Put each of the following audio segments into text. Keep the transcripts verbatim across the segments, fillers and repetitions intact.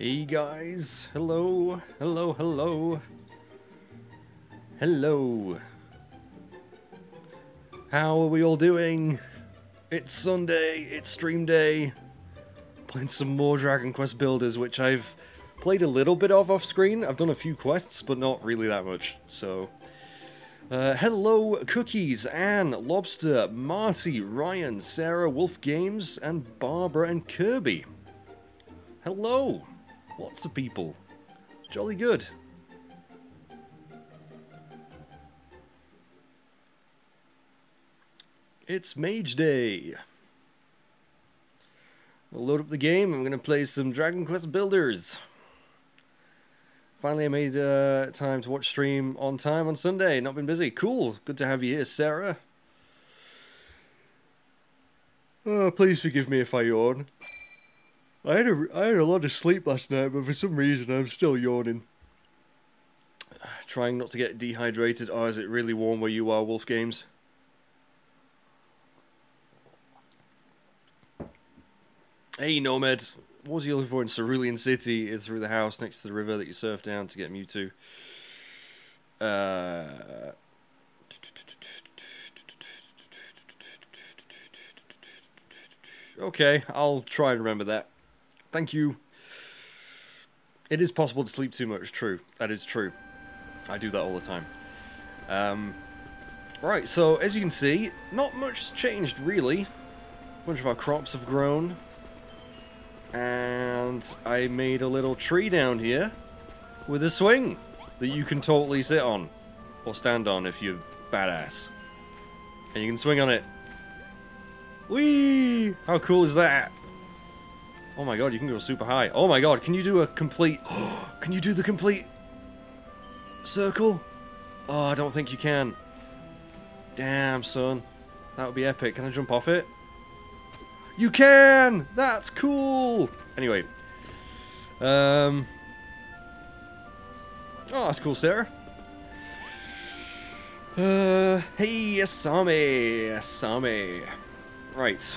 Hey guys, hello, hello, hello, hello. How are we all doing? It's Sunday, it's stream day. Playing some more Dragon Quest Builders, which I've played a little bit of off screen. I've done a few quests, but not really that much, so. Uh, hello, Cookies, Anne, Lobster, Marty, Ryan, Sarah, Wolf Games, and Barbara and Kirby. Hello! Lots of people. Jolly good. It's Mage Day. We'll load up the game. I'm going to play some Dragon Quest Builders. Finally I made uh, time to watch stream on time on Sunday. Not been busy. Cool. Good to have you here, Sarah. Oh, please forgive me if I yawn. I had, a, I had a lot of sleep last night, but for some reason I'm still yawning. Trying not to get dehydrated. Oh, is it really warm where you are, Wolf Games? Hey, Nomad. What was you looking for in Cerulean City? It's through the house next to the river that you surf down to get Mewtwo. Uh... Okay, I'll try and remember that. Thank you. It is possible to sleep too much, true. That is true. I do that all the time. Um, right, so as you can see, not much has changed, really. A bunch of our crops have grown. And I made a little tree down here with a swing that you can totally sit on. Or stand on if you're badass. And you can swing on it. Whee! How cool is that? Oh my god, you can go super high. Oh my god, can you do a complete... Can you do the complete... circle? Oh, I don't think you can. Damn, son. That would be epic. Can I jump off it? You can! That's cool! Anyway. Um... Oh, that's cool, Sarah. Uh, hey, Asami! Asami! Right,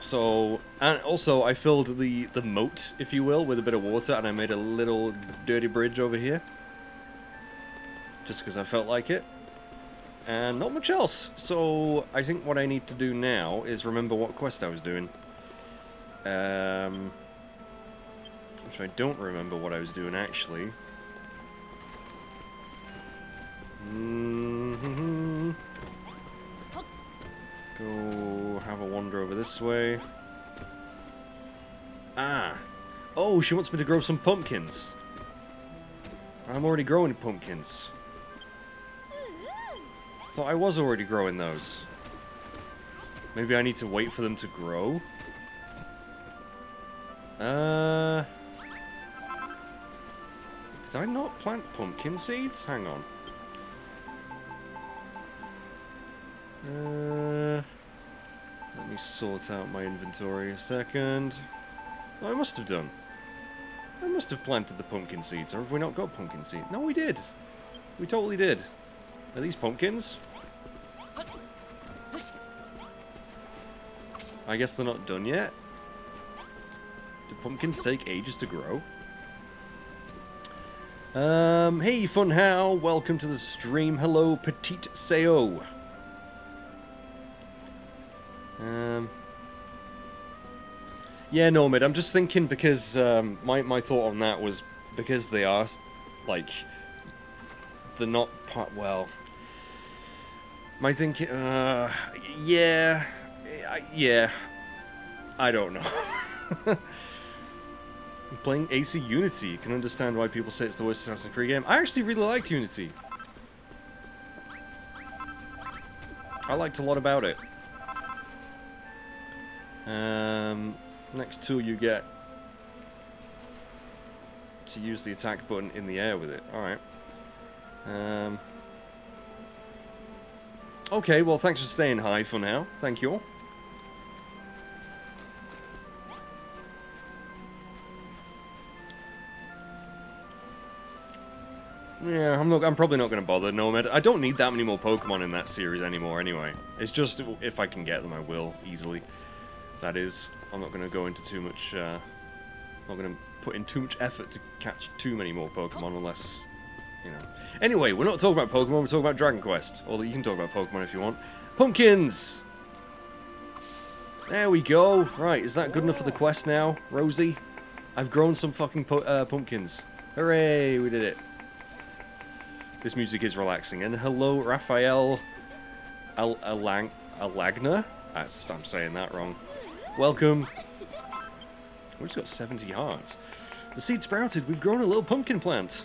so, and also I filled the, the moat, if you will, with a bit of water, and I made a little dirty bridge over here. Just because I felt like it. And not much else. So, I think what I need to do now is remember what quest I was doing. Um, which I don't remember what I was doing, actually. Mm-hmm. Go have a wander over this way. Ah. Oh, she wants me to grow some pumpkins. I'm already growing pumpkins. Thought I was already growing those. Maybe I need to wait for them to grow? Uh... Did I not plant pumpkin seeds? Hang on. Uh, let me sort out my inventory a second. Oh, I must have done. I must have planted the pumpkin seeds, or have we not got pumpkin seeds? No, we did. We totally did. Are these pumpkins? I guess they're not done yet. Do pumpkins take ages to grow? Um, hey, Funhow. Welcome to the stream. Hello, Petite Seo. Um, yeah, no, mate, I'm just thinking because um, my, my thought on that was because they are, like, they're not part, well, my thinking, uh, yeah, I, yeah, I don't know. Playing A C Unity, you can understand why people say it's the worst Assassin's Creed game. I actually really liked Unity. I liked a lot about it. Um, next tool you get to use the attack button in the air with it. Alright. Um, okay, well thanks for staying high for now. Thank you all. Yeah, I'm not, I'm probably not going to bother, Nomad. I don't need that many more Pokemon in that series anymore anyway. It's just, if I can get them I will, easily. That is, I'm not going to go into too much uh, I'm not going to put in too much effort to catch too many more Pokemon unless, you know. Anyway, we're not talking about Pokemon, we're talking about Dragon Quest. Although you can talk about Pokemon if you want. Pumpkins! There we go. Right, is that good enough for the quest now, Rosie? I've grown some fucking pu uh, pumpkins. Hooray, we did it. This music is relaxing. And hello, Raphael Al Alang Alagna? That's, I'm saying that wrong. Welcome. We've just got seventy hearts. The seed sprouted. We've grown a little pumpkin plant.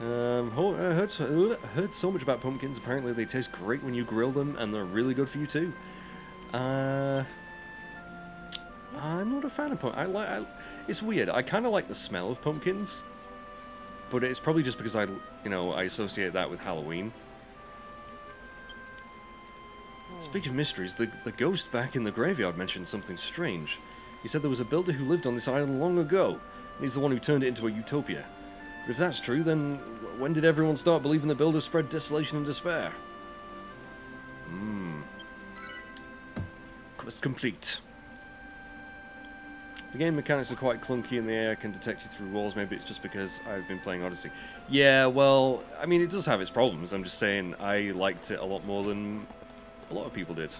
Um, I heard so, heard so much about pumpkins. Apparently they taste great when you grill them, and they're really good for you too. Uh, I'm not a fan of pumpkins. I like. I, it's weird. I kind of like the smell of pumpkins, but it's probably just because I, you know, I associate that with Halloween. Oh. Speaking of mysteries, the the ghost back in the graveyard mentioned something strange. He said there was a builder who lived on this island long ago, and he's the one who turned it into a utopia. But if that's true, then when did everyone start believing the builder spread desolation and despair? Hmm. Quest complete. The game mechanics are quite clunky and the A I can detect you through walls. Maybe it's just because I've been playing Odyssey. Yeah, well, I mean, it does have its problems. I'm just saying I liked it a lot more than a lot of people did.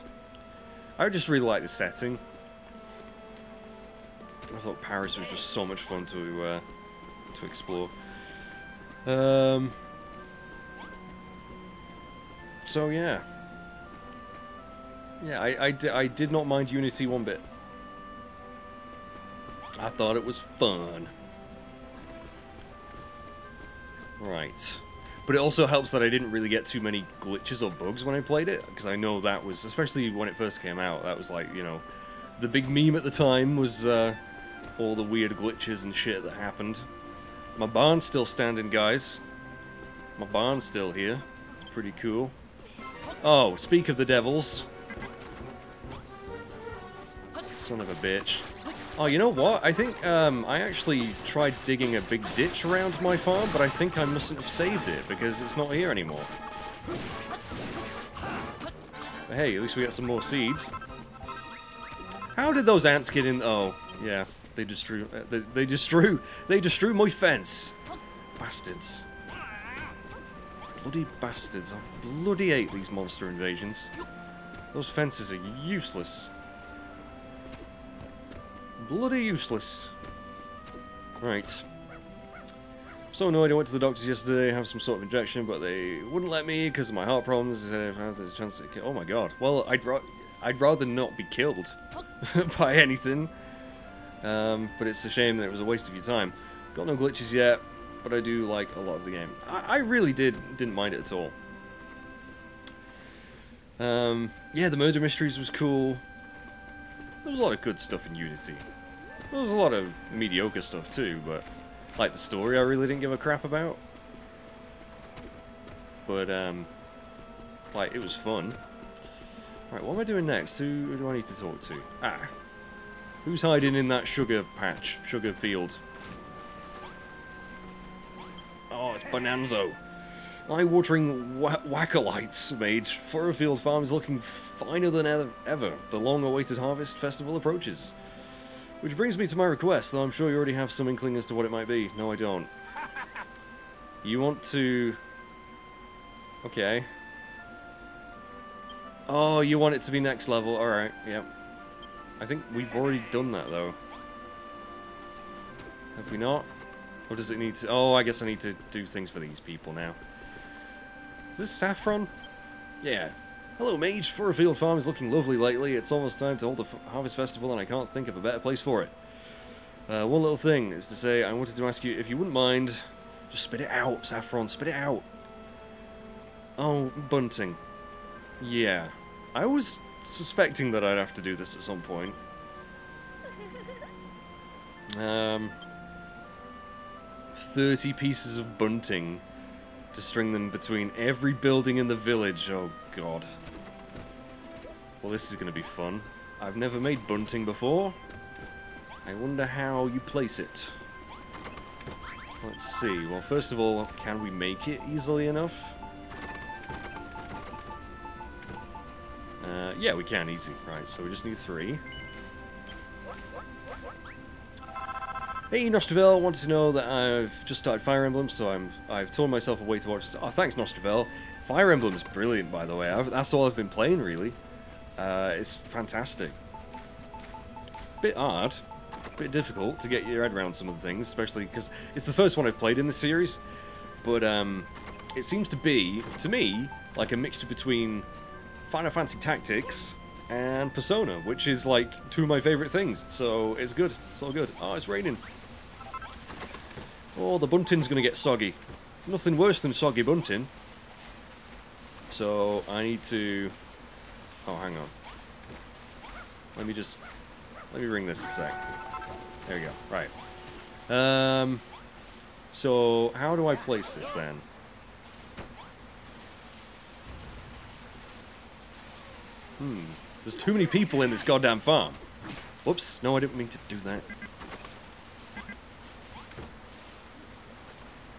I just really like the setting. I thought Paris was just so much fun to uh, to explore. Um, so yeah, yeah, I I, di I did not mind Unity one bit. I thought it was fun. Right, but it also helps that I didn't really get too many glitches or bugs when I played it, because I know that was, especially when it first came out, that was like, you know, the big meme at the time was. Uh, all the weird glitches and shit that happened. My barn's still standing, guys. My barn's still here. It's pretty cool. Oh, speak of the devils. Son of a bitch. Oh, you know what? I think um, I actually tried digging a big ditch around my farm, but I think I mustn't have saved it because it's not here anymore. But hey, at least we got some more seeds. How did those ants get in? Oh, yeah. They just drew, uh, they, they just drew, they just drew my fence. Bastards. Bloody bastards. I bloody hate these monster invasions. Those fences are useless. Bloody useless. Right. So annoyed I went to the doctors yesterday, have some sort of injection, but they wouldn't let me because of my heart problems. They said if I had this chance to kill. Oh my god. Well, I'd, ra I'd rather not be killed by anything. Um, but it's a shame that it was a waste of your time. Got no glitches yet, but I do like a lot of the game. I, I really did, didn't mind it at all. Um, yeah, the murder mysteries was cool. There was a lot of good stuff in Unity. There was a lot of mediocre stuff too, but like the story I really didn't give a crap about. But, um, like, it was fun. Right, what am I doing next? Who, who do I need to talk to? Ah. Who's hiding in that sugar patch, sugar field? Oh, it's Bonanzo. Eye-watering wha wackalites made Furrowfield farms looking finer than ever. The long-awaited harvest festival approaches. Which brings me to my request, though I'm sure you already have some inkling as to what it might be. No, I don't. You want to... Okay. Oh, you want it to be next level. Alright, yep. I think we've already done that, though. Have we not? Or does it need to... Oh, I guess I need to do things for these people now. Is this Saffron? Yeah. Hello, mage. Furrowfield Farm is looking lovely lately. It's almost time to hold the Harvest Festival, and I can't think of a better place for it. Uh, one little thing is to say I wanted to ask you, if you wouldn't mind... Just spit it out, Saffron. Spit it out. Oh, bunting. Yeah. I was... suspecting that I'd have to do this at some point. Um, thirty pieces of bunting to string them between every building in the village. Oh god. Well, this is going to be fun. I've never made bunting before. I wonder how you place it. Let's see. Well, first of all, can we make it easily enough? Uh, yeah, we can, easy. Right, so we just need three. Hey, Nostravel wants to know that I've just started Fire Emblem, so I'm, I've torn myself away to watch this. Oh, thanks, Nostravel. Fire Emblem's brilliant, by the way. I've, that's all I've been playing, really. Uh, it's fantastic. Bit hard, bit difficult to get your head around some of the things, especially because it's the first one I've played in the series. But um, it seems to be, to me, like a mixture between Final Fantasy Tactics and Persona, which is like two of my favourite things. So it's good. It's all good. Oh, it's raining. Oh, the bunting's going to get soggy. Nothing worse than soggy bunting. So I need to... Oh, hang on. Let me just... Let me ring this a sec. There we go. Right. Um, so how do I place this then? Hmm. There's too many people in this goddamn farm. Whoops. No, I didn't mean to do that.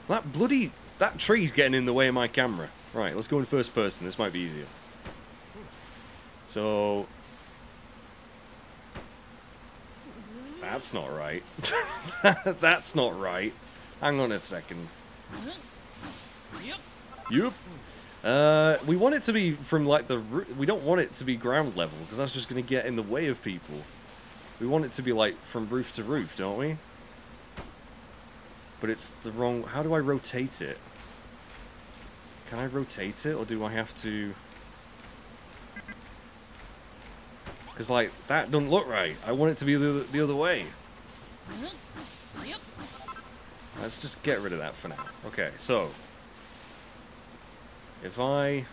That bloody... That tree's getting in the way of my camera. Right, let's go in first person. This might be easier. So... That's not right. That's not right. Hang on a second. Yep. Uh, we want it to be from, like, the... We don't want it to be ground level, because that's just going to get in the way of people. We want it to be, like, from roof to roof, don't we? But it's the wrong... How do I rotate it? Can I rotate it, or do I have to... Because, like, that doesn't look right. I want it to be the, the other way. Let's just get rid of that for now. Okay, so... If I...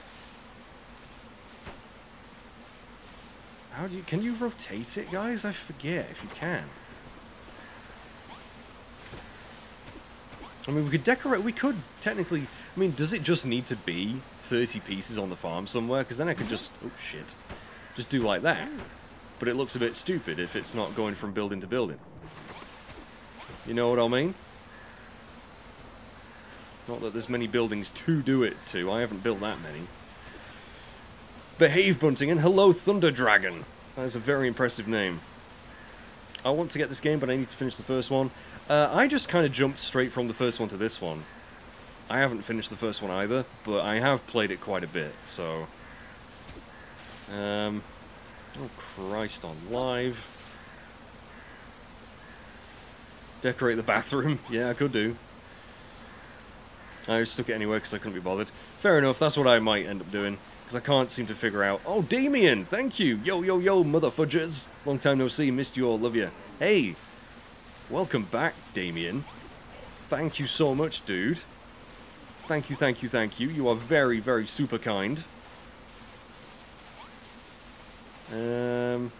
How do you... Can you rotate it, guys? I forget if you can. I mean, we could decorate... We could technically... I mean, does it just need to be thirty pieces on the farm somewhere? Because then I could just... Oh, shit. Just do like that. But it looks a bit stupid if it's not going from building to building. You know what I mean? Not that there's many buildings to do it to. I haven't built that many. Behave, Bunting, and hello, Thunder Dragon. That is a very impressive name. I want to get this game, but I need to finish the first one. Uh, I just kind of jumped straight from the first one to this one. I haven't finished the first one either, but I have played it quite a bit, so... Um... Oh, Christ on live. Decorate the bathroom. Yeah, I could do. I stuck it anywhere because I couldn't be bothered. Fair enough, that's what I might end up doing. Because I can't seem to figure out... Oh, Damien! Thank you! Yo, yo, yo, mother fudgers! Long time no see, missed you all, love you. Hey! Welcome back, Damien. Thank you so much, dude. Thank you, thank you, thank you. You are very, very super kind. Um...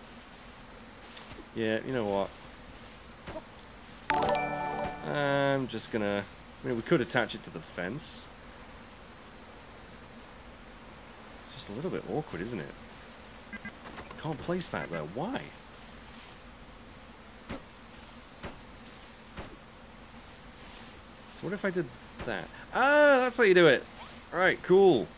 Yeah, you know what? I'm just gonna... I mean, we could attach it to the fence. It's just a little bit awkward, isn't it? Can't place that there. Why? So what if I did that? Ah, that's how you do it. Right, cool.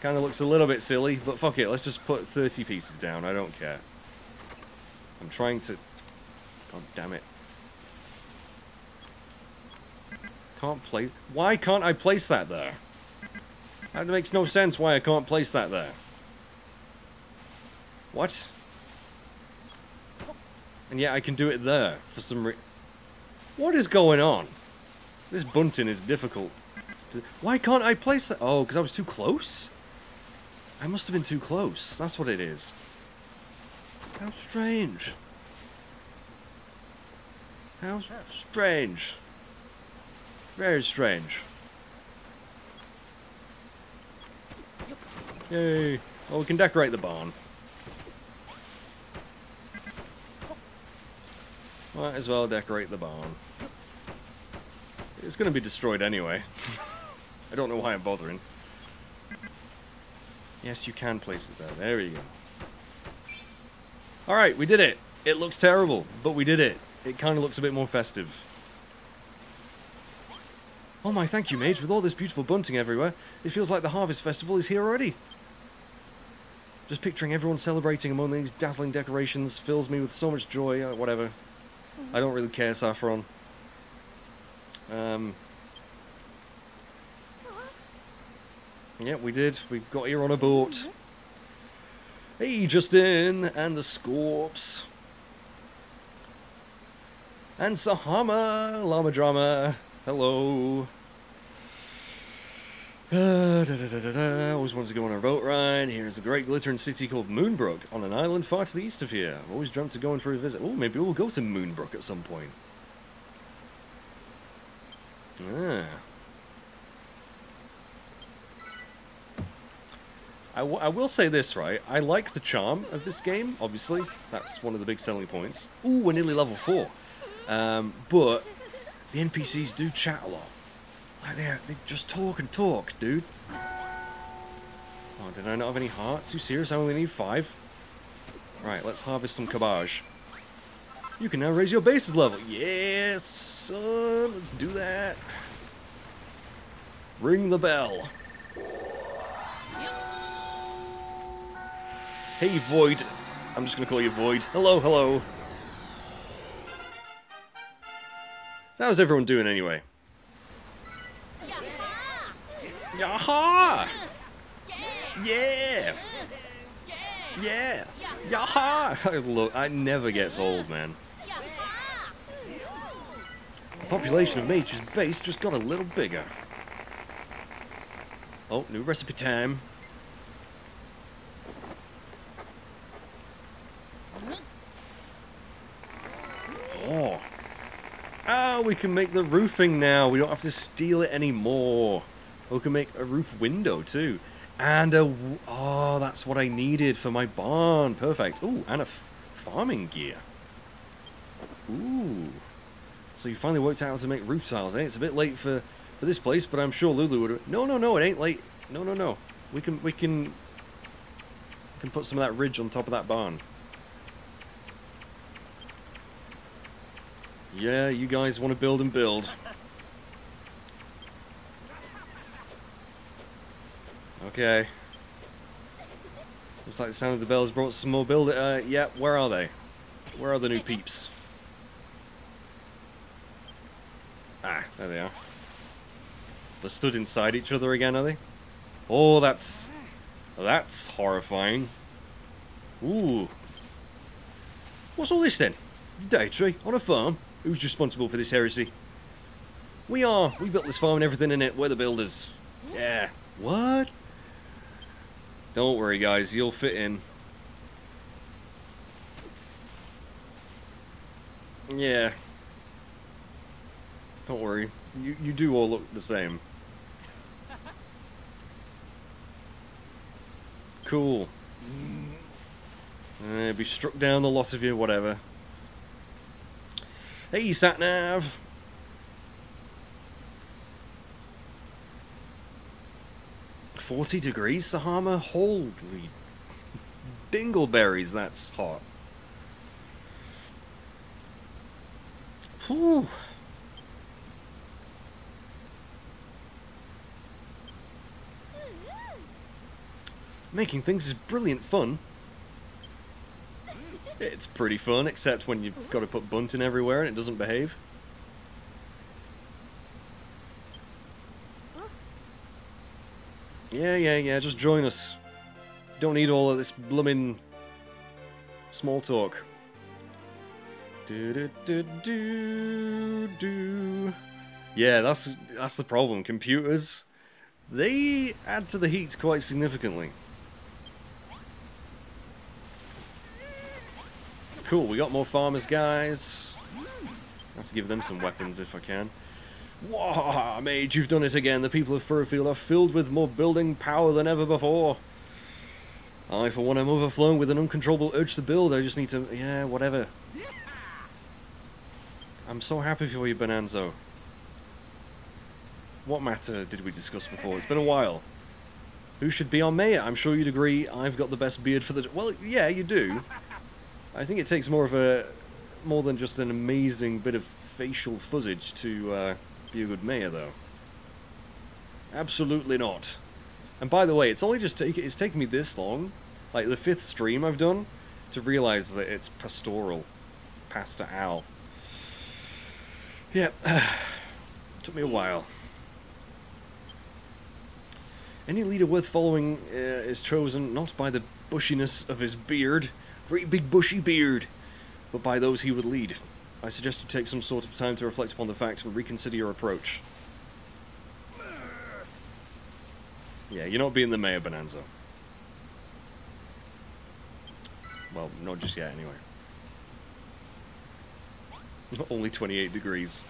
Kind of looks a little bit silly, but fuck it. Let's just put thirty pieces down. I don't care. I'm trying to... God damn it. Can't place... Why can't I place that there? That makes no sense why I can't place that there. What? And yet I can do it there for some re... What is going on? This bunting is difficult. To... Why can't I place that? Oh, because I was too close? I must have been too close. That's what it is. How strange. How strange. Very strange. Yay. Well, we can decorate the barn. Might as well decorate the barn. It's going to be destroyed anyway. I don't know why I'm bothering. Yes, you can place it there. There you go. Alright, we did it. It looks terrible, but we did it. It kind of looks a bit more festive. Oh my, thank you, mage. With all this beautiful bunting everywhere, it feels like the Harvest Festival is here already. Just picturing everyone celebrating among these dazzling decorations fills me with so much joy. Uh, whatever. I don't really care, Saffron. Um, yeah, we did. We got here on a boat. Hey, Justin and the Scorps. And Sahama, Llama Drama. Hello. Uh, da, da, da, da, da. Always wanted to go on a boat ride. Here's a great glittering city called Moonbrook on an island far to the east of here. I've always dreamt of going for a visit. Oh, maybe we'll go to Moonbrook at some point. Yeah. I, w I will say this, right? I like the charm of this game, obviously. That's one of the big selling points. Ooh, we're nearly level four. Um, but the N P Cs do chat a lot. Like they, they just talk and talk, dude. Oh, did I not have any hearts? Are you serious? I only need five. Right, let's harvest some cabbage. You can now raise your bases level. Yes, son. Let's do that. Ring the bell. Hey, Void. I'm just going to call you Void. Hello, hello. How's everyone doing anyway? Yaha! Yeah! Yeah! Yaha! Look, it never gets old, man. The population of Mage's base just got a little bigger. Oh, new recipe time. Oh. Oh, we can make the roofing now. We don't have to steal it anymore. We can make a roof window too, and a w oh, that's what I needed for my barn. Perfect. Ooh, and a f farming gear. Ooh, so you finally worked out how to make roof tiles, eh? It's a bit late for for this place, but I'm sure Lulu would. No, no, no, it ain't late. No, no, no. We can we can we can put some of that ridge on top of that barn. Yeah, you guys want to build and build. Okay. Looks like the sound of the bells brought some more build. Uh, yeah, where are they? Where are the new peeps? Ah, there they are. They're stood inside each other again, are they? Oh, that's... That's horrifying. Ooh. What's all this then? The dietary on a farm? Who's responsible for this heresy? We are. We built this farm and everything in it. We're the builders. Yeah. What? Don't worry, guys. You'll fit in. Yeah. Don't worry. You, you do all look the same. Cool. Uh, be struck down, the lot of you, whatever. Hey, Satnav! forty degrees, Sahama? Holy dingleberries, that's hot. Whew. Making things is brilliant fun. It's pretty fun, except when you've got to put bunting everywhere and it doesn't behave. Yeah, yeah, yeah, just join us. Don't need all of this bloomin' small talk. Do, do, do, do, do. Yeah, that's, that's the problem. Computers, they add to the heat quite significantly. Cool, we got more farmers, guys. I have to give them some weapons if I can. Wow, Mage, you've done it again. The people of Furrowfield are filled with more building power than ever before. I, for one, am overflowing with an uncontrollable urge to build. I just need to... yeah, whatever. I'm so happy for you, Bonanzo. What matter did we discuss before? It's been a while. Who should be our mayor? I'm sure you'd agree I've got the best beard for the... well, yeah, you do. I think it takes more of a... more than just an amazing bit of facial fuzzage to... Uh, be a good mayor, though. Absolutely not. And by the way, it's only just take it's taken me this long, like the fifth stream I've done, to realize that it's pastoral. Pastor Al. Yep. Yeah. Took me a while. Any leader worth following uh, is chosen not by the bushiness of his beard, great big bushy beard, but by those he would lead. I suggest you take some sort of time to reflect upon the facts and reconsider your approach. Yeah, you're not being the mayor, Bonanzo. Well, not just yet, anyway. Only twenty-eight degrees.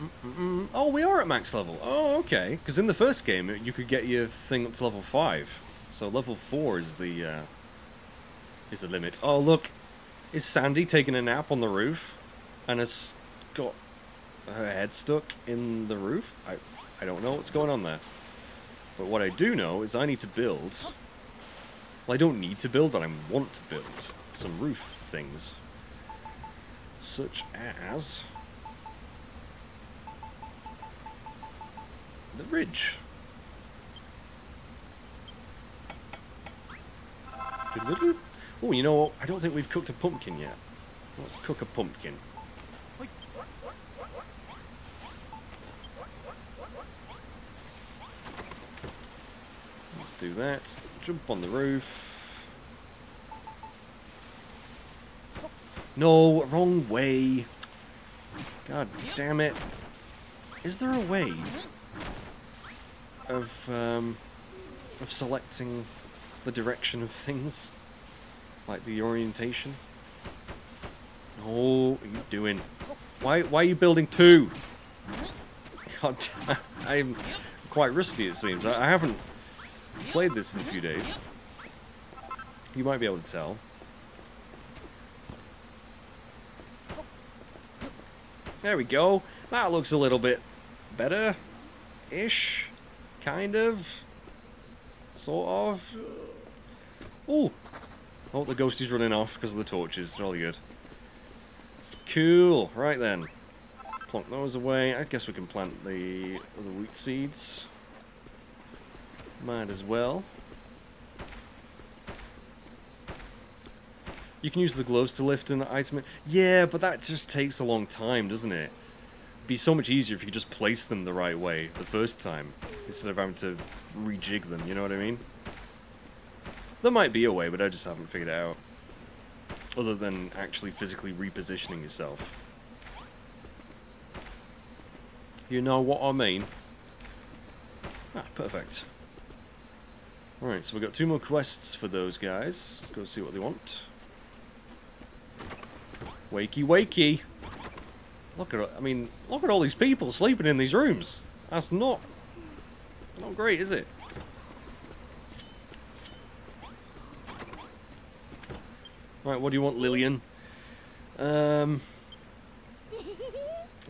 Mm-mm-mm. Oh, we are at max level. Oh, okay. Because in the first game, you could get your thing up to level five. So level four is the uh, is the limit. Oh, look. Is Sandy taking a nap on the roof? And has got her head stuck in the roof? I, I don't know what's going on there. But what I do know is I need to build... Well, I don't need to build, but I want to build some roof things. Such as... the ridge. Oh, you know what? I don't think we've cooked a pumpkin yet. Let's cook a pumpkin. Let's do that. Jump on the roof. No, wrong way. God damn it. Is there a way of um, of selecting the direction of things? Like the orientation? No, what are you doing? Why, why are you building two? God damn, I'm quite rusty, it seems. I, I haven't played this in a few days. You might be able to tell. There we go. That looks a little bit better-ish. Kind of. Sort of. Oh! Oh, the ghost is running off because of the torches. It's all good. Cool. Right then. Plonk those away. I guess we can plant the, the wheat seeds. Might as well. You can use the gloves to lift an item. Yeah, but that just takes a long time, doesn't it? It'd be so much easier if you could just place them the right way the first time, instead of having to rejig them, you know what I mean? There might be a way, but I just haven't figured it out. Other than actually physically repositioning yourself. You know what I mean? Ah, perfect. Alright, so we've got two more quests for those guys. Go see what they want. Wakey, wakey! Look at, I mean, look at all these people sleeping in these rooms. That's not, not great, is it? Right, what do you want, Lillian? Um,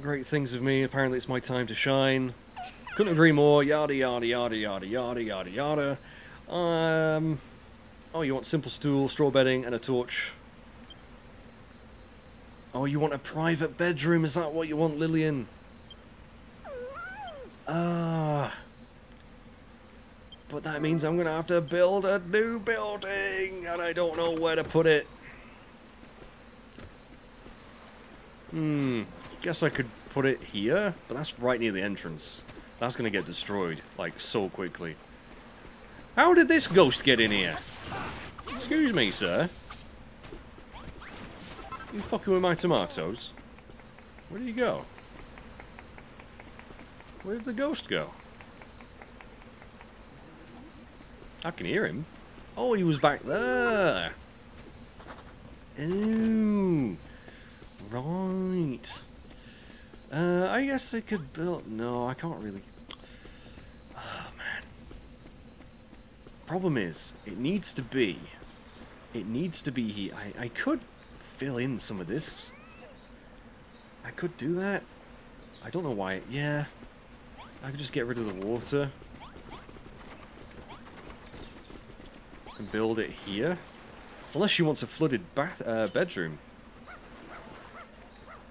great things of me. Apparently, it's my time to shine. Couldn't agree more. Yada yada yada yada yada yada yada. Um, oh, you want simple stool, straw bedding, and a torch. Oh, you want a private bedroom? Is that what you want, Lillian? Ah, but that means I'm gonna have to build a new building, and I don't know where to put it. Hmm. Guess I could put it here, but that's right near the entrance. That's gonna get destroyed, like, so quickly. How did this ghost get in here? Excuse me, sir. You fucking with my tomatoes? Where did you go? Where did the ghost go? I can hear him. Oh, he was back there. Ooh. Right. Uh, I guess I could build... No, I can't really... Oh, man. Problem is, it needs to be... It needs to be here. I, I could... fill in some of this. I could do that. I don't know why. It, yeah. I could just get rid of the water. And build it here. Unless she wants a flooded bath uh, bedroom.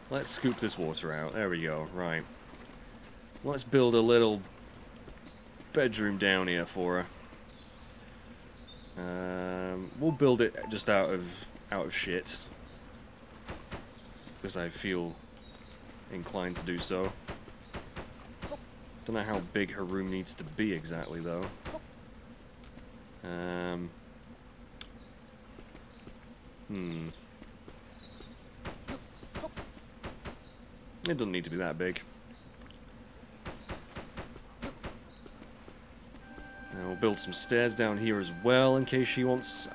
Let's scoop this water out. There we go. Right. Let's build a little bedroom down here for her. Um, we'll build it just out of out of shit, because I feel inclined to do so. Don't know how big her room needs to be exactly, though. Um. Hmm. It doesn't need to be that big. And we'll build some stairs down here as well in case she wants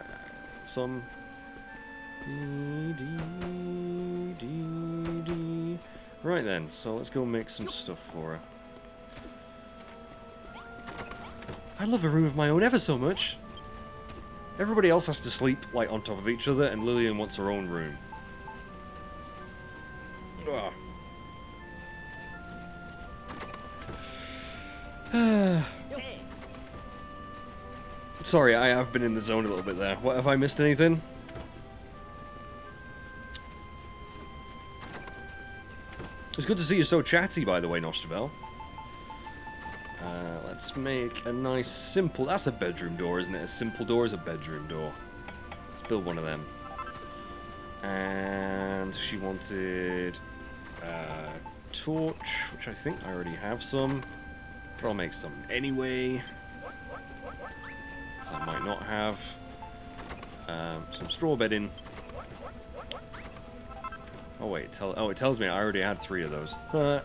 some. Right then, so let's go make some stuff for her. I love a room of my own ever so much. Everybody else has to sleep like on top of each other, and Lillian wants her own room. Ugh. Sorry, I have been in the zone a little bit there. What, have I missed anything? It's good to see you're so chatty, by the way, Nostravell. Uh, let's make a nice, simple... That's a bedroom door, isn't it? A simple door is a bedroom door. Let's build one of them. And she wanted a torch, which I think I already have some. But I'll make some anyway. I might not have um, some straw bedding. Oh wait, it tell, oh it tells me I already had three of those. Uh,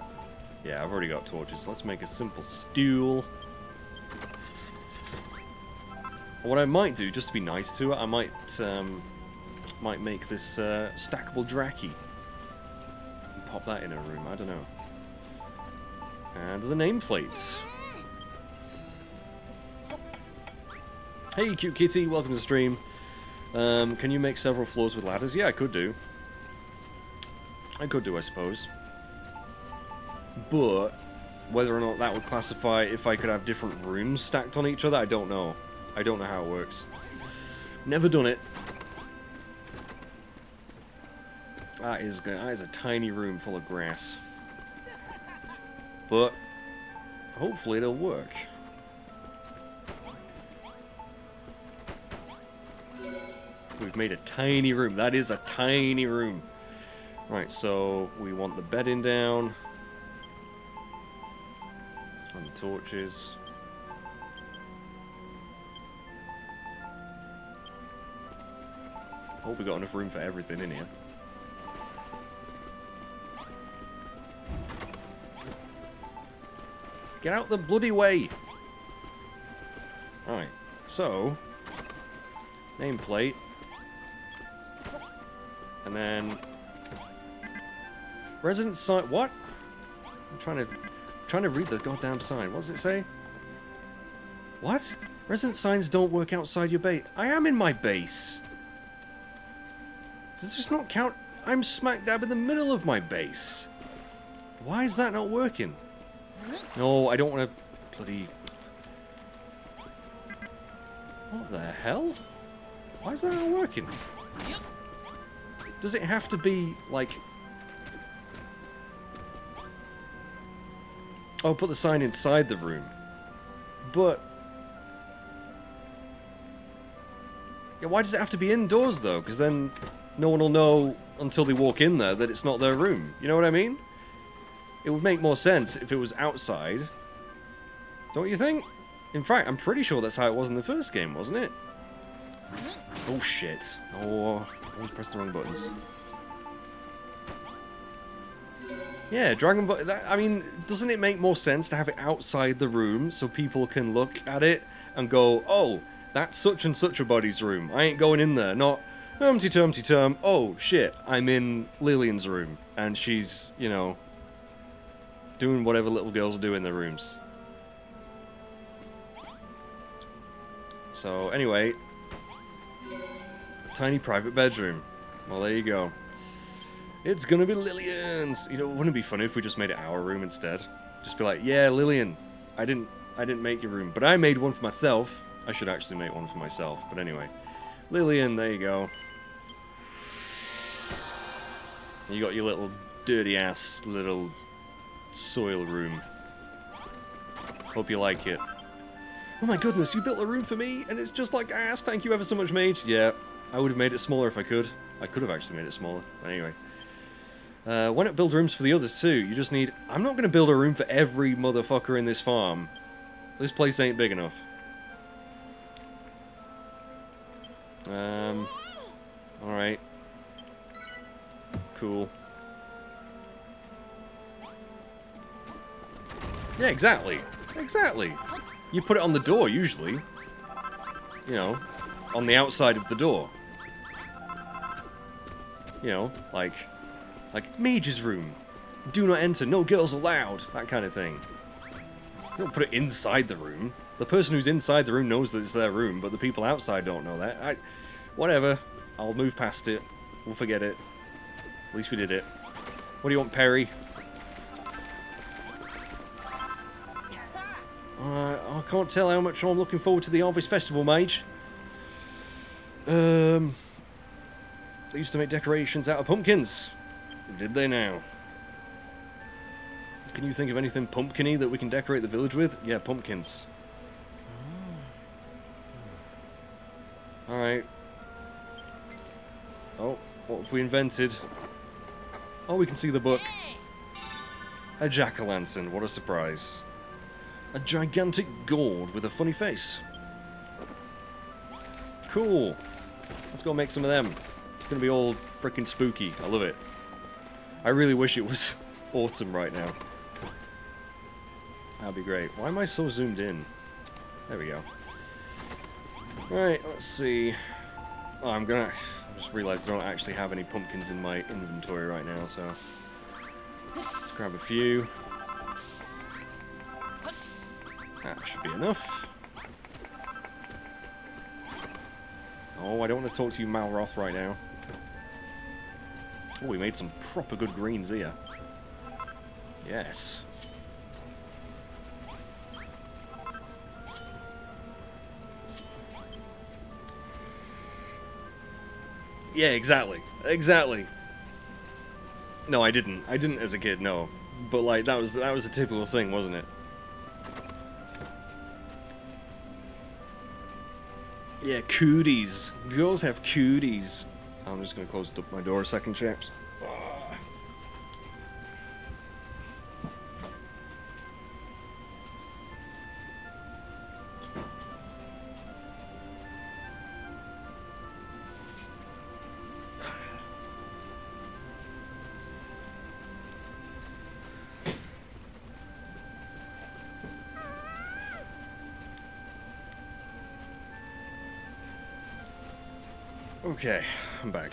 yeah, I've already got torches. Let's make a simple stool. What I might do, just to be nice to it, I might um, might make this uh, stackable dracky and pop that in a room. I don't know. And the nameplates. Hey, cute kitty, welcome to the stream. Um, can you make several floors with ladders? Yeah, I could do. I could do, I suppose. But whether or not that would classify if I could have different rooms stacked on each other, I don't know. I don't know how it works. Never done it. That is, that is a tiny room full of grass. But hopefully it'll work. We've made a tiny room. That is a tiny room. Right, so we want the bedding down. And the torches. Hope we got enough room for everything in here. Get out the bloody way! Alright, so... nameplate. And then resident sign. What? I'm trying to trying to read the goddamn sign. What does it say? What? Resident signs don't work outside your base. I am in my base. Does this not count? I'm smack dab in the middle of my base. Why is that not working? No, I don't want to. Bloody. What the hell? Why is that not working? Does it have to be, like... oh, put the sign inside the room. But... yeah, why does it have to be indoors, though? Because then no one will know until they walk in there that it's not their room. You know what I mean? It would make more sense if it was outside. Don't you think? In fact, I'm pretty sure that's how it was in the first game, wasn't it? Oh shit. Oh, I always press the wrong buttons. Yeah, Dragon Ball. I mean, doesn't it make more sense to have it outside the room so people can look at it and go, oh, that's such and such a body's room. I ain't going in there. Not, umpty tumty tum. Oh shit, I'm in Lillian's room. And she's, you know, doing whatever little girls do in their rooms. So, anyway. Tiny private bedroom. Well, there you go. It's gonna be Lillian's. You know, wouldn't it be funny if we just made it our room instead? Just be like, yeah, Lillian, I didn't, I didn't make your room, but I made one for myself. I should actually make one for myself, but anyway, Lillian, there you go. You got your little dirty ass little soil room. Hope you like it. Oh my goodness, you built a room for me, and it's just like ass. Thank you ever so much, mate. Yeah. I would have made it smaller if I could. I could have actually made it smaller, but anyway. Uh, why not build rooms for the others too? You just need... I'm not going to build a room for every motherfucker in this farm. This place ain't big enough. Um, alright. Cool. Yeah, exactly. Exactly. You put it on the door, usually. You know, on the outside of the door. You know, like... Like, mage's room. Do not enter, no girls allowed. That kind of thing. You don't put it inside the room. The person who's inside the room knows that it's their room, but the people outside don't know that. I, whatever. I'll move past it. We'll forget it. At least we did it. What do you want, Perry? Uh, I can't tell how much I'm looking forward to the Harvest Festival, mage. Um, they used to make decorations out of pumpkins. Did they now? Can you think of anything pumpkin-y that we can decorate the village with? Yeah, pumpkins. Alright. Oh, what have we invented? Oh, we can see the book. A jack-o'-lantern, what a surprise. A gigantic gourd with a funny face. Cool. Let's go make some of them. It's gonna be all freaking spooky. I love it. I really wish it was autumn right now. That'd be great. Why am I so zoomed in? There we go. Alright, let's see. Oh, I'm gonna... I just realized I don't actually have any pumpkins in my inventory right now, so... Let's grab a few. That should be enough. Oh, I don't want to talk to you, Malroth, right now. Oh, we made some proper good greens here. Yes. Yeah, exactly. Exactly. No, I didn't. I didn't as a kid, no. But, like, that was, that was a typical thing, wasn't it? Yeah, cooties. Girls have cooties. I'm just going to close up my door a second, chaps. Okay, I'm back.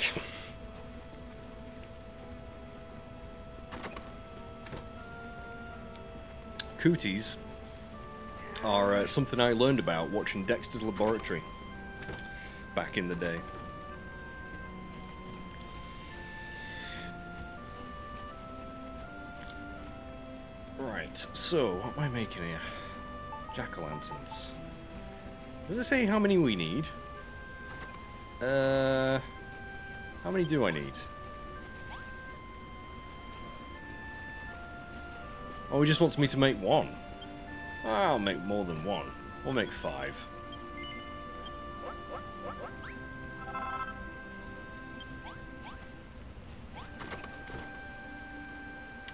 Cooties are uh, something I learned about watching Dexter's Laboratory back in the day. Right, so what am I making here? Jack-o'-lanterns. Does it say how many we need? Uh, how many do I need? Oh, he just wants me to make one. I'll make more than one. We'll make five.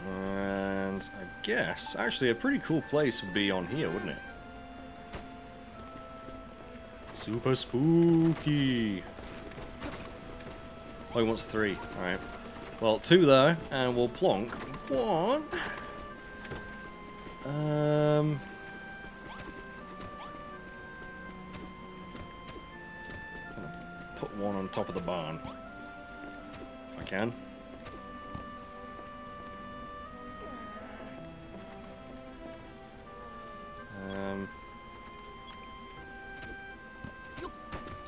And I guess, actually, a pretty cool place would be on here, wouldn't it? Super spooky. Oh, he wants three. Alright. Well, two there, and we'll plonk one. Um. Put one on top of the barn. If I can. Um.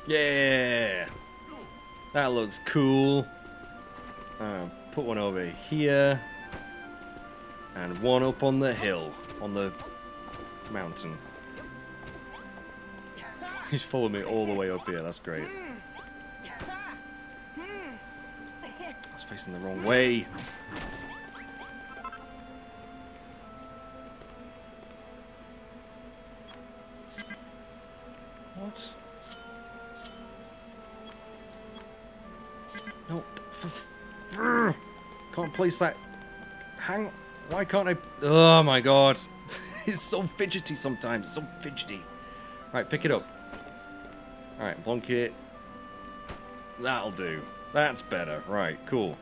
Yeah! That looks cool. Uh, put one over here. And one up on the hill. On the mountain. He's followed me all the way up here. That's great. That's facing the wrong way. What? No. Can't place that. Hang. Why can't I? Oh my god. It's so fidgety sometimes. It's so fidgety. Alright, pick it up. Alright, plonk it. That'll do. That's better. Right, cool.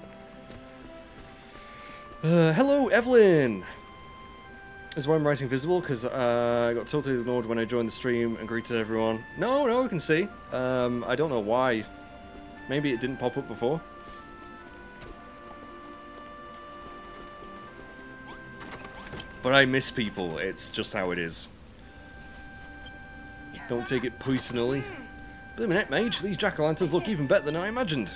Uh, hello, Evelyn! Is why I'm writing visible, because uh, I got totally ignored when I joined the stream and greeted everyone. No, no, I can see. Um, I don't know why. Maybe it didn't pop up before. But I miss people. It's just how it is. Don't take it personally. Blimmin' heck, mage, these jack-o'-lanterns look even better than I imagined.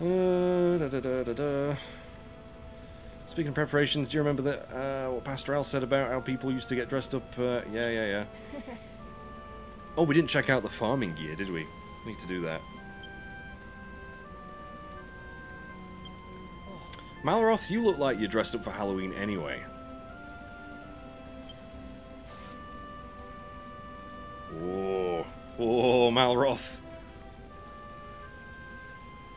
Uh, da, da, da, da, da. Speaking of preparations, do you remember that uh, what Pastor Al said about how people used to get dressed up? Uh, yeah, yeah, yeah. Oh, we didn't check out the farming gear, did we? Need to do that. Malroth, you look like you're dressed up for Halloween anyway. Whoa. Whoa, Malroth.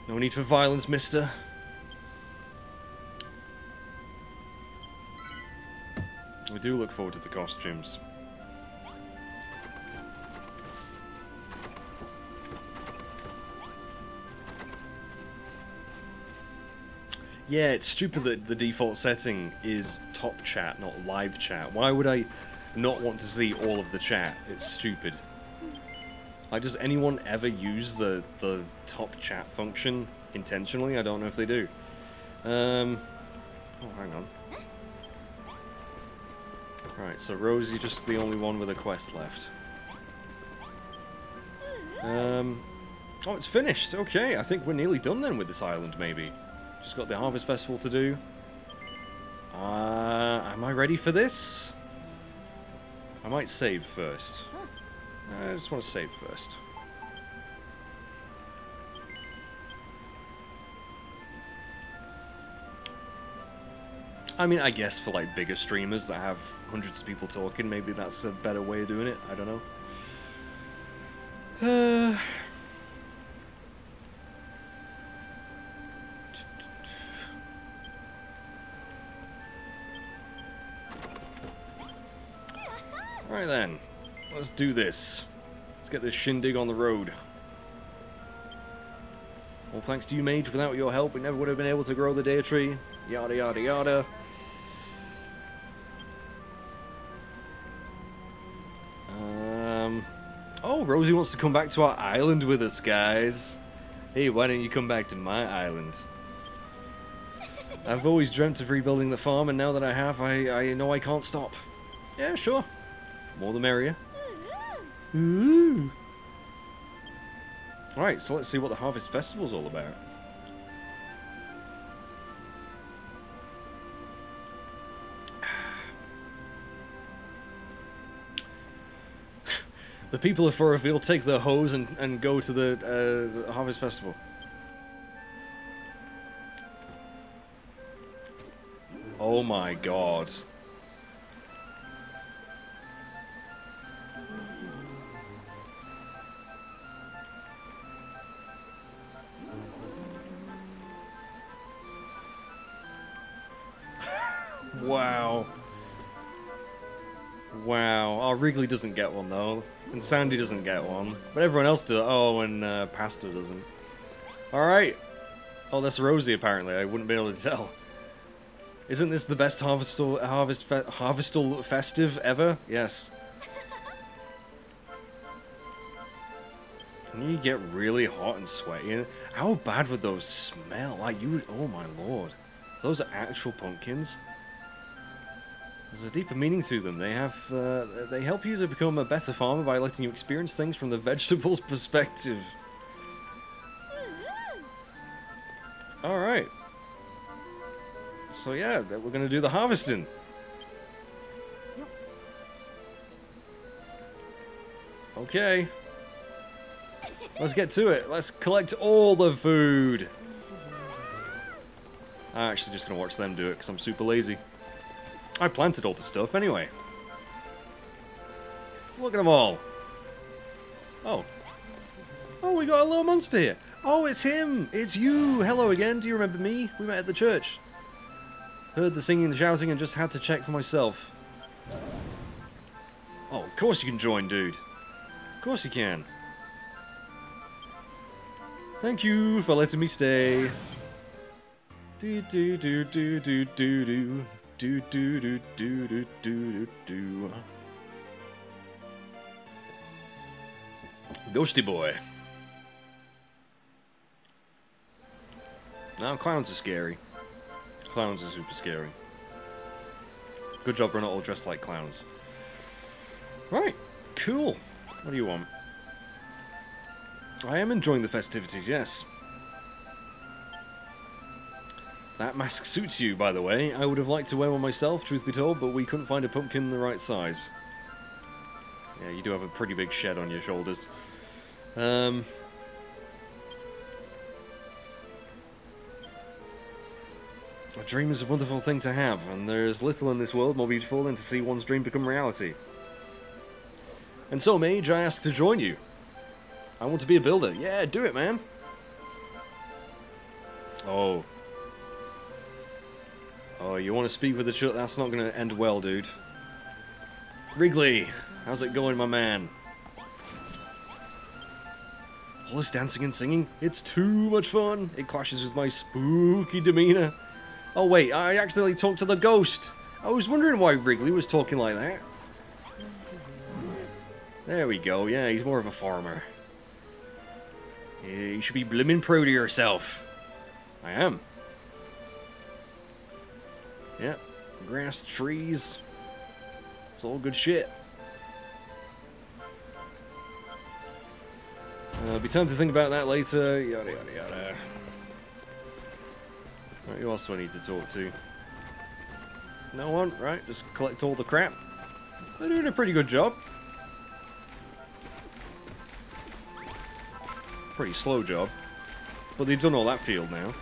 No need for violence, mister. We do look forward to the costumes. Yeah, it's stupid that the default setting is top chat, not live chat. Why would I not want to see all of the chat? It's stupid. Like, does anyone ever use the, the top chat function intentionally? I don't know if they do. Um, oh, hang on. Right, so Rosie just the only one with a quest left. Um, oh, it's finished. Okay, I think we're nearly done then with this island, maybe. Just got the Harvest Festival to do. Uh, am I ready for this? I might save first. I just want to save first. I mean, I guess for like bigger streamers that have hundreds of people talking, maybe that's a better way of doing it. I don't know. Uh... Alright then, let's do this. Let's get this shindig on the road. Well, thanks to you, mage. Without your help, we never would have been able to grow the date tree. Yada, yada, yada. Um, oh, Rosie wants to come back to our island with us, guys. Hey, why don't you come back to my island? I've always dreamt of rebuilding the farm, and now that I have, I, I know I can't stop. Yeah, sure. More the merrier. Ooh. Alright, so let's see what the Harvest Festival's all about. The people of Furrowfield take their hose and, and go to the, uh, the Harvest Festival. Oh my god. Wow. Wow. Oh, Wrigley doesn't get one, though. And Sandy doesn't get one. But everyone else does. Oh, and uh, Pastor doesn't. Alright. Oh, that's Rosie, apparently. I wouldn't be able to tell. Isn't this the best harvestal, harvest fe harvestal festive ever? Yes. And you get really hot and sweaty. How bad would those smell? Like, you would... Oh, my lord. Those are actual pumpkins. There's a deeper meaning to them. They have, uh, they help you to become a better farmer by letting you experience things from the vegetables' perspective. All right. So yeah, we're gonna do the harvesting. Okay. Let's get to it. Let's collect all the food. I'm actually just gonna watch them do it because I'm super lazy. I planted all the stuff, anyway. Look at them all. Oh. Oh, we got a little monster here. Oh, it's him! It's you! Hello again, do you remember me? We met at the church. Heard the singing and shouting and just had to check for myself. Oh, of course you can join, dude. Of course you can. Thank you for letting me stay. Do do do do do do do do do do do do do do. Ghosty boy. Now clowns are scary. Clowns are super scary. Good job we're not all dressed like clowns. Right, cool. What do you want? I am enjoying the festivities, yes. That mask suits you, by the way. I would have liked to wear one myself, truth be told, but we couldn't find a pumpkin the right size. Yeah, you do have a pretty big shed on your shoulders. Um... A dream is a wonderful thing to have, and there is little in this world more beautiful than to see one's dream become reality. And so, Mage, I ask to join you. I want to be a builder. Yeah, do it, man. Oh. Oh, you want to speak with the church? That's not going to end well, dude. Wrigley, how's it going, my man? All this dancing and singing? It's too much fun. It clashes with my spooky demeanor. Oh wait, I accidentally talked to the ghost! I was wondering why Wrigley was talking like that. There we go, yeah, he's more of a farmer. Yeah, you should be blimmin' proud of yourself. I am. Yep, yeah, grass, trees. It's all good shit. Uh, it'll be time to think about that later, yada yada yada. Right, who else do I need to talk to? No one, right? Just collect all the crap. They're doing a pretty good job. Pretty slow job. But they've done all that field now.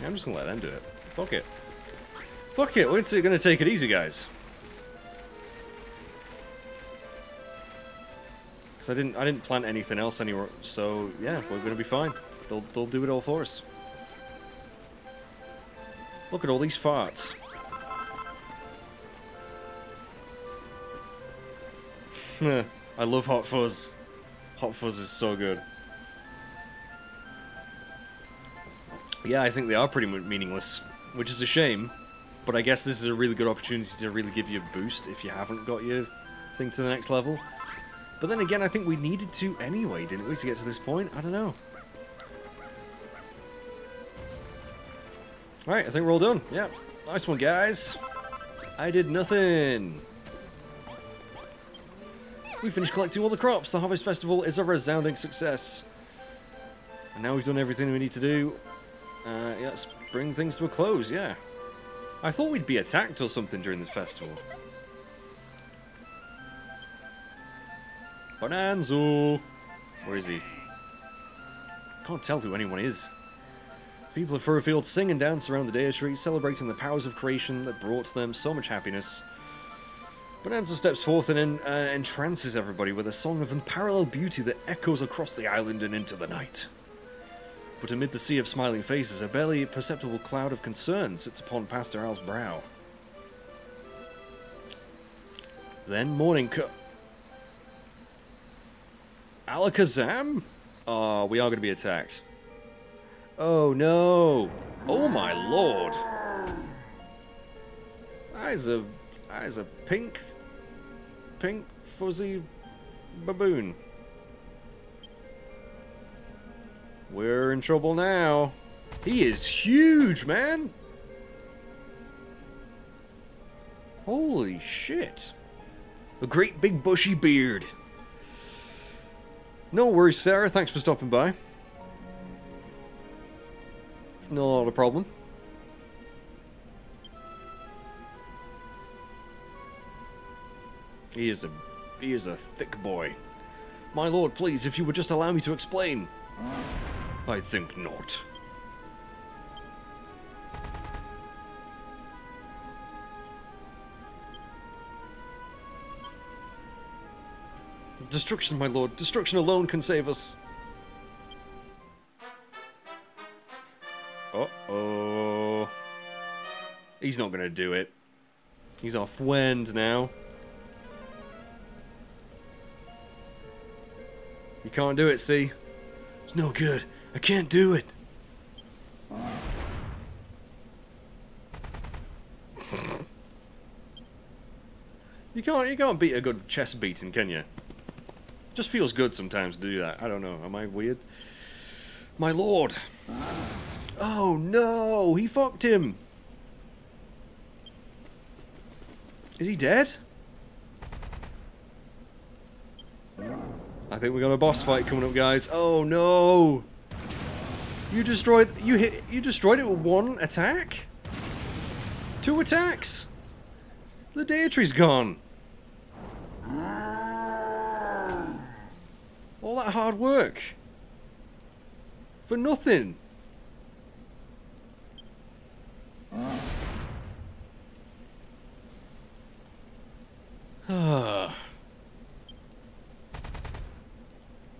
Yeah, I'm just gonna let them do it. Fuck it. Fuck it, we're gonna take it easy, guys. Because I didn't, I didn't plant anything else anywhere, so yeah, we're gonna be fine. They'll, they'll do it all for us. Look at all these farts. I love Hot Fuzz. Hot Fuzz is so good. Yeah, I think they are pretty meaningless, which is a shame. But I guess this is a really good opportunity to really give you a boost if you haven't got your thing to the next level. But then again, I think we needed to anyway, didn't we, to get to this point? I don't know. Alright, I think we're all done. Yeah, nice one, guys. I did nothing. We finished collecting all the crops. The Harvest Festival is a resounding success. And now we've done everything we need to do. Uh, yeah, let's bring things to a close, yeah. I thought we'd be attacked or something during this festival. Bonanzo! Where is he? Can't tell who anyone is. People of Furrowfield sing and dance around the deity, celebrating the powers of creation that brought them so much happiness. Bonanza steps forth and uh, entrances everybody with a song of unparalleled beauty that echoes across the island and into the night. But amid the sea of smiling faces, a barely perceptible cloud of concern sits upon Pastor Al's brow. Then morning co- Alakazam? Ah, oh, we are going to be attacked. Oh no! Oh my lord! That is a, that is a pink, pink fuzzy baboon. We're in trouble now. He is huge, man! Holy shit! A great big bushy beard. No worries, Sarah. Thanks for stopping by. Not a problem. He is a he is a thick boy. My lord, please, if you would just allow me to explain. I think not. Destruction, my lord. Destruction alone can save us. Uh-oh. He's not going to do it. He's our friend now. You can't do it, see? It's no good. I can't do it. You can't, you can't beat a good chest beating, can you? Just feels good sometimes to do that. I don't know. Am I weird? My lord. Oh no! He fucked him! Is he dead? I think we got a boss fight coming up, guys. Oh no! You destroyed you hit you destroyed it with one attack? Two attacks? The deity's gone. All that hard work. For nothing.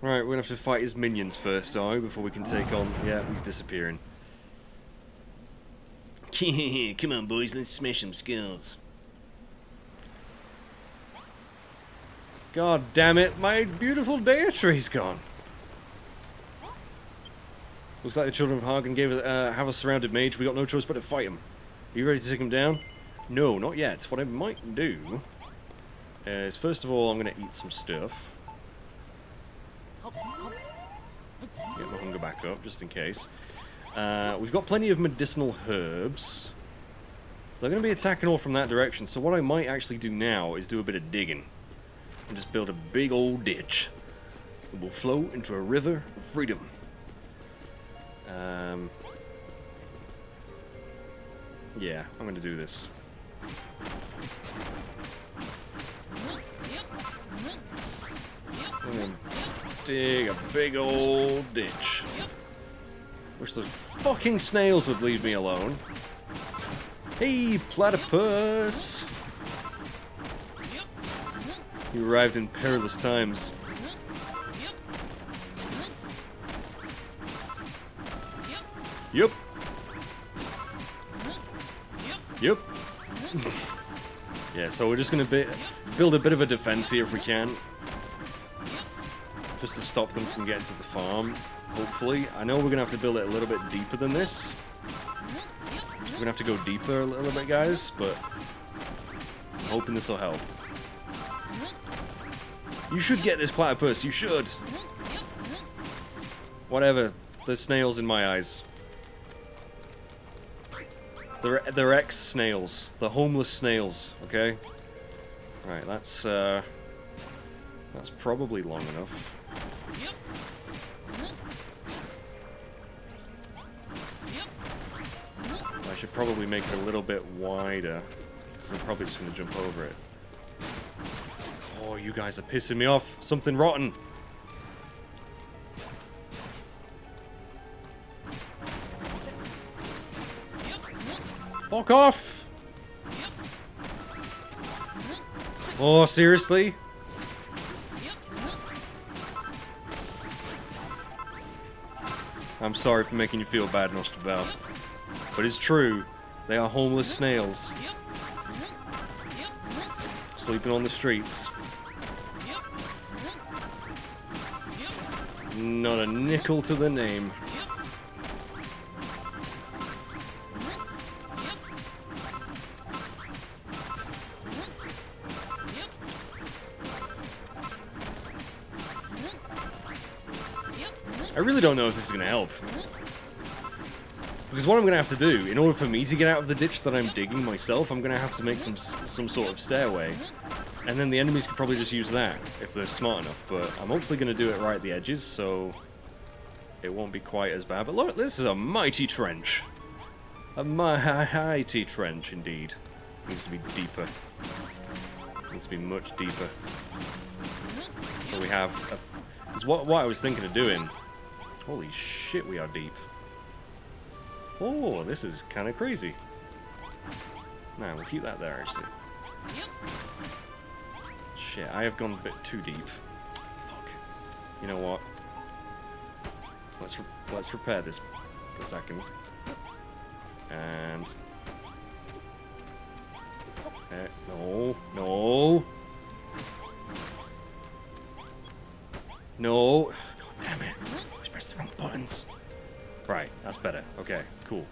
Right, we're gonna have to fight his minions first, are we, before we can take on... Yeah, he's disappearing. Come on, boys, let's smash some skulls. God damn it, my beautiful Beatrice's gone. Looks like the children of Hagen gave us, uh, have us surrounded, mage. We got no choice but to fight him. Are you ready to take him down? No, not yet. What I might do is, first of all, I'm going to eat some stuff. Get my hunger back up, just in case. Uh, we've got plenty of medicinal herbs. They're going to be attacking all from that direction, so what I might actually do now is do a bit of digging. And just build a big old ditch that will flow into a river of freedom. Um, yeah, I'm going to do this. I'm going to dig a big old ditch. Wish those fucking snails would leave me alone. Hey, platypus! You arrived in perilous times. Yup. Yup. Yeah, so we're just going to build a bit of a defense here if we can. Just to stop them from getting to the farm, hopefully. I know we're going to have to build it a little bit deeper than this. We're going to have to go deeper a little bit, guys, but I'm hoping this will help. You should get this platypus, you should! Whatever, there's snails in my eyes. They're, they're ex-snails. They're homeless snails, okay? Right, that's, uh... that's probably long enough. I should probably make it a little bit wider, because I'm probably just going to jump over it. Oh, you guys are pissing me off. Something rotten. Fuck off! Oh, seriously? I'm sorry for making you feel bad, Nostradav. But it's true. They are homeless snails. Sleeping on the streets. Not a nickel to the name. I really don't know if this is going to help. Because what I'm going to have to do, in order for me to get out of the ditch that I'm digging myself, I'm going to have to make some some sort of stairway. And then the enemies could probably just use that, if they're smart enough, but I'm hopefully going to do it right at the edges, so it won't be quite as bad. But look, this is a mighty trench. A mighty trench, indeed. It needs to be deeper. It needs to be much deeper. So we have... A, it's what, what I was thinking of doing. Holy shit, we are deep. Oh, this is kind of crazy. Now, we'll keep that there, actually. Shit, I have gone a bit too deep. Fuck. You know what? Let's re let's repair this for a second. And... Uh, no, no. No. God damn it. I always press the wrong buttons. Right, that's better. Okay, cool.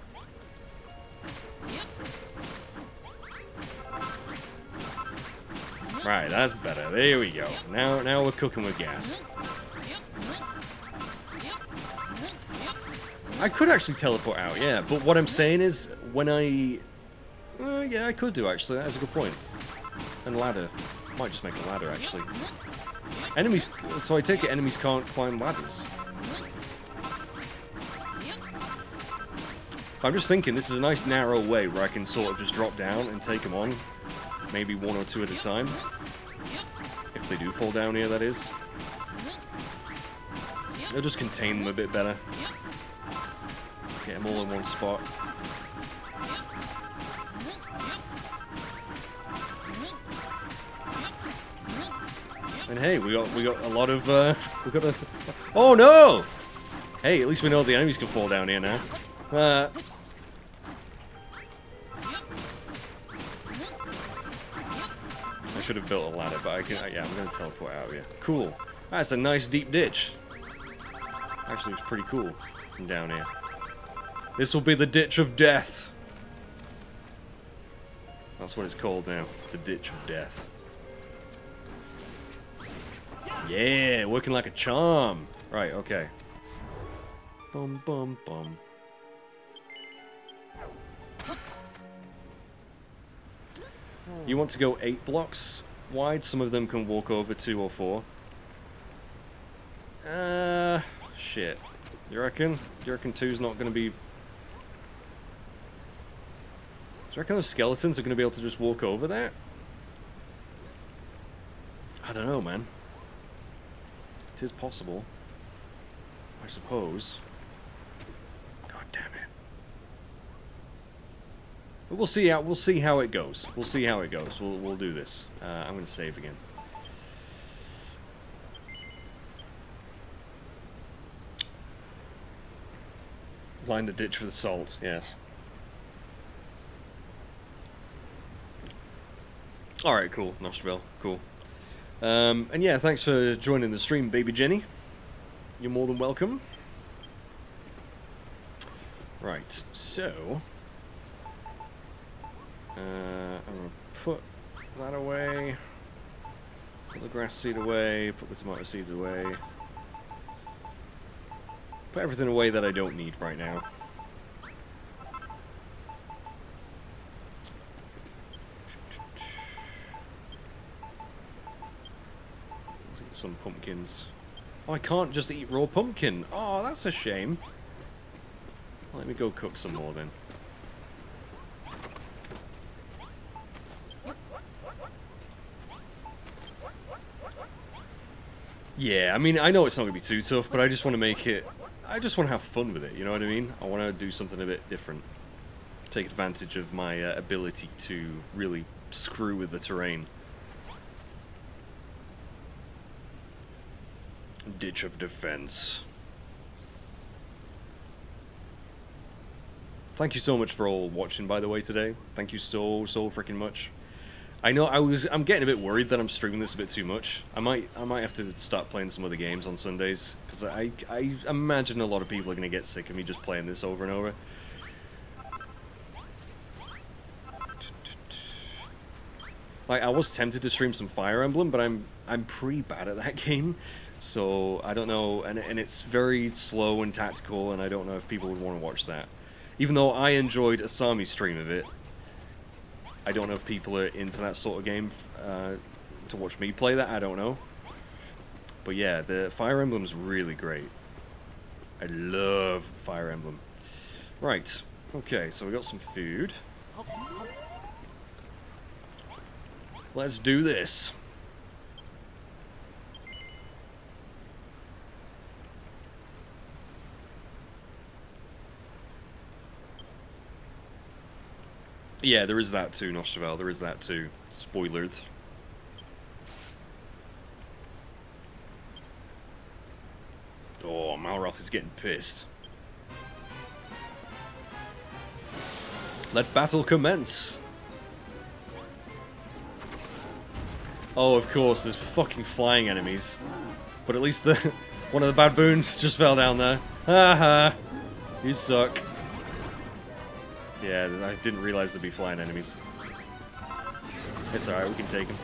Right, that's better. There we go. Now, now we're cooking with gas. I could actually teleport out, yeah. But what I'm saying is, when I... Uh, yeah, I could do, actually. That's a good point. And ladder. Might just make a ladder, actually. Enemies... So I take it enemies can't climb ladders. I'm just thinking, this is a nice narrow way where I can sort of just drop down and take them on. Maybe one or two at a time. If they do fall down here, that is. I'll just contain them a bit better. Get them all in one spot. And hey, we got we got a lot of uh, we got a. Oh no! Hey, at least we know the enemies can fall down here now. Uh, I should have built a ladder, but I can. Yeah, I'm gonna teleport out here. Cool. That's a nice deep ditch. Actually, it's pretty cool from down here. This will be the Ditch of Death. That's what it's called now. The Ditch of Death. Yeah, working like a charm. Right, okay. Bum, bum, bum. You want to go eight blocks wide? Some of them can walk over two or four. Uh, shit. You reckon? You reckon two's not gonna be... Do you reckon those skeletons are going to be able to just walk over that? I don't know, man. It is possible. I suppose. God damn it. But we'll see how, we'll see how it goes. We'll see how it goes. We'll, we'll do this. Uh, I'm going to save again. Line the ditch with salt, yes. Alright, cool. Nostraville, cool. Um, and yeah, thanks for joining the stream, baby Jenny. You're more than welcome. Right, so... Uh, I'm gonna put that away. Put the grass seed away, put the tomato seeds away. Put everything away that I don't need right now. Some pumpkins. Oh, I can't just eat raw pumpkin. Oh, that's a shame. Let me go cook some more then. Yeah, I mean, I know it's not gonna be too tough, but I just want to make it... I just want to have fun with it, you know what I mean? I want to do something a bit different. Take advantage of my uh, ability to really screw with the terrain. Ditch of Defense. Thank you so much for all watching, by the way, today. Thank you so, so freaking much. I know I was... I'm getting a bit worried that I'm streaming this a bit too much. I might I might have to start playing some other games on Sundays, because I, I imagine a lot of people are going to get sick of me just playing this over and over. Like, I was tempted to stream some Fire Emblem, but I'm, I'm pretty bad at that game. So, I don't know, and, and it's very slow and tactical, and I don't know if people would want to watch that. Even though I enjoyed Asami's stream of it, I don't know if people are into that sort of game uh, to watch me play that, I don't know. But yeah, the Fire Emblem's really great. I love Fire Emblem. Right, okay, so we got some food. Let's do this. Yeah, there is that too, Nostravelle. There is that too. Spoilers. Oh, Malroth is getting pissed. Let battle commence. Oh, of course, there's fucking flying enemies. But at least the one of the baboons just fell down there. Haha, you suck. Yeah, I didn't realize there'd be flying enemies. It's alright, we can take them.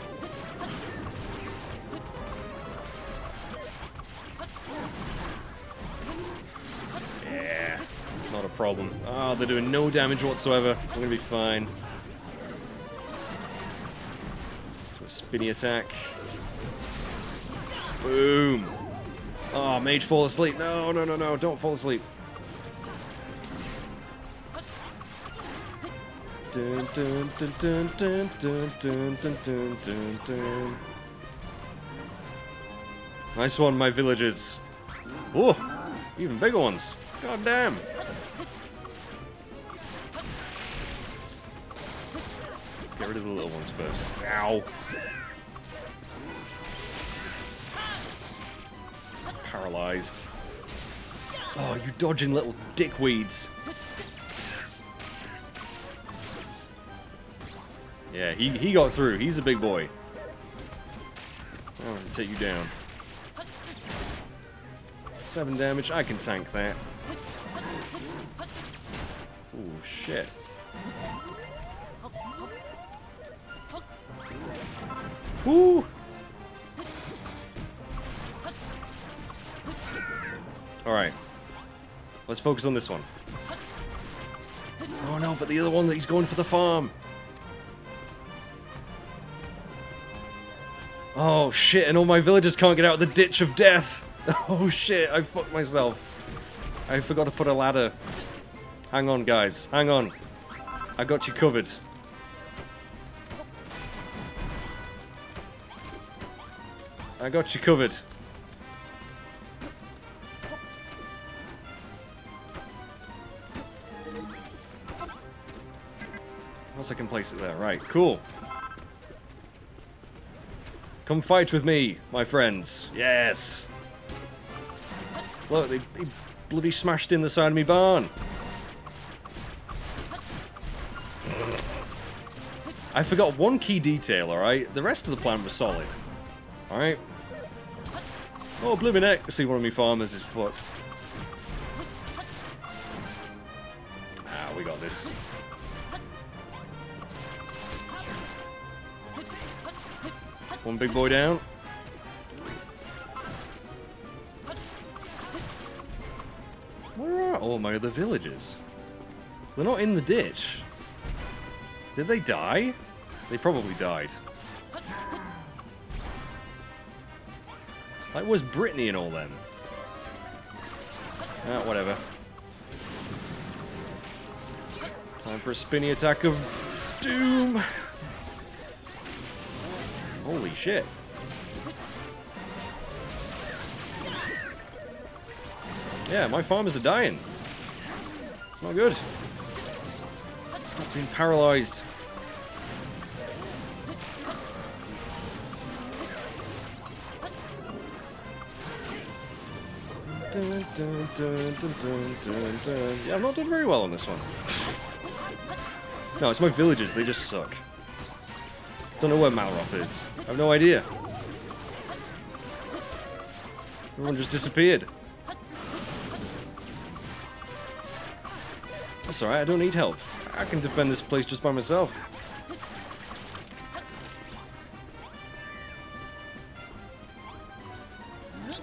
Yeah, not a problem. Oh, they're doing no damage whatsoever. We're gonna be fine. So a spinny attack. Boom. Oh, mage fall asleep. No, no, no, no, don't fall asleep. Dun, dun, dun, dun, dun, dun, dun, dun, dun, dun. Nice one, my villagers. Oh, even bigger ones. God damn. Let's get rid of the little ones first. Ow. Paralyzed. Oh, you dodging little dickweeds. Yeah, he, he got through. He's a big boy. I'm going to take you down. Seven damage. I can tank that. Oh, shit. Woo! Alright. Let's focus on this one. Oh, no, but the other one that he's going for the farm. Oh shit, and all my villagers can't get out of the ditch of death! Oh shit, I fucked myself. I forgot to put a ladder. Hang on guys, hang on. I got you covered. I got you covered. Once I can place it there, right, cool. Come fight with me, my friends. Yes! Look, they, they bloody smashed in the side of me barn. I forgot one key detail, alright? The rest of the plan was solid. Alright? Oh, blooming heck. See, one of me farmers is fucked. Ah, we got this. One big boy down. Where are all my other villagers? They're not in the ditch. Did they die? They probably died. Like, where's Brittany and all them? Ah, whatever. Time for a spinny attack of doom. Holy shit. Yeah, my farmers are dying. It's not good. Stop being paralyzed. Dun, dun, dun, dun, dun, dun, dun. Yeah, I've not done very well on this one. No, it's my villagers. They just suck. Don't know where Malroth is. I have no idea. Everyone just disappeared. That's alright, I don't need help. I can defend this place just by myself.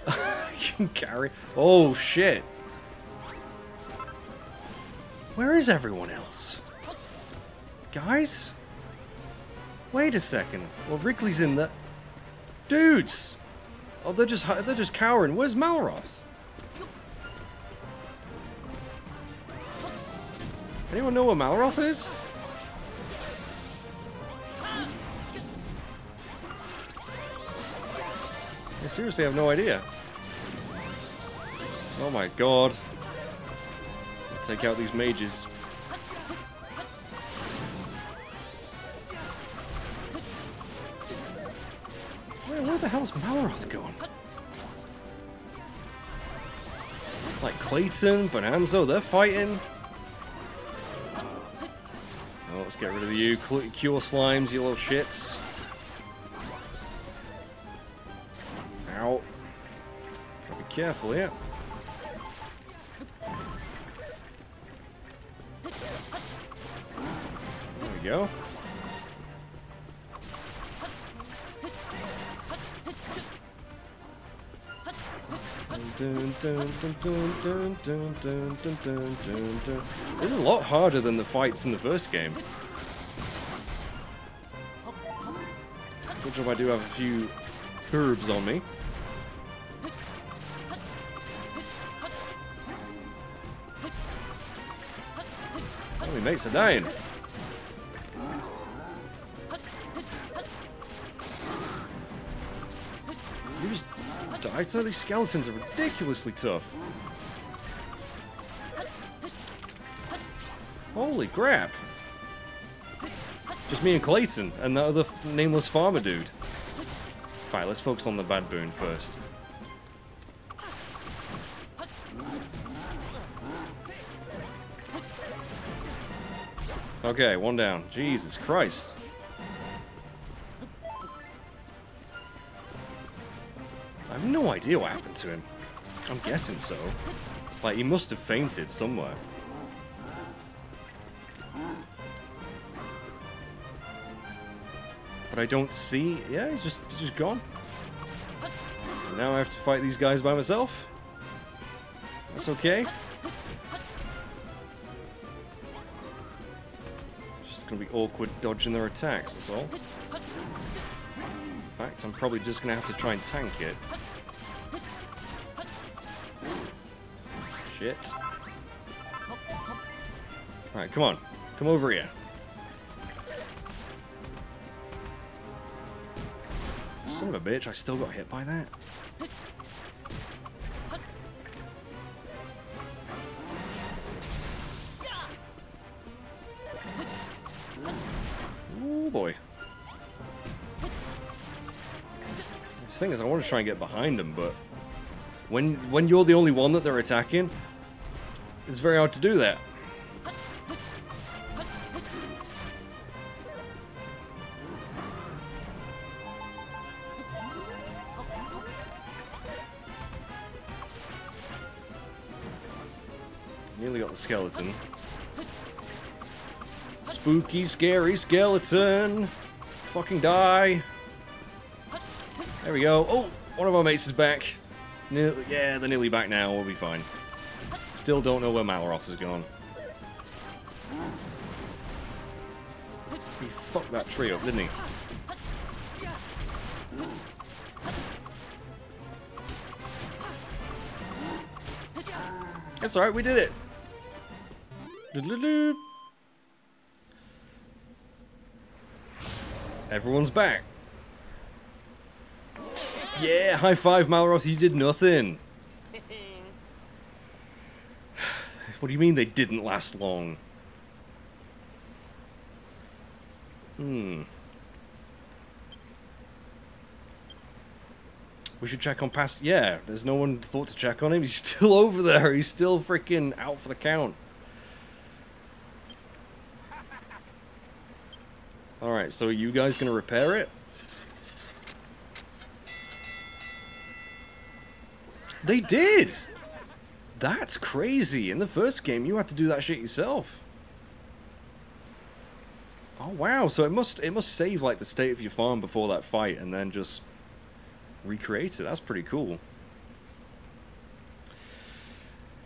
I can carry... Oh, shit. Where is everyone else? Guys? Wait a second. Well, Wrigley's in the... Dudes! Oh, they're just they're just cowering. Where's Malroth? Anyone know where Malroth is? I seriously have no idea. Oh my god. I'll take out these mages. Where the hell's Malroth going? Like Clayton, Bonanzo, they're fighting. Well, let's get rid of you. Cure slimes, you little shits. Ow. Gotta be careful here. There we go. Dun, dun, dun, dun, dun, dun, dun, dun, dun, dun, dun. This is a lot harder than the fights in the first game. Good job I do have a few herbs on me. Oh, my mates are dying. You just died, so these skeletons are ridiculously tough. Holy crap. Just me and Clayton and that other nameless farmer dude. Fine, let's focus on the bad boon first. Okay, one down. Jesus Christ. I have no idea what happened to him. I'm guessing so. Like, he must have fainted somewhere. But I don't see... Yeah, he's just, he's just gone. And now I have to fight these guys by myself. That's okay. Just gonna be awkward dodging their attacks, that's all. In fact, I'm probably just going to have to try and tank it. Shit. Alright, come on. Come over here. Son of a bitch, I still got hit by that. Oh boy. Thing is, I want to try and get behind them, but when when you're the only one that they're attacking, it's very hard to do that. Nearly got the skeleton. Spooky, scary skeleton. Fucking die. There we go. Oh, one of our mates is back. Nearly, yeah, they're nearly back now. We'll be fine. Still don't know where Malroth has gone. He fucked that tree up, didn't he? It's alright, we did it. Do-do-do. Everyone's back. Yeah, high five, Malroth, you did nothing. What do you mean they didn't last long? Hmm. We should check on past... Yeah, there's no one thought to check on him. He's still over there. He's still freaking out for the count. Alright, so are you guys going to repair it? They did! That's crazy. In the first game, you had to do that shit yourself. Oh, wow. So it must it must save, like, the state of your farm before that fight and then just recreate it. That's pretty cool.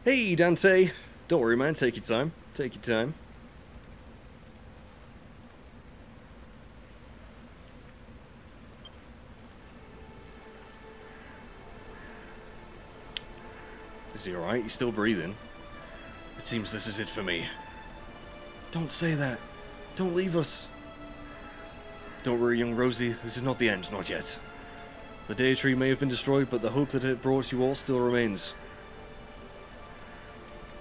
Hey, Dante. Don't worry, man. Take your time. Take your time. Is he alright? He's still breathing. It seems this is it for me. Don't say that. Don't leave us. Don't worry, young Rosie. This is not the end, not yet. The Day Tree may have been destroyed, but the hope that it brought you all still remains.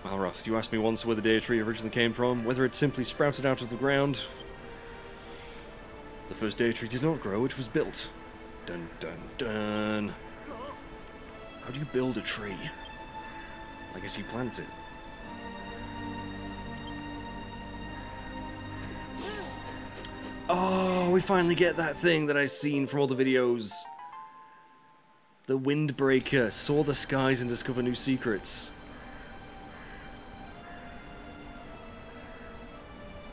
Malroth, you asked me once where the Day Tree originally came from, whether it simply sprouted out of the ground. The first Day Tree did not grow, it was built. Dun dun dun. How do you build a tree? I guess you plant it. Oh, we finally get that thing that I've seen from all the videos. The Windbreaker. Soar the skies and discover new secrets.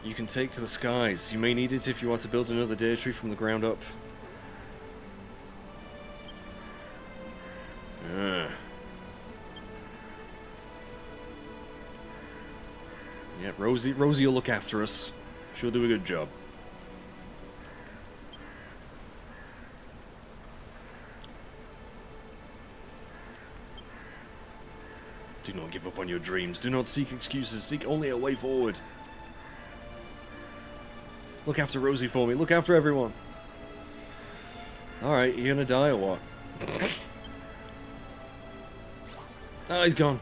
You can take to the skies. You may need it if you want to build another deity from the ground up. Uh. Yeah, Rosie, Rosie will look after us. She'll do a good job. Do not give up on your dreams. Do not seek excuses. Seek only a way forward. Look after Rosie for me. Look after everyone. Alright, you gonna die or what? Oh, he's gone.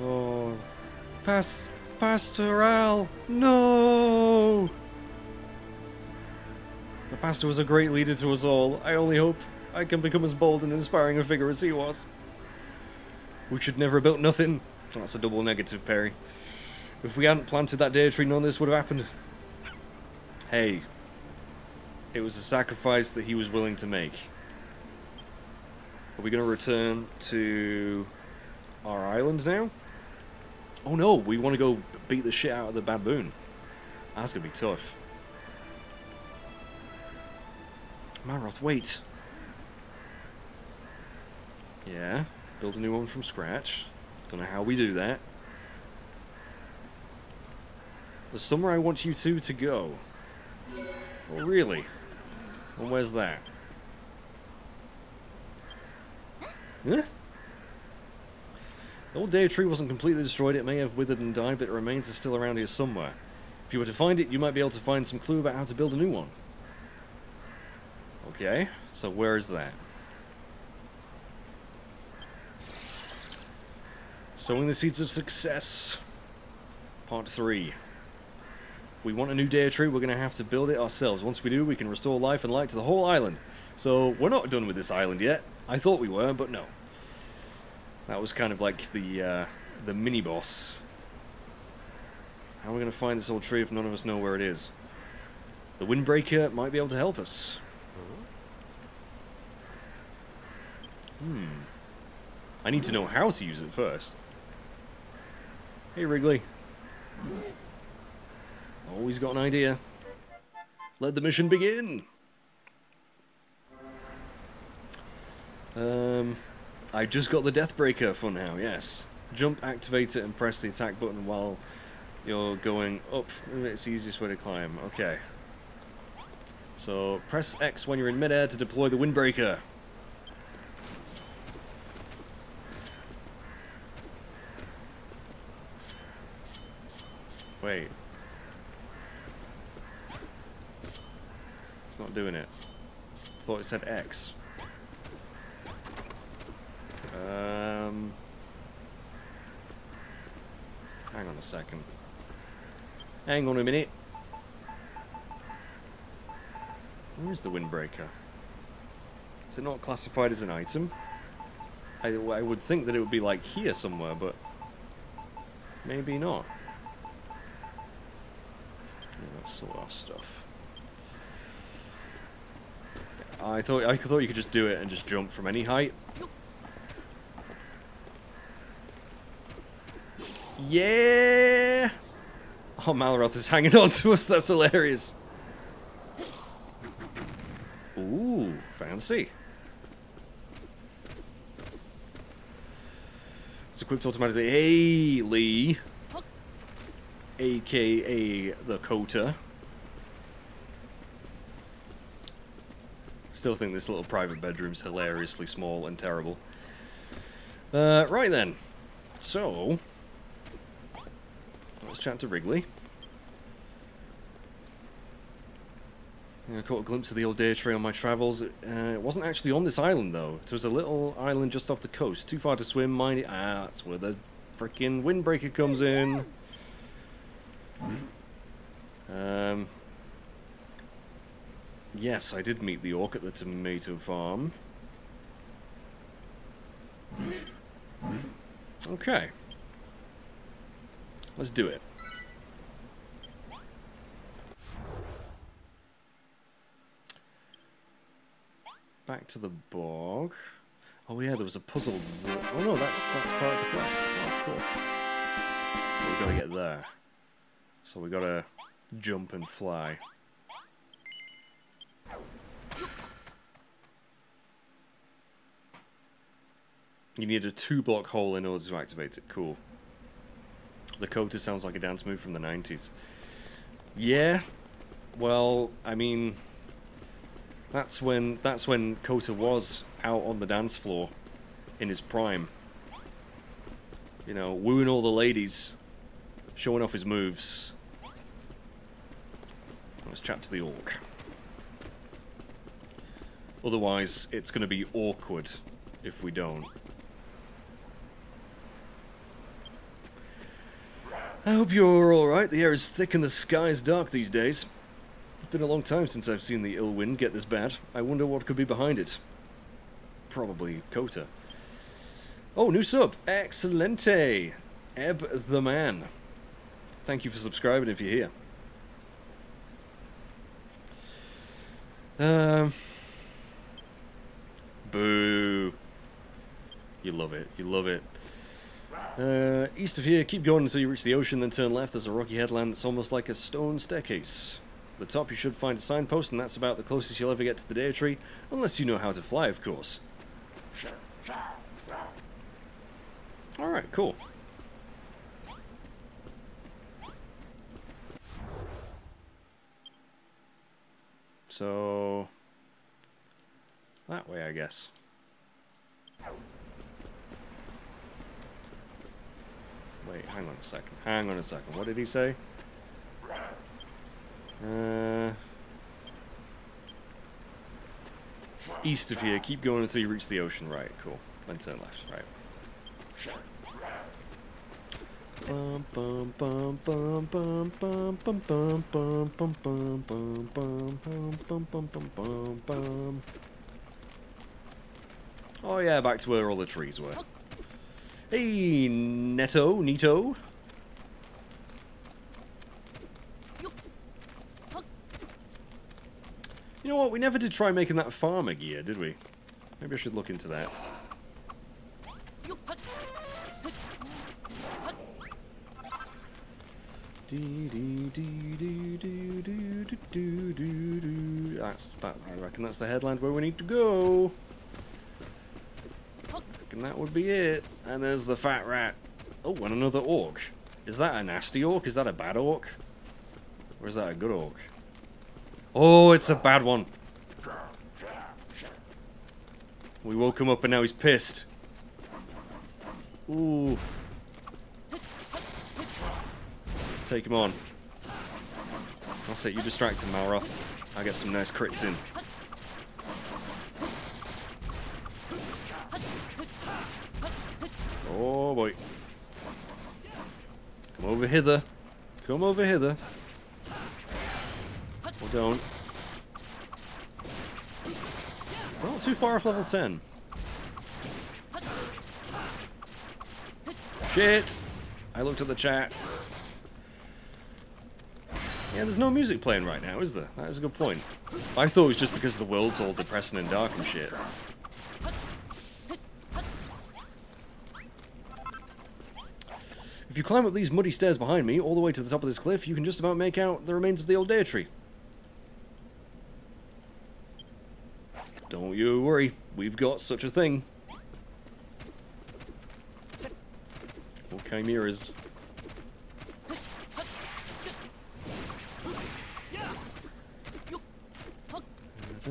Oh. Pas Pastor Al! No! The pastor was a great leader to us all. I only hope I can become as bold and inspiring a figure as he was. We should never have built nothing. That's a double negative, Perry. If we hadn't planted that deer tree, none of this would have happened. Hey, it was a sacrifice that he was willing to make. Are we going to return to our island now? Oh no, we want to go beat the shit out of the baboon. That's going to be tough. Malroth, wait. Yeah, build a new one from scratch. Don't know how we do that. There's somewhere I want you two to go. Oh, really? Well, where's that? Huh? The old deer tree wasn't completely destroyed. It may have withered and died, but the remains are still around here somewhere. If you were to find it, you might be able to find some clue about how to build a new one. Okay, so where is that? Sowing the seeds of success. Part three. We want a new deer tree, we're going to have to build it ourselves. Once we do, we can restore life and light to the whole island. So, we're not done with this island yet. I thought we were, but no. That was kind of like the, uh, the mini-boss. How are we going to find this old tree if none of us know where it is? The Windbreaker might be able to help us. Hmm. I need to know how to use it first. Hey, Wrigley. Always got an idea. Let the mission begin! Um, I just got the Deathbreaker for now, yes. Jump, activate it, and press the attack button while you're going up. It's the easiest way to climb. Okay. So, press X when you're in midair to deploy the Windbreaker. Wait. It's not doing it. I thought it said X. Um, hang on a second. Hang on a minute. Where's the Windbreaker? Is it not classified as an item? I, I would think that it would be like here somewhere, but maybe not. That sort of stuff. I thought I thought you could just do it and just jump from any height. Yeah! Oh, Malroth is hanging on to us. That's hilarious. Ooh, fancy. It's equipped automatically. Hey, Lee. A K A the Kota. Still think this little private bedroom's hilariously small and terrible. Uh, right then. So, let's chat to Wrigley. I caught a glimpse of the old deer tree on my travels. Uh, it wasn't actually on this island, though. It was a little island just off the coast. Too far to swim, mind it. Ah, that's where the frickin' Windbreaker comes in. Um, yes, I did meet the orc at the tomato farm. Okay. Let's do it. back to the bog. Oh yeah, there was a puzzle. Oh no, that's that's part of the quest. Oh, cool. But we've got to get there. So we got to jump and fly. You need a two-block hole in order to activate it. Cool. The Kota sounds like a dance move from the nineties. Yeah. Well, I mean, that's when that's when Kota was out on the dance floor in his prime. You know, wooing all the ladies, showing off his moves. Let's chat to the orc. Otherwise, it's going to be awkward if we don't. I hope you're alright. The air is thick and the sky is dark these days. It's been a long time since I've seen the ill wind get this bad. I wonder what could be behind it. Probably Kota. Oh, new sub! Excelente! Eb the man. Thank you for subscribing if you're here. Um. Boo. You love it. You love it. Uh, east of here, keep going until you reach the ocean, then turn left. There's a rocky headland that's almost like a stone staircase. At the top you should find a signpost, and that's about the closest you'll ever get to the Day Tree, unless you know how to fly, of course. Alright, cool. So... that way, I guess. Wait, hang on a second. Hang on a second. What did he say? Uh, east of here. Keep going until you reach the ocean. Right, cool. Then turn left. Right. Bum, bum, bum, bum, bum, bum, bum, bum, bum, bum, bum, bum, bum, bum, bum, bum. Oh yeah, back to where all the trees were. Hey, Neto, Neto. You know what? We never did try making that farmer gear, did we? Maybe I should look into that. That's that. I reckon that's the headland where we need to go. And that would be it. And there's the fat rat. Oh, and another orc. Is that a nasty orc? Is that a bad orc? Or is that a good orc? Oh, it's a bad one. We woke him up and now he's pissed. Ooh. Take him on. That's it, you distract him, Malroth. I get some nice crits in. Oh boy. Come over hither. Come over hither. Or don't. We're not too far off level ten. Shit! I looked at the chat. Yeah, there's no music playing right now, is there? That is a good point. I thought it was just because the world's all depressing and dark and shit. If you climb up these muddy stairs behind me, all the way to the top of this cliff, you can just about make out the remains of the old Day Tree. Don't you worry, we've got such a thing. Or chimeras.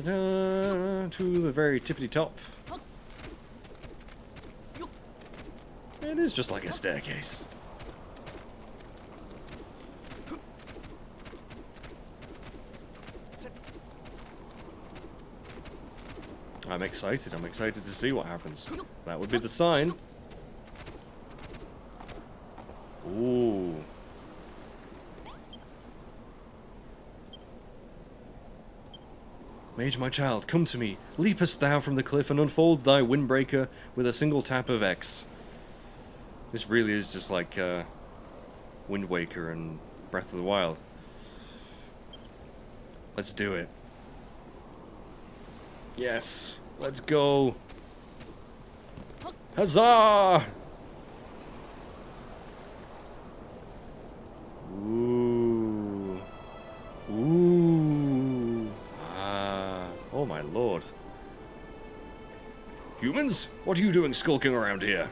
Da-da, to the very tippity top. It is just like a staircase. I'm excited. I'm excited to see what happens. That would be the sign. Ooh. Mage, my child, come to me. Leapest thou from the cliff and unfold thy windbreaker with a single tap of X. This really is just like uh, Wind Waker and Breath of the Wild. Let's do it. Yes. Let's go. Huzzah! Ooh. Ooh. Ah. Oh my lord. Humans? What are you doing skulking around here?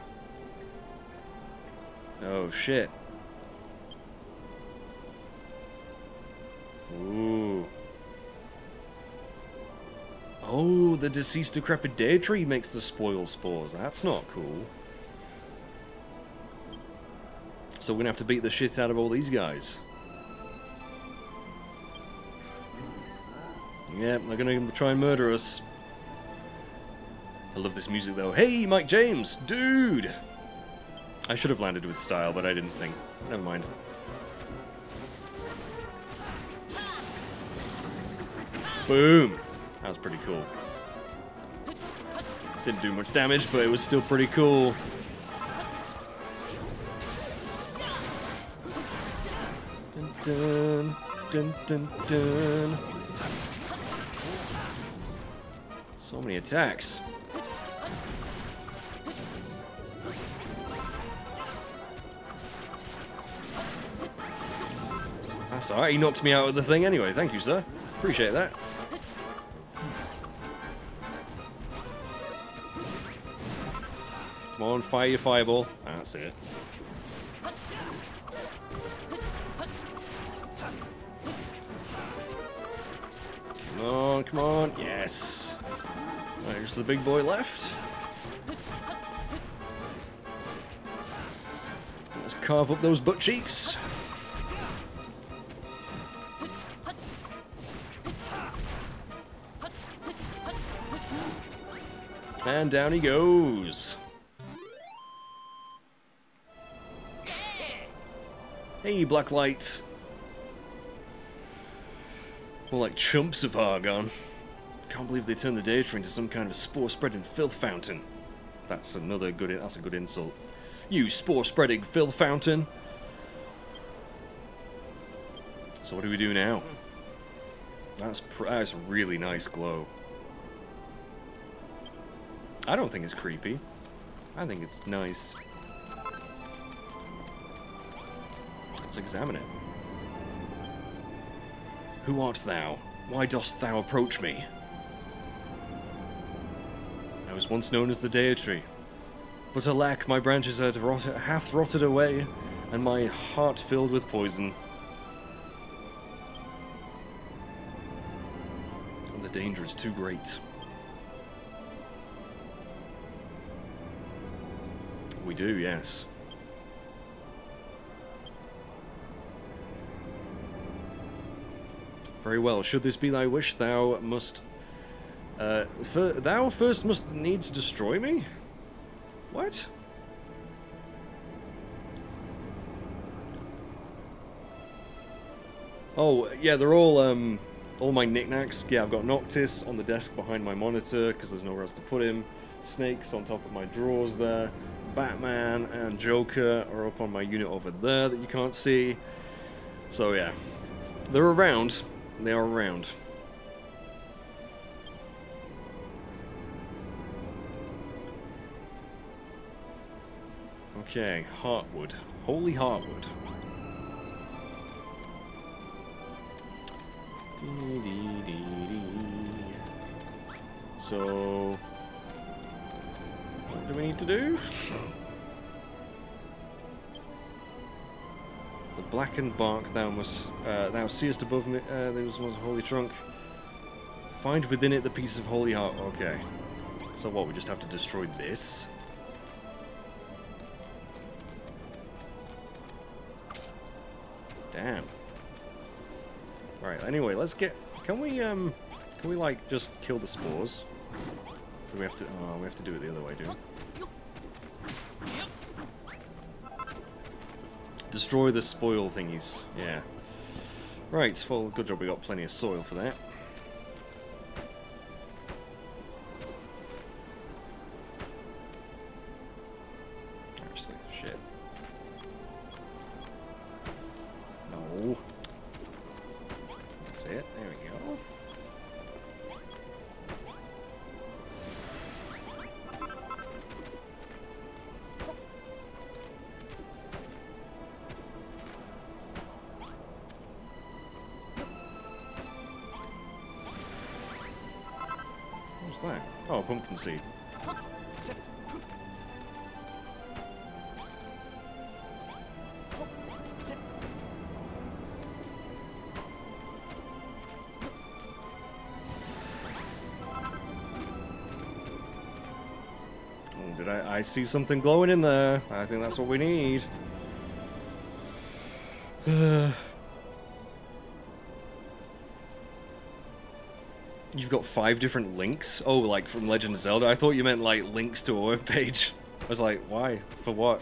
Oh shit. Ooh. Oh, the deceased decrepit day tree makes the spoil spores. That's not cool. So we're gonna have to beat the shit out of all these guys. Yeah, they're gonna try and murder us. I love this music though. Hey, Mike James! Dude! I should have landed with style, but I didn't think. Never mind. Boom! That was pretty cool. Didn't do much damage, but it was still pretty cool. Dun dun, dun dun dun. So many attacks. That's alright, he knocked me out of the thing anyway. Thank you, sir. Appreciate that. Come on, fire your fireball. That's it. Come on, come on. Yes. There's the big boy left. Let's carve up those butt cheeks. And down he goes. Hey, Blacklight. More like chumps of Argon. Can't believe they turned the day tree into some kind of spore-spreading filth fountain. That's another good. That's a good insult. You spore-spreading filth fountain. So what do we do now? That's pr that's a really nice glow. I don't think it's creepy. I think it's nice. Examine it. Who art thou? Why dost thou approach me? I was once known as the Deity, but alack, my branches had rot hath rotted away, and my heart filled with poison. And the danger is too great. We do, yes. Very well. Should this be thy wish, thou must... Uh, fir thou first must needs destroy me? What? Oh, yeah, they're all, um... all my knickknacks. Yeah, I've got Noctis on the desk behind my monitor, because there's nowhere else to put him. Snakes on top of my drawers there. Batman and Joker are up on my unit over there that you can't see. So, yeah. They're around. They are around. Okay, Heartwood. Holy Heartwood. Dee, dee, dee, dee. So... what do we need to do? The blackened bark thou must, uh, thou seest above me, uh, there was one's holy trunk. Find within it the piece of holy heart. Okay. So what, we just have to destroy this? Damn. Alright, anyway, let's get, can we, um, can we, like, just kill the spores? Do we have to, oh, we have to do it the other way, do we? Destroy the spoil thingies. Yeah. Right, well, good job we got plenty of soil for that. Seriously, shit. No. That's it. There we go. Oh, pumpkin seed. I see something glowing in there. I think that's what we need. You've got five different links? Oh, like from Legend of Zelda? I thought you meant like links to a webpage. I was like, why? For what?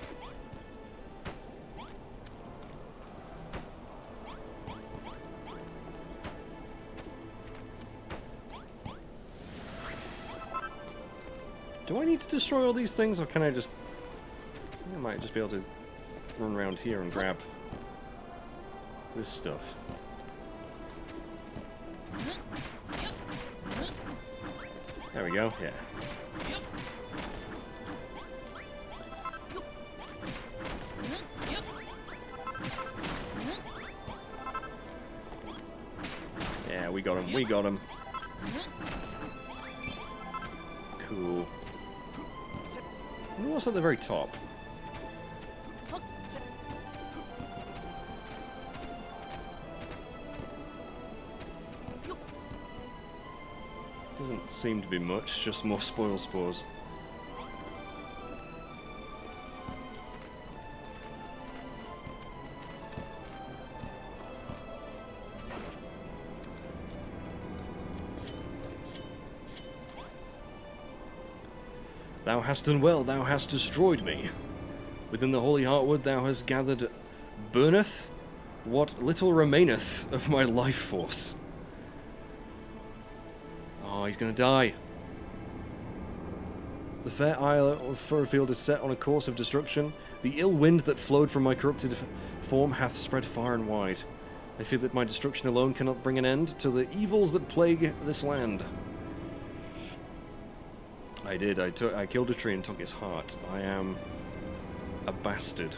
Do I need to destroy all these things, or can I just... I might just be able to run around here and grab this stuff. There we go, yeah. Yeah, we got him, we got him. Cool. What's at the very top? Doesn't seem to be much, just more spoil spores. Thou hast done well, thou hast destroyed me. Within the holy heartwood thou hast gathered, burneth what little remaineth of my life force. Oh, he's gonna die. The fair isle of Furrowfield is set on a course of destruction. The ill wind that flowed from my corrupted form hath spread far and wide. I fear that my destruction alone cannot bring an end to the evils that plague this land. I did. I took. I killed a tree and took its heart. I am a bastard.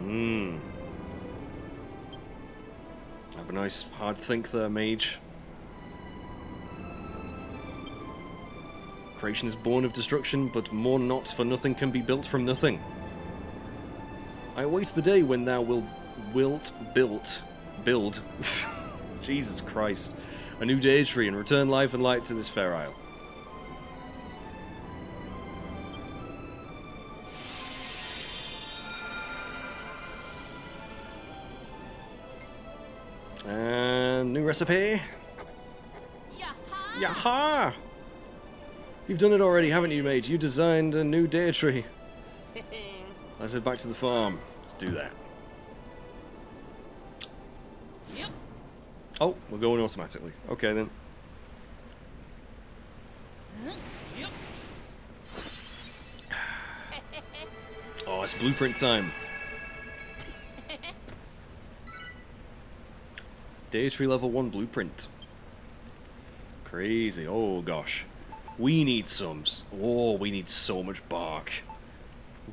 Mmm. Have a nice hard think there, mage. Creation is born of destruction, but more not, for nothing can be built from nothing. I await the day when thou wilt, wilt, built, build. Jesus Christ. A new day is free, and return life and light to this fair isle. And new recipe. Yaha! Yaha! You've done it already, haven't you, mate? You designed a new day tree. Let's head back to the farm. Let's do that. Oh, we're going automatically. Okay, then. Oh, it's blueprint time. Day tree level one blueprint. Crazy. Oh, gosh. We need some. Oh, we need so much bark.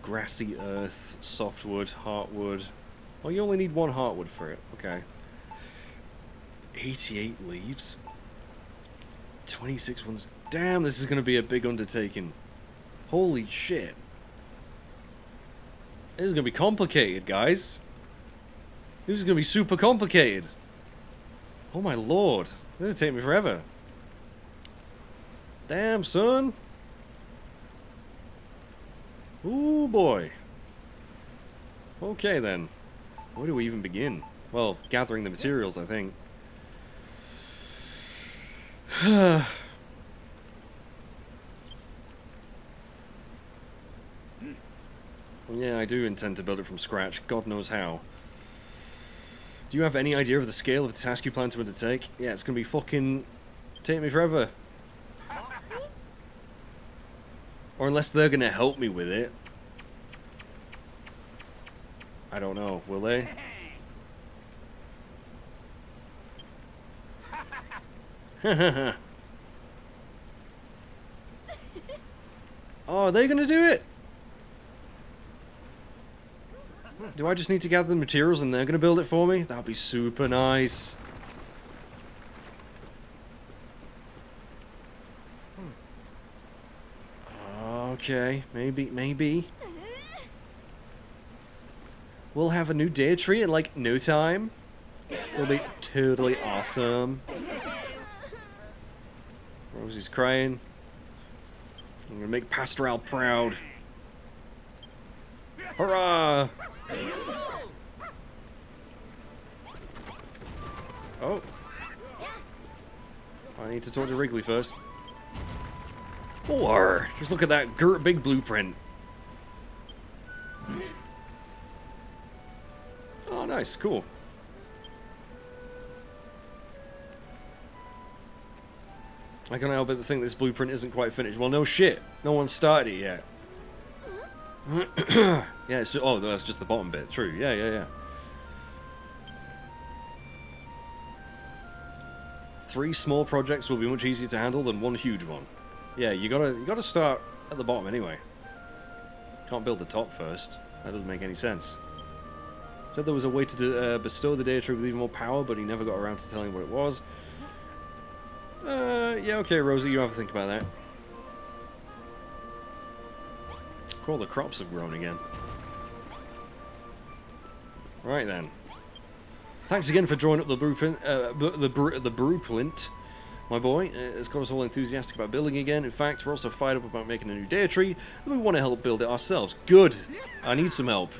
Grassy earth, softwood, heartwood. Oh, you only need one heartwood for it. Okay. eighty-eight leaves? twenty-six ones. Damn, this is going to be a big undertaking. Holy shit. This is going to be complicated, guys. This is going to be super complicated. Oh my lord. This is going to take me forever. Damn, son. Ooh, boy. Okay, then. Where do we even begin? Well, gathering the materials, I think. Yeah, I do intend to build it from scratch. God knows how. Do you have any idea of the scale of the task you plan to undertake? Yeah, it's gonna be fucking... take me forever. Or unless they're gonna help me with it. I don't know. Will they? Oh, are they gonna do it? Do I just need to gather the materials and they're gonna build it for me? That'd be super nice. Okay, maybe, maybe. We'll have a new data tree in like no time. It'll be totally awesome. Rosie's crying. I'm gonna make Pastor Al proud. Hurrah! Oh. I need to talk to Wrigley first. Or, just look at that gr big blueprint. Oh, nice, cool. I can't help but think this blueprint isn't quite finished. Well, no shit. No one started it yet. Yeah, it's just, oh, that's just the bottom bit. True. Yeah, yeah, yeah. Three small projects will be much easier to handle than one huge one. Yeah, you gotta you gotta start at the bottom anyway. Can't build the top first. That doesn't make any sense. Said there was a way to do, uh, bestow the data tree with even more power, but he never got around to telling what it was. Uh, yeah, okay, Rosie, you have to think about that. All the crops have grown again. Right then. Thanks again for drawing up the blueprint, uh, the br the blueprint, my boy. It's got us all enthusiastic about building again. In fact, we're also fired up about making a new data tree, and we want to help build it ourselves. Good. I need some help.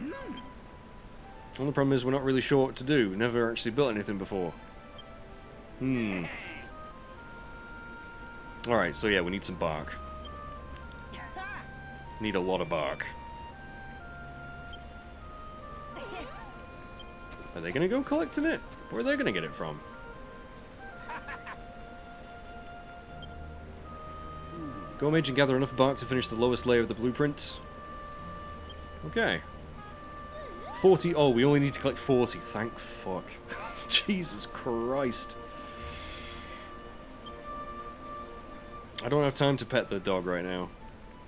The only problem is we're not really sure what to do. Never actually built anything before. Hmm. All right. So yeah, we need some bark. Need a lot of bark. Are they gonna go collecting it? Where are they gonna get it from? Go mage and gather enough bark to finish the lowest layer of the blueprint. Okay. forty. Oh, we only need to collect forty. Thank fuck. Jesus Christ. I don't have time to pet the dog right now.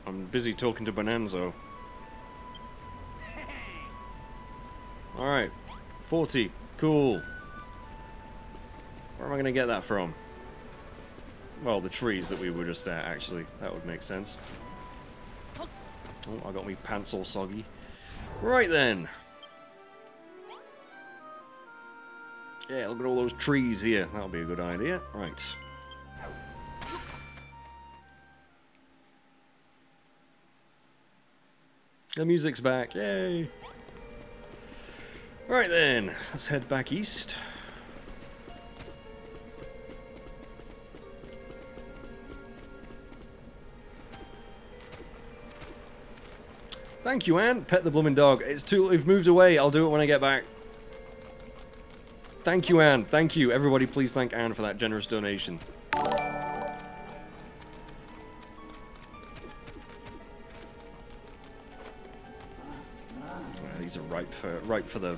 I'm busy talking to Bonanzo. Alright. forty. Cool. Where am I going to get that from? Well, the trees that we were just at, actually. That would make sense. Oh, I got me pants all soggy. Right then. Yeah, look at all those trees here. That'll be a good idea. Right. The music's back, yay! Right then, let's head back east. Thank you, Anne. Pet the blooming dog. It's too. We've moved away. I'll do it when I get back. Thank you, Anne. Thank you, everybody. Please thank Anne for that generous donation. These are ripe for ripe for the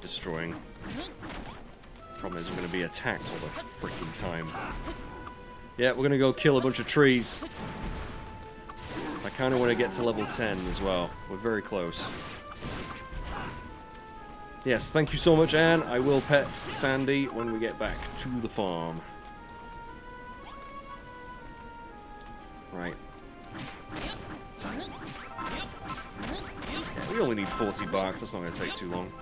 destroying. Problem is, we're going to be attacked all the freaking time. Yeah, we're going to go kill a bunch of trees. I kind of want to get to level ten as well. We're very close. Yes, thank you so much, Anne. I will pet Sandy when we get back to the farm. Right. We only need forty barks, that's not going to take too long.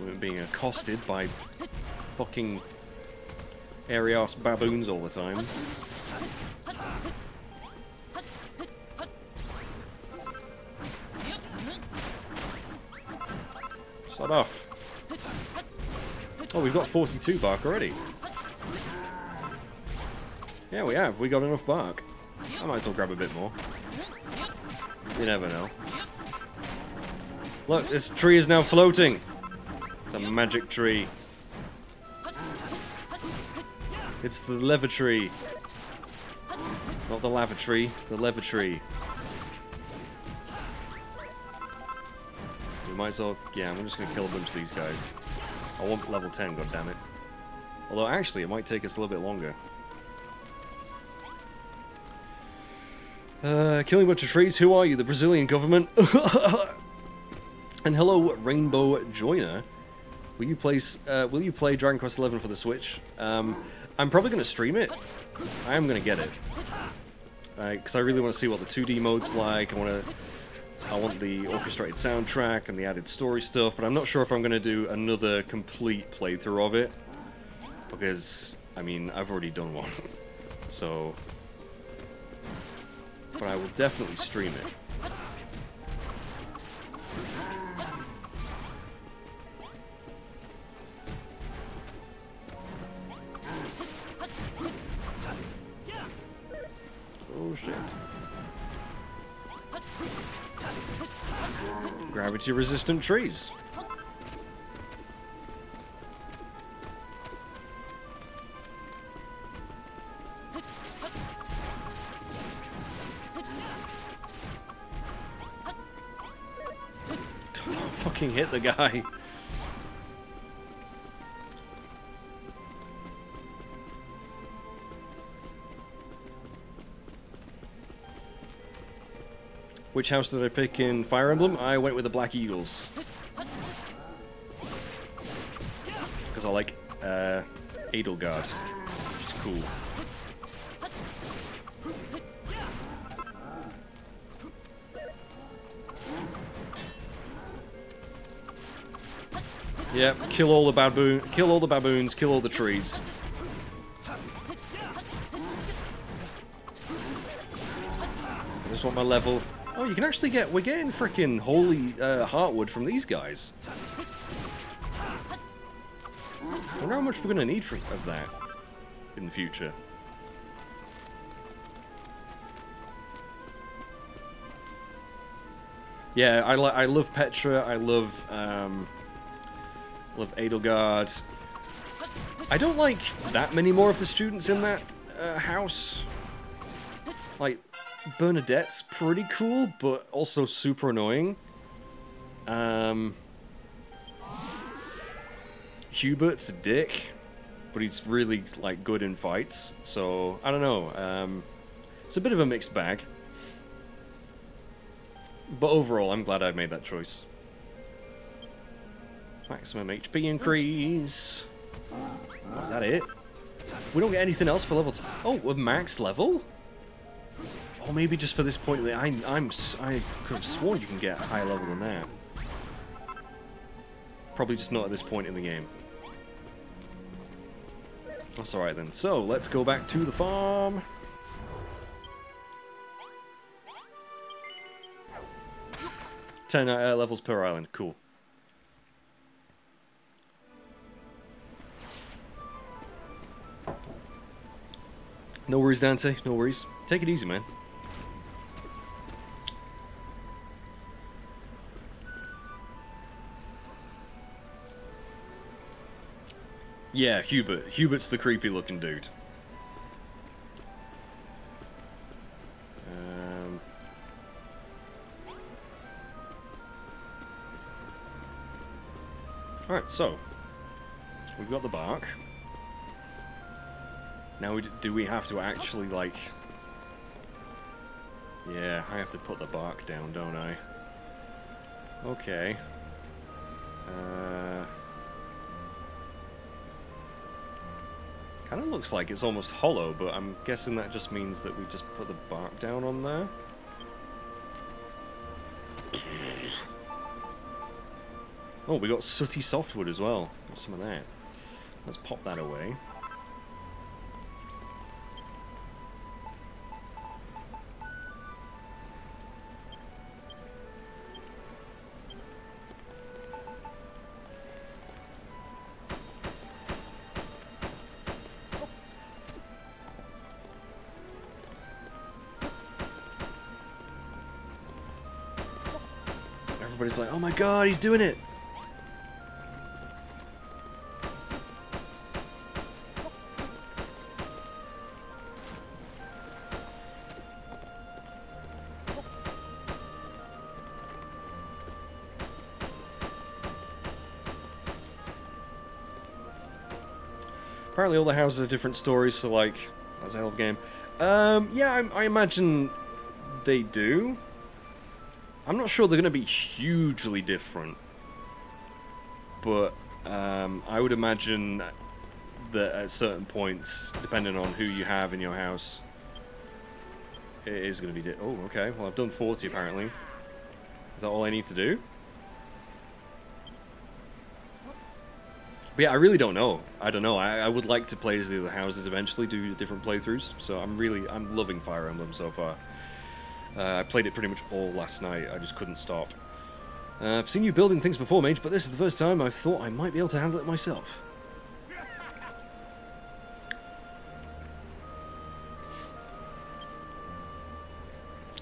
We're being accosted by fucking airy-ass baboons all the time. Shut off. Oh, we've got forty-two bark already. Yeah, we have. We got enough bark. I might as well grab a bit more. You never know. Look, this tree is now floating. It's a magic tree. It's the lever tree. Not the lava tree, the lever tree. We might as well... Yeah, I'm just going to kill a bunch of these guys. I want level ten, goddammit. Although, actually, it might take us a little bit longer. Uh, killing a bunch of trees. Who are you? The Brazilian government? And hello, Rainbow Joiner. Will you play? Uh, will you play Dragon Quest eleven for the Switch? Um, I'm probably going to stream it. I am going to get it because uh, I really want to see what the two D mode's like. I want to. I want the orchestrated soundtrack and the added story stuff, but I'm not sure if I'm going to do another complete playthrough of it because, I mean, I've already done one. So, but I will definitely stream it. Oh shit. Gravity resistant trees. Can't fucking hit the guy. Which house did I pick in Fire Emblem? I went with the Black Eagles. Because I like uh, Edelgard, which is cool. Yeah, kill all the baboon, kill all the baboons, kill all the trees. I just want my level. Oh, you can actually get, we're getting frickin' holy uh, heartwood from these guys. I wonder how much we're gonna need for, of that in the future. Yeah, I, lo I love Petra, I love, um, love Edelgard. I don't like that many more of the students in that uh, house. Like, Bernadette's pretty cool, but also super annoying. Um, Hubert's a dick, but he's really like good in fights. So I don't know. Um, it's a bit of a mixed bag. But overall, I'm glad I made that choice. Maximum H P increase. Was that it? We don't get anything else for level two. Oh, with max level. Or maybe just for this point, I, I'm, I could have sworn you can get a higher level than that. Probably just not at this point in the game. That's alright then. So, let's go back to the farm. ten uh, levels per island. Cool. No worries, Dante. No worries. Take it easy, man. Yeah, Hubert. Hubert's the creepy-looking dude. Um, all right, so we've got the bark. Now, we d do we have to actually like? Yeah, I have to put the bark down, don't I? Okay. Uh. Kind of looks like it's almost hollow, but I'm guessing that just means that we just put the bark down on there. Oh, we got sooty softwood as well. Got some of that. Let's pop that away. Everybody's like, oh my god, he's doing it! Apparently all the houses are different stories, so like, that's a hell of a game. Um, yeah, I, I imagine they do. I'm not sure they're going to be hugely different, but Um, I would imagine that at certain points, depending on who you have in your house, it is going to be... Oh, okay. Well, I've done forty, apparently. Is that all I need to do? But yeah, I really don't know. I don't know. I, I would like to play as the other houses eventually, do different playthroughs. So I'm really... I'm loving Fire Emblem so far. Uh, I played it pretty much all last night. I just couldn't stop. Uh, I've seen you building things before, Mage, but this is the first time I've thought I might be able to handle it myself.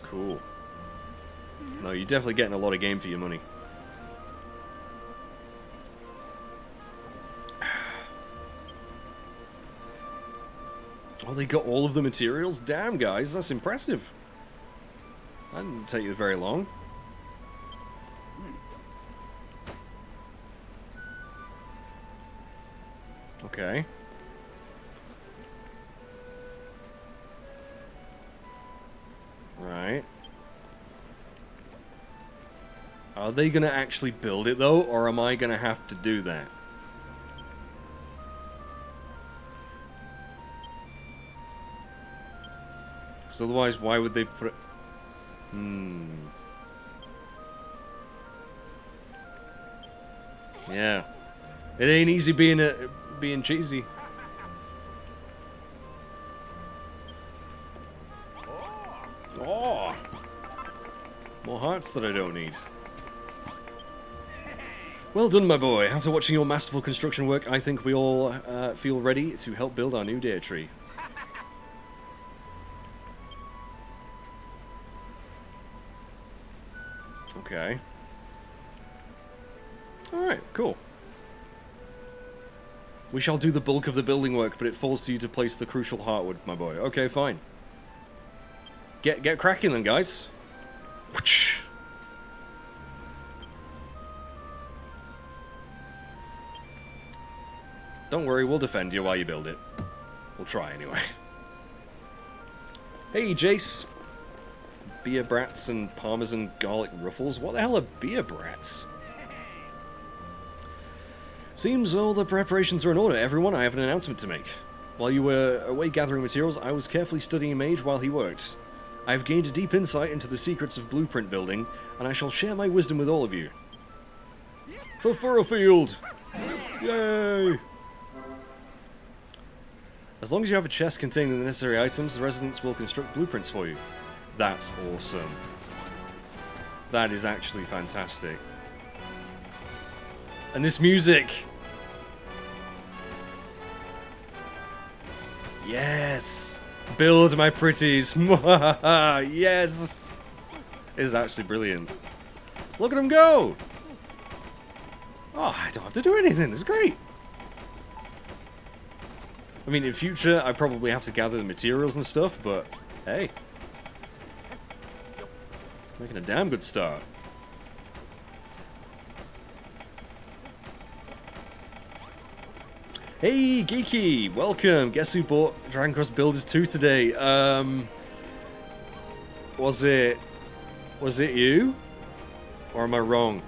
Cool. No, you're definitely getting a lot of game for your money. Oh, they got all of the materials? Damn, guys, that's impressive. That didn't take you very long. Okay. Right. Are they going to actually build it, though, or am I going to have to do that? Because otherwise, why would they put it... Hmm. Yeah. It ain't easy being a... being cheesy. Oh, more hearts that I don't need. Well done, my boy. After watching your masterful construction work, I think we all uh, feel ready to help build our new deer tree. Okay. Alright, cool. We shall do the bulk of the building work, but it falls to you to place the crucial heartwood, my boy. Okay, fine. Get get cracking then, guys. Whoosh. Don't worry, we'll defend you while you build it. We'll try anyway. Hey, Jace. Beer brats and parmesan garlic ruffles. What the hell are beer brats? Seems all the preparations are in order. Everyone, I have an announcement to make. While you were away gathering materials, I was carefully studying Mage while he worked. I have gained a deep insight into the secrets of blueprint building, and I shall share my wisdom with all of you. For Furrowfield! Yay! As long as you have a chest containing the necessary items, the residents will construct blueprints for you. That's awesome. That is actually fantastic. And this music! Yes! Build my pretties! Yes! This is actually brilliant. Look at them go! Oh, I don't have to do anything, it's great! I mean, in future, I probably have to gather the materials and stuff, but hey. Making a damn good start. Hey, Geeky! Welcome! Guess who bought Dragon Quest Builders two today? Um... Was it... Was it you? Or am I wrong?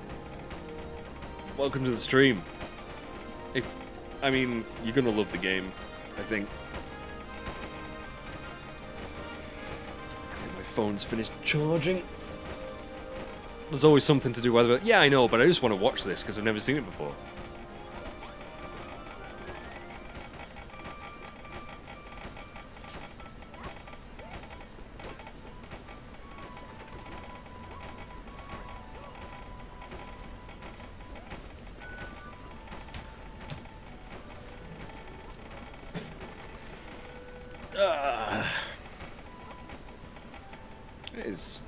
Welcome to the stream. If... I mean, you're gonna love the game, I think. I think my phone's finished charging. There's always something to do whether... Yeah, I know, but I just want to watch this, because I've never seen it before.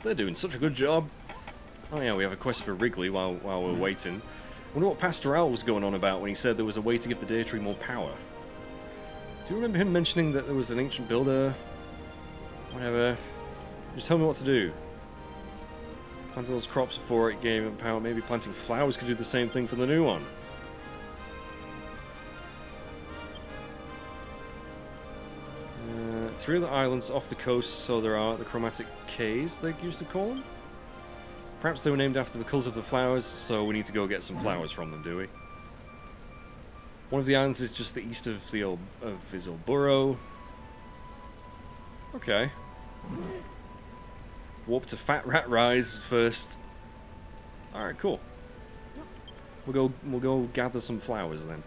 They're doing such a good job. Oh yeah, we have a quest for Wrigley while while we're waiting. I wonder what Pastor Al was going on about when he said there was a way to give the Deer Tree more power. Do you remember him mentioning that there was an ancient builder? Whatever. Just tell me what to do. Planted those crops before it gave him power. Maybe planting flowers could do the same thing for the new one. Three of the islands off the coast, so there are the chromatic K's, they used to call them. Perhaps they were named after the cult of the flowers, so we need to go get some flowers from them, do we? One of the islands is just the east of the old of his old burrow. Okay. Warp to Fat Rat Rise first. All right, cool. We'll go. We'll go gather some flowers then.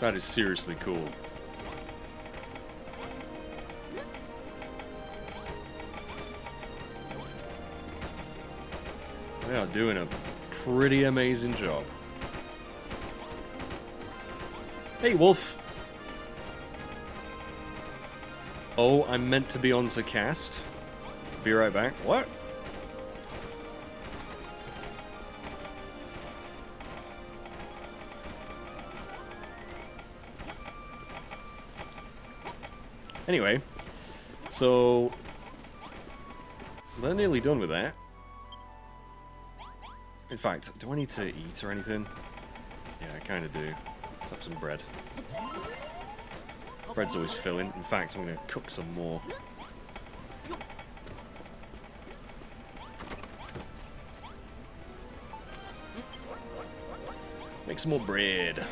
That is seriously cool. They are doing a pretty amazing job. Hey, Wolf! Oh, I'm meant to be on the cast. Be right back. What? Anyway, so they're nearly done with that. In fact, do I need to eat or anything? Yeah, I kind of do. Let's have some bread. Bread's always filling. In fact, I'm going to cook some more. Make some more bread.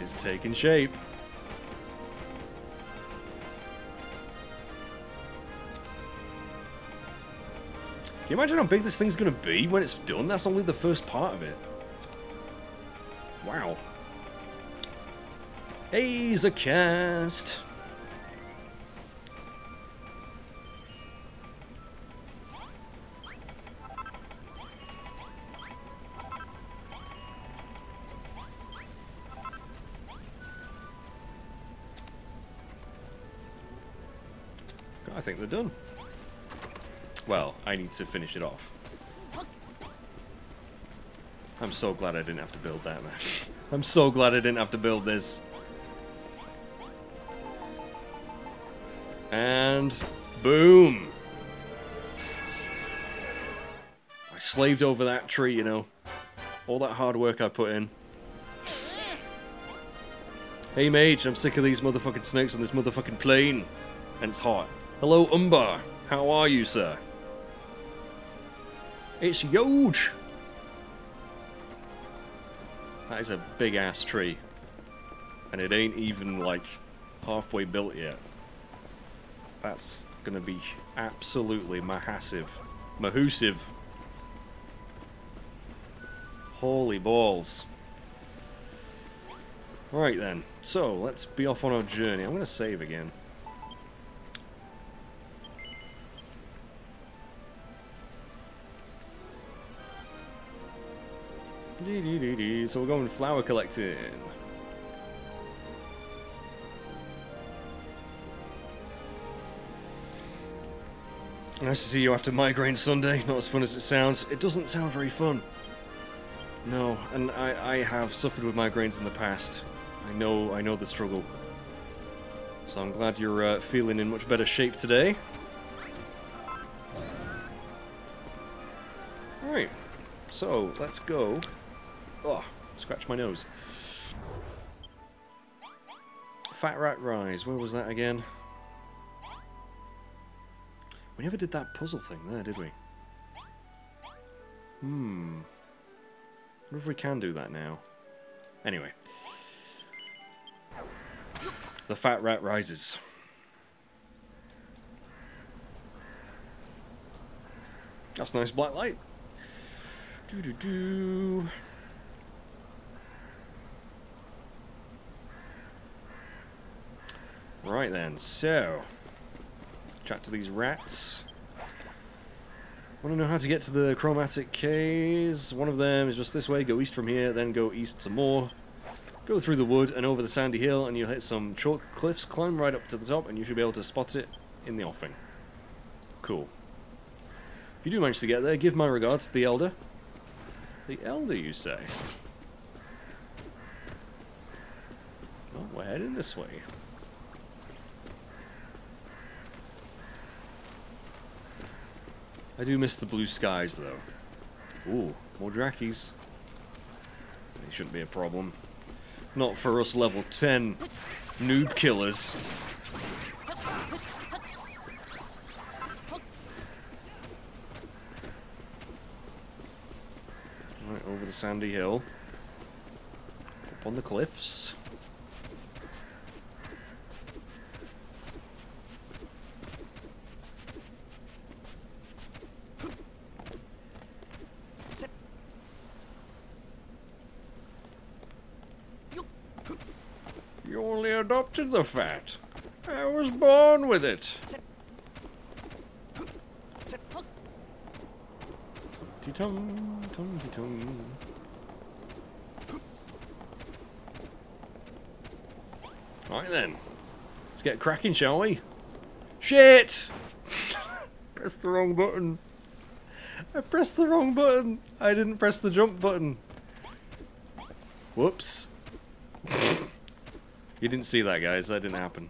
It's taking shape. Can you imagine how big this thing's going to be when it's done? That's only the first part of it. Wow. Hey, Zacast! I think they're done. Well, I need to finish it off. I'm so glad I didn't have to build that, man. I'm so glad I didn't have to build this. And boom! I slaved over that tree, you know. All that hard work I put in. Hey, mage, I'm sick of these motherfucking snakes on this motherfucking plane. And it's hot. Hello, Umbar. How are you, sir? It's huge! That is a big-ass tree. And it ain't even, like, halfway built yet. That's gonna be absolutely massive. Mahoosive. Holy balls. Right then. So, let's be off on our journey. I'm gonna save again. So we're going flower collecting. Nice to see you after Migraine Sunday. Not as fun as it sounds. It doesn't sound very fun. No, and I, I have suffered with migraines in the past. I know, I know the struggle. So I'm glad you're uh, feeling in much better shape today. Alright, so let's go. Oh, scratch my nose. Fat Rat Rise, where was that again? We never did that puzzle thing there, did we? Hmm. I wonder if we can do that now. Anyway. The Fat Rat Rises. That's nice black light. Doo doo doo. Right then, so let's chat to these rats. Want to know how to get to the chromatic caves? One of them is just this way. Go east from here, then go east some more. Go through the wood and over the sandy hill, and you'll hit some chalk cliffs. Climb right up to the top, and you should be able to spot it in the offing. Cool. If you do manage to get there, give my regards to the elder. The elder, you say? Well, we're heading this way. I do miss the blue skies, though. Ooh, more Drakkies. They shouldn't be a problem. Not for us level ten noob killers. Right, over the sandy hill. Up on the cliffs. You only adopted the fat. I was born with it. Tum tum tum. Right then, let's get cracking, shall we? Shit! Pressed the wrong button. I pressed the wrong button. I didn't press the jump button. Whoops. You didn't see that, guys. That didn't happen.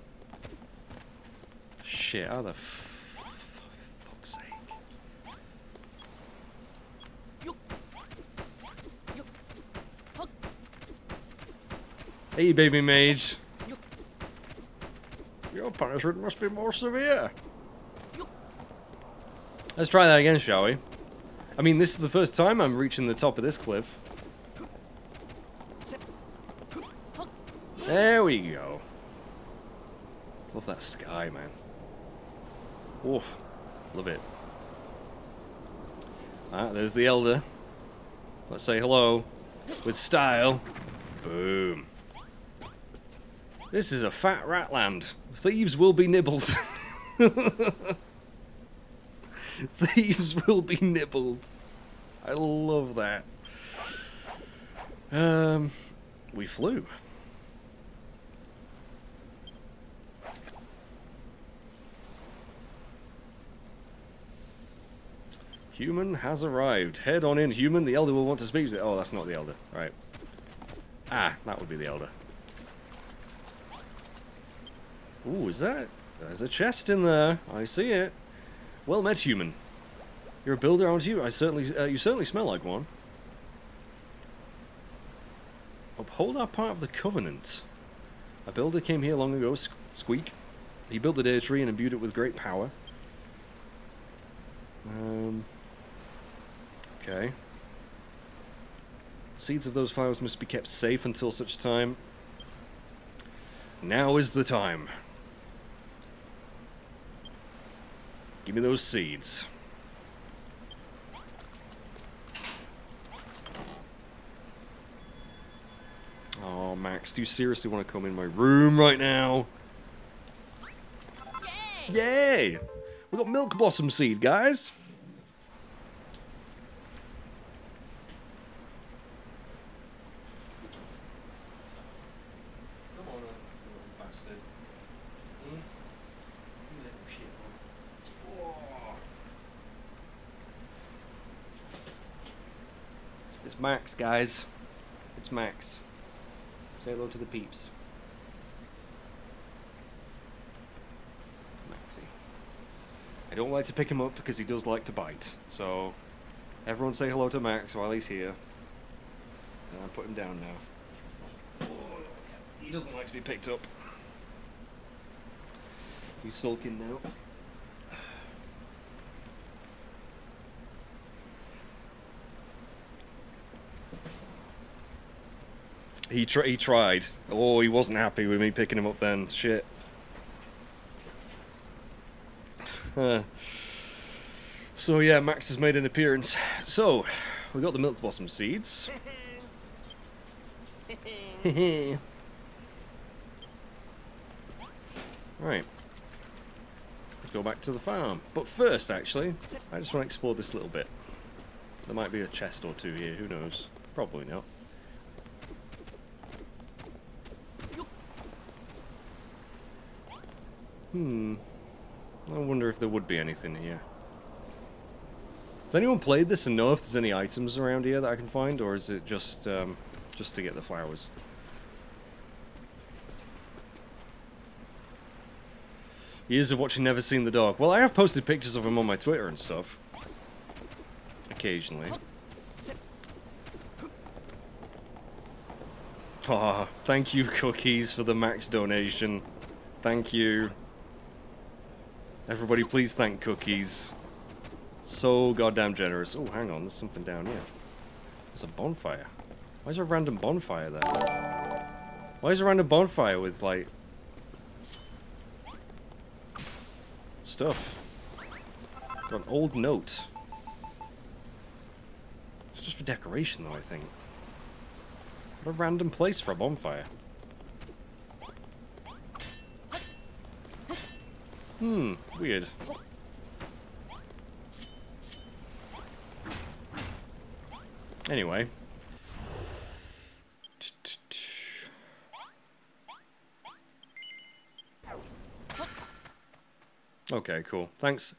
Shit, how the f... for fuck's sake. Hey, baby mage. Your punishment must be more severe. Let's try that again, shall we? I mean, this is the first time I'm reaching the top of this cliff. There we go. Love that sky, man. Oh, love it. Alright, there's the elder. Let's say hello. With style. Boom. This is a fat rat land. Thieves will be nibbled. Thieves will be nibbled. I love that. Um, we flew. Human has arrived. Head on in, human. The elder will want to speak to you. Oh, that's not the elder. Right. Ah, that would be the elder. Ooh, is that? There's a chest in there. I see it. Well met, human. You're a builder, aren't you? I certainly, uh, you certainly smell like one. Uphold our part of the covenant. A builder came here long ago, Squeak. He built the day tree and imbued it with great power. Um... Okay. Seeds of those flowers must be kept safe until such time. Now is the time. Give me those seeds. Oh, Max, do you seriously want to come in my room right now? Yay! Yay! We got milk blossom seed, guys. It's Max, guys. It's Max. Say hello to the peeps. Maxie. I don't like to pick him up because he does like to bite. So, everyone say hello to Max while he's here. And I'll put him down now. He doesn't like to be picked up. He's sulking now. He, tr he tried. Oh, he wasn't happy with me picking him up then. Shit. Uh, so yeah, Max has made an appearance. So, we got the milk blossom seeds. Right. Let's go back to the farm. But first, actually, I just want to explore this little bit. There might be a chest or two here, who knows? Probably not. Hmm. I wonder if there would be anything here. Has anyone played this and know if there's any items around here that I can find, or is it just um, just to get the flowers? Years of watching Never Seen the Dog. Well, I have posted pictures of him on my Twitter and stuff. Occasionally. Oh, thank you, Cookies, for the max donation. Thank you. Everybody, please thank Cookies. So goddamn generous. Oh, hang on, there's something down here. There's a bonfire. Why is there a random bonfire there? Why is there a random bonfire with, like... stuff? Got an old note. It's just for decoration, though, I think. What a random place for a bonfire. Hmm, weird. Anyway. Okay, cool. Thanks,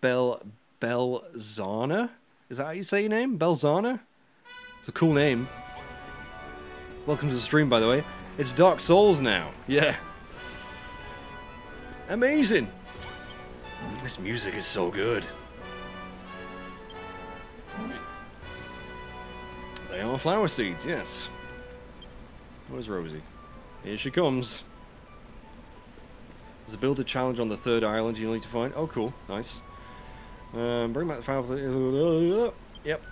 Bel Belzana? Is that how you say your name? Belzana? It's a cool name. Welcome to the stream, by the way. It's Dark Souls now. Yeah. Amazing! This music is so good. They are flower seeds, yes. Where's Rosie? Here she comes. There's a builder challenge on the third island you need to find. Oh, cool. Nice. Um, bring back the flower... Yep.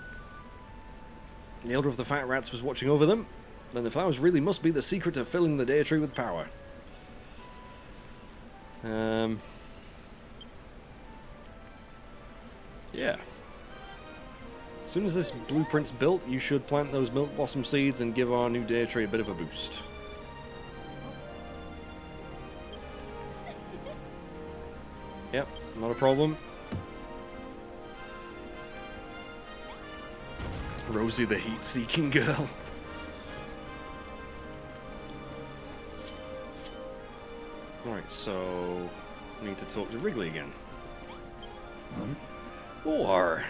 The elder of the fat rats was watching over them. Then the flowers really must be the secret to filling the day tree with power. Um... Yeah. As soon as this blueprint's built, you should plant those milk blossom seeds and give our new day tree a bit of a boost. Yep, not a problem. Rosie the heat-seeking girl. Alright, so... we need to talk to Wrigley again. Mm-hmm. Or,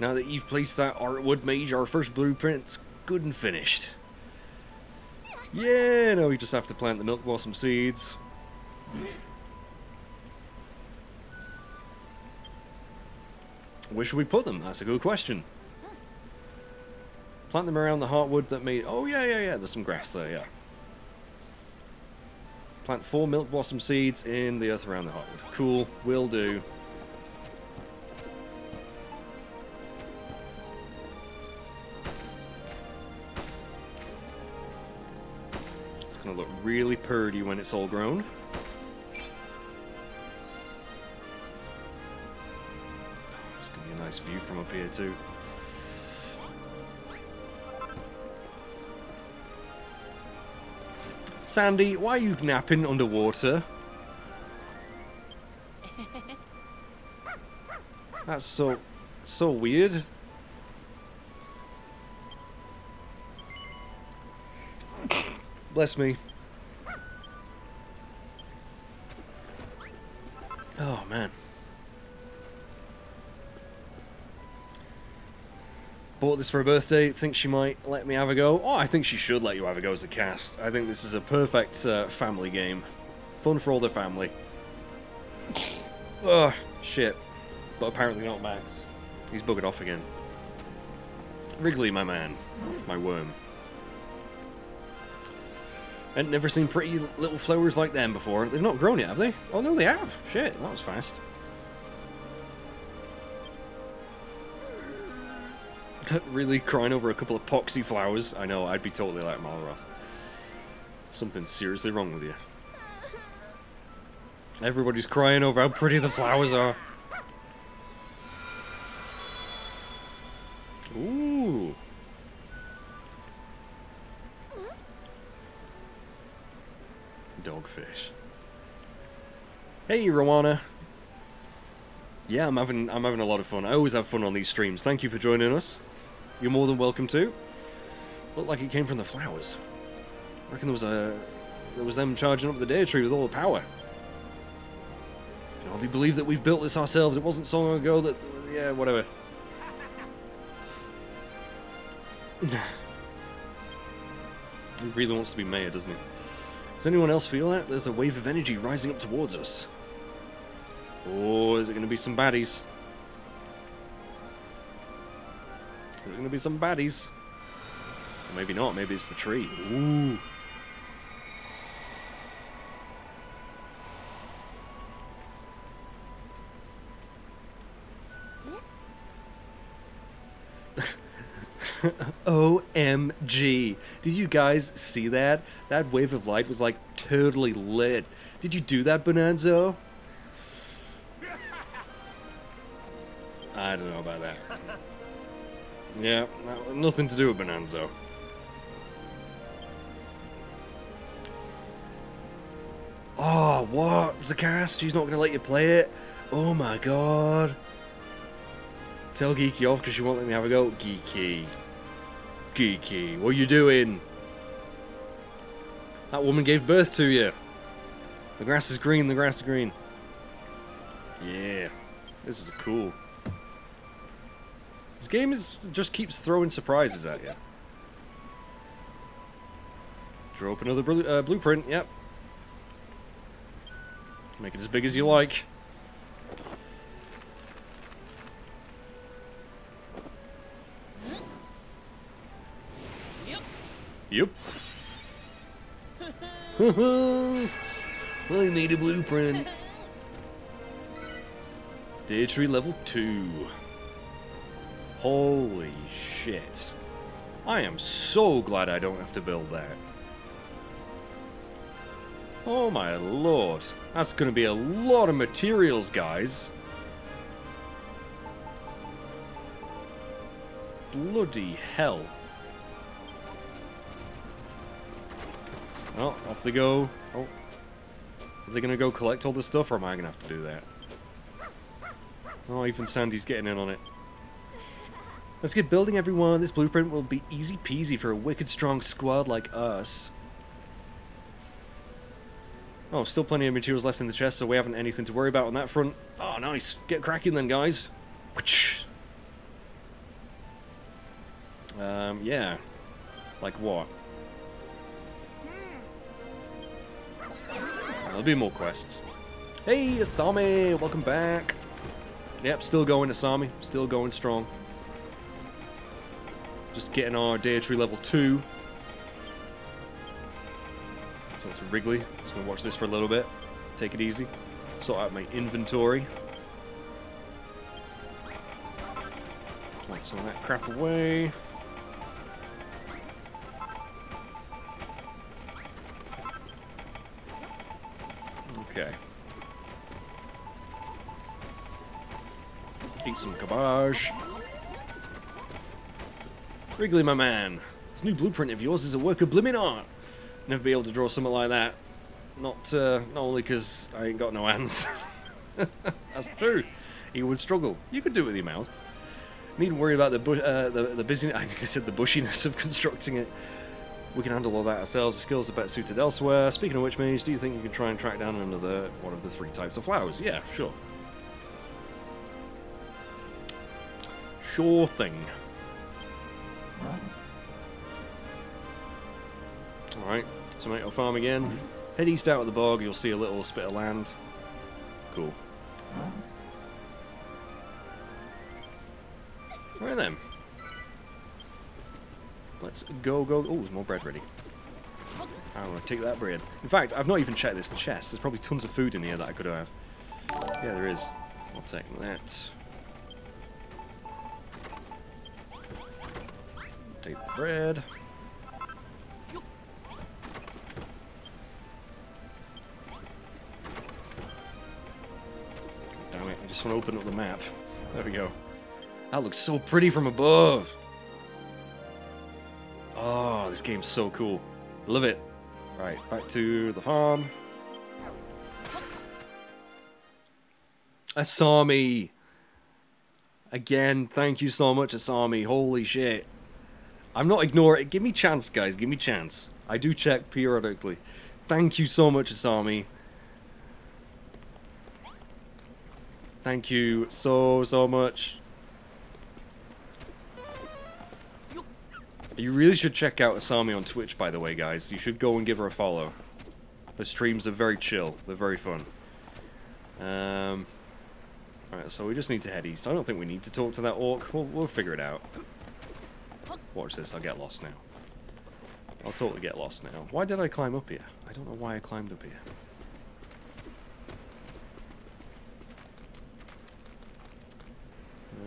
now that you've placed that Artwood Mage, our first blueprint's good and finished. Yeah, now we just have to plant the milk blossom seeds. Where should we put them? That's a good question. Plant them around the heartwood that made... Oh, yeah, yeah, yeah, there's some grass there, yeah. Plant four milk blossom seeds in the earth around the heartwood. Cool, will do. Gonna look really purdy when it's all grown. It's gonna be a nice view from up here too. Sandy, why are you napping underwater? That's so so weird. Bless me. Oh, man. Bought this for her birthday. Think she might let me have a go. Oh, I think she should let you have a go as a cast. I think this is a perfect uh, family game. Fun for all the family. Ugh, shit. But apparently not Max. He's buggered off again. Wrigley, my man. My worm. I've never seen pretty little flowers like them before. They've not grown yet, have they? Oh, no, they have. Shit, that was fast. Really crying over a couple of poxy flowers. I know, I'd be totally like Malroth. Something's seriously wrong with you. Everybody's crying over how pretty the flowers are. Ooh. Dogfish. Hey, Rowana. Yeah, I'm having I'm having a lot of fun. I always have fun on these streams. Thank you for joining us. You're more than welcome to. Looked like it came from the flowers. I reckon there was a there was them charging up the day tree with all the power. I can hardly believe that we've built this ourselves. It wasn't so long ago that yeah, whatever. He really wants to be mayor, doesn't he? Does anyone else feel that? There's a wave of energy rising up towards us. Oh, is it going to be some baddies? Is it going to be some baddies? Maybe not, maybe it's the tree. Ooh. O M G. Did you guys see that? That wave of light was like totally lit. Did you do that, Bonanzo? I don't know about that. Yeah, nothing to do with Bonanzo. Oh, what? Zakast, she's not going to let you play it? Oh my god. Tell Geeky off because she won't let me have a go. Geeky. Geeky, what are you doing? That woman gave birth to you. The grass is green, the grass is green. Yeah. This is cool. This game is just keeps throwing surprises at you. Draw up another bl uh, blueprint, yep. Make it as big as you like. Yep. Well, I need a blueprint. Deer tree level two. Holy shit. I am so glad I don't have to build that. Oh my lord. That's gonna be a lot of materials, guys. Bloody hell. Oh, off they go. Oh. Are they going to go collect all this stuff, or am I going to have to do that? Oh, even Sandy's getting in on it. Let's get building, everyone. This blueprint will be easy peasy for a wicked strong squad like us. Oh, still plenty of materials left in the chest, so we haven't anything to worry about on that front. Oh, nice. Get cracking then, guys. Um, yeah. Like what? There'll be more quests. Hey, Asami! Welcome back! Yep, still going, Asami. Still going strong. Just getting our Deer Tree level two. Talk to Wrigley. Just gonna watch this for a little bit. Take it easy. Sort out my inventory. Put some of that crap away. Okay. Eat some garbage. Wrigley, my man. This new blueprint of yours is a work of blimmin' art. Never be able to draw something like that. Not, uh, not only because I ain't got no hands. That's true. He would struggle. You could do it with your mouth. Needn't worry about the bu uh, the, the busyness. I think I said the bushiness of constructing it. We can handle all that ourselves. The skills are better suited elsewhere. Speaking of which, Mage, do you think you can try and track down another one of the three types of flowers? Yeah, sure. Sure thing. Alright, tomato farm again. Head east out of the bog, you'll see a little spit of land. Cool. Right then. Let's go, go, oh, there's more bread ready. I want to take that bread. In fact, I've not even checked this chest. There's probably tons of food in here that I could have. Yeah, there is. I'll take that. Take the bread. Damn it, I just want to open up the map. There we go. That looks so pretty from above. Oh, this game's so cool. Love it. Right, back to the farm. Asami! Again, thank you so much, Asami. Holy shit. I'm not ignoring it. Give me chance, guys. Give me chance. I do check periodically. Thank you so much, Asami. Thank you so, so much. You really should check out Asami on Twitch, by the way, guys. You should go and give her a follow. Her streams are very chill. They're very fun. Um, Alright, so we just need to head east. I don't think we need to talk to that orc. We'll, we'll figure it out. Watch this. I'll get lost now. I'll totally get lost now. Why did I climb up here? I don't know why I climbed up here.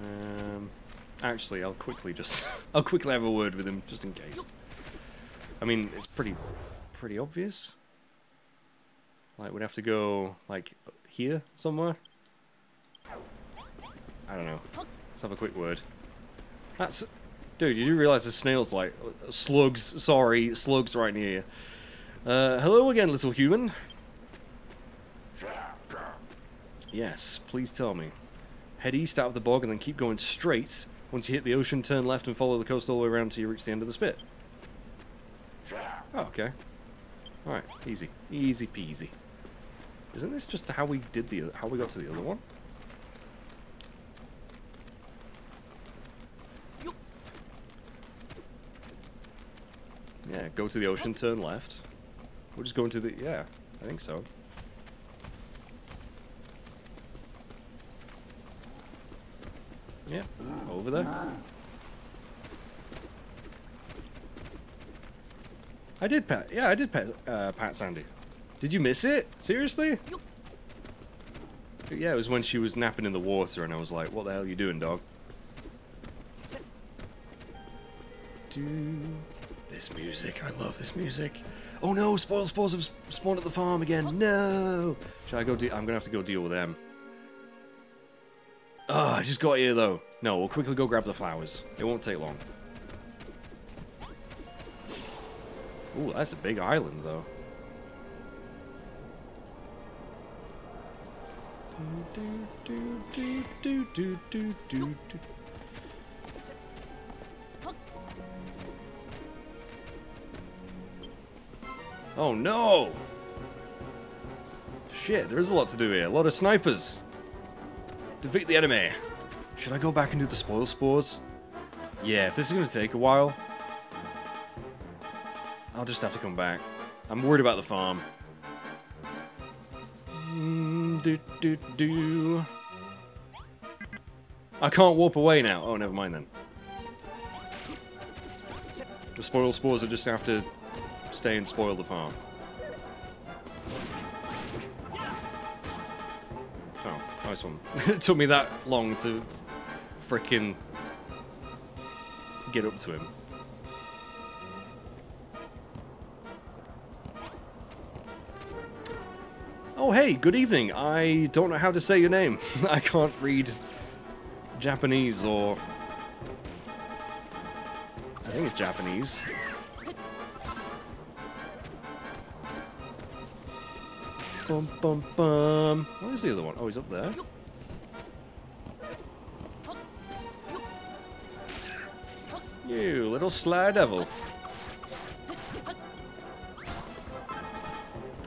Um, actually, I'll quickly just... I'll quickly have a word with him, just in case. I mean, it's pretty... pretty obvious. Like, we'd have to go, like, here somewhere? I don't know. Let's have a quick word. That's... Dude, you do realize the snails, like, slugs, sorry, slugs right near you. Uh, hello again, little human. Yes, please tell me. Head east out of the bog and then keep going straight. Once you hit the ocean, turn left and follow the coast all the way around until you reach the end of the spit. Oh, okay. Alright, easy. Easy peasy. Isn't this just how we did the, how we got to the other one? Yeah, go to the ocean, turn left. We're just going to the... yeah, I think so. Yeah, over there. I did pat... yeah, I did pat, uh, pat Sandy. Did you miss it? Seriously? Yeah, it was when she was napping in the water and I was like, what the hell are you doing, dog? Do... This music, I love this music. Oh no, spoil spores have spawned at the farm again. No! Shall I go deal? I'm gonna have to go deal with them. Ah, oh, I just got here though. No, we'll quickly go grab the flowers. It won't take long. Ooh, that's a big island though. Do, do, do, do, do, do, do. Oh no! Shit, there is a lot to do here. A lot of snipers. Defeat the enemy. Should I go back and do the spoil spores? Yeah, if this is going to take a while, I'll just have to come back. I'm worried about the farm. Mm, do, do, do. I can't warp away now. Oh, never mind then. The spoil spores are just after... stay and spoil the farm. Oh, nice one. It took me that long to frickin' get up to him. Oh hey, good evening. I don't know how to say your name. I can't read Japanese or... I think it's Japanese. Bum, bum, bum. Where's the other one? Oh, he's up there. You little sly devil.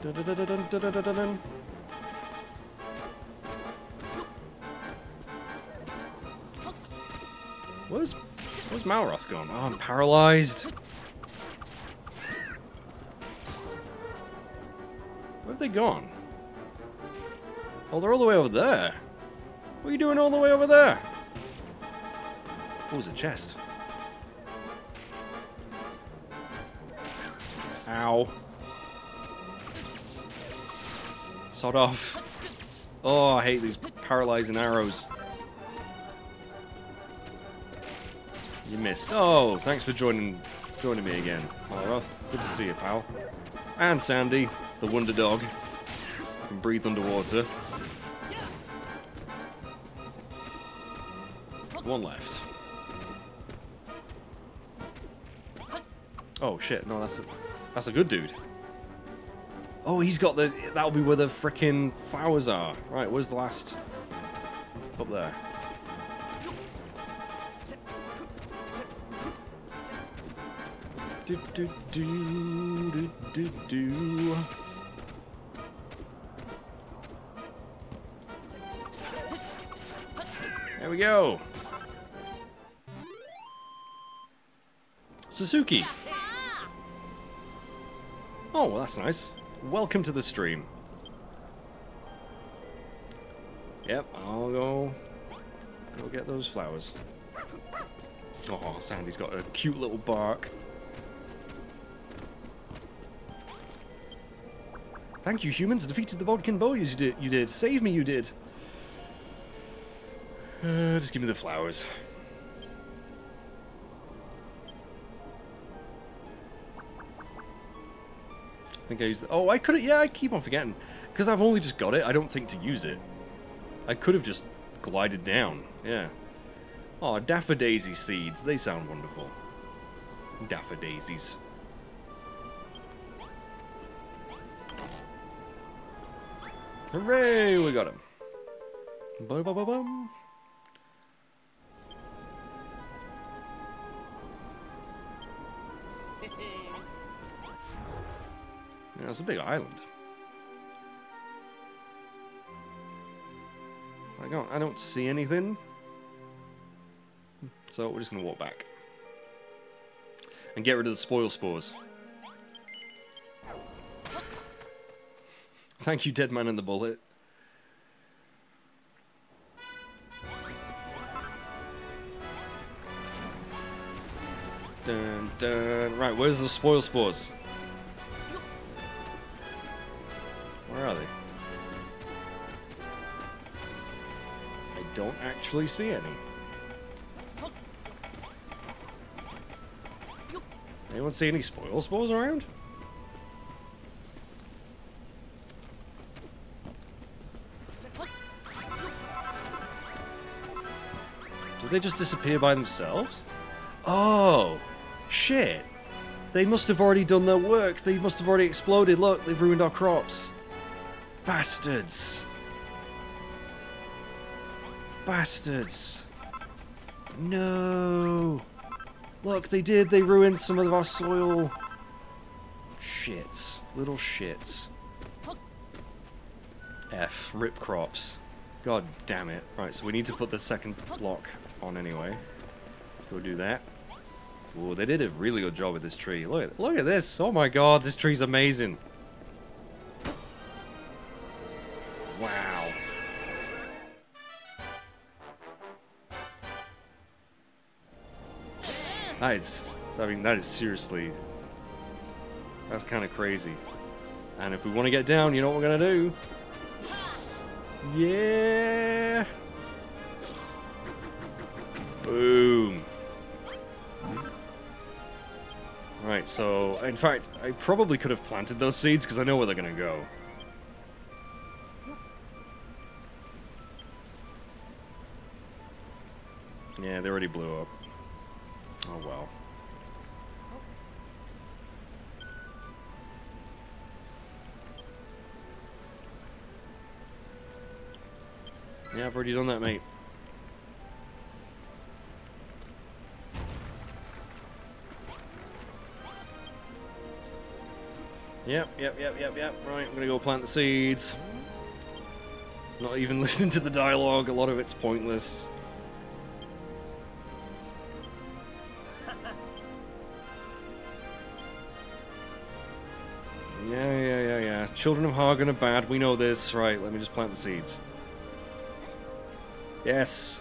Dun, dun, dun, dun, dun, dun, dun. Where's, where's Malroth gone? Oh, I'm paralyzed. They gone? Oh, they're all the way over there. What are you doing all the way over there? Oh, there's a chest. Ow. Sod off. Oh, I hate these paralyzing arrows. You missed. Oh, thanks for joining joining me again, Malroth. Good to see you, pal. And Sandy. The wonder dog can breathe underwater. One left. Oh shit! No, that's a, that's a good dude. Oh, he's got the. That'll be where the frickin' flowers are. Right, where's the last? Up there. Do do do do do do. There we go. Suzuki. Oh, well, that's nice. Welcome to the stream. Yep, I'll go go get those flowers. Oh, Sandy's got a cute little bark. Thank you, humans. Defeated the Vodkin Bow, you did. You did. Save me, you did. Uh, just give me the flowers. I think I used the... Oh, I could have... Yeah, I keep on forgetting. Because I've only just got it, I don't think to use it. I could have just glided down. Yeah. Oh, Daffodaisy seeds. They sound wonderful. Daffodaisies. Hooray! We got him. Bum, bum, bum, bum. Yeah, it's a big island. I don't, I don't see anything. So we're just going to walk back. And get rid of the spoil spores. Thank you, Dead Man and the Bullet. Dun, dun. Right, where's the spoil spores? Where are they? I don't actually see any. Anyone see any spoil spores around? Did they just disappear by themselves? Oh, shit. They must have already done their work. They must have already exploded. Look, they've ruined our crops. Bastards. Bastards. No. Look, they did. They ruined some of our soil. Shits. Little shits. F. Rip crops. God damn it. Right, so we need to put the second block on anyway. Let's go do that. Oh, they did a really good job with this tree. Look at, look at this. Oh my god, this tree's amazing. Wow. That is, I mean, that is seriously, that's kind of crazy. And if we want to get down, you know what we're going to do? Yeah! Boom. Right, so, in fact, I probably could have planted those seeds because I know where they're going to go. Yeah, they already blew up. Oh, well. Yeah, I've already done that, mate. Yep, yep, yep, yep, yep. Right, I'm gonna go plant the seeds. Not even listening to the dialogue, a lot of it's pointless. Yeah, yeah, yeah, yeah. Children of Hargon are bad, we know this. Right, let me just plant the seeds. Yes.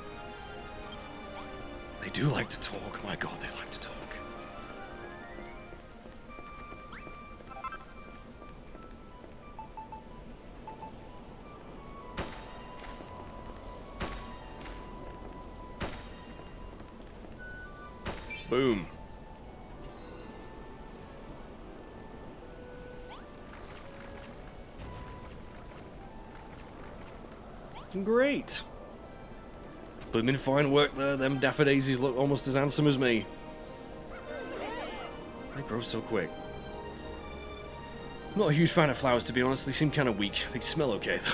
They do like to talk. My god, they like to talk. Boom. Great. Blooming fine work there. Them daffadaisies look almost as handsome as me. They grow so quick. I'm not a huge fan of flowers, to be honest. They seem kind of weak. They smell okay, though.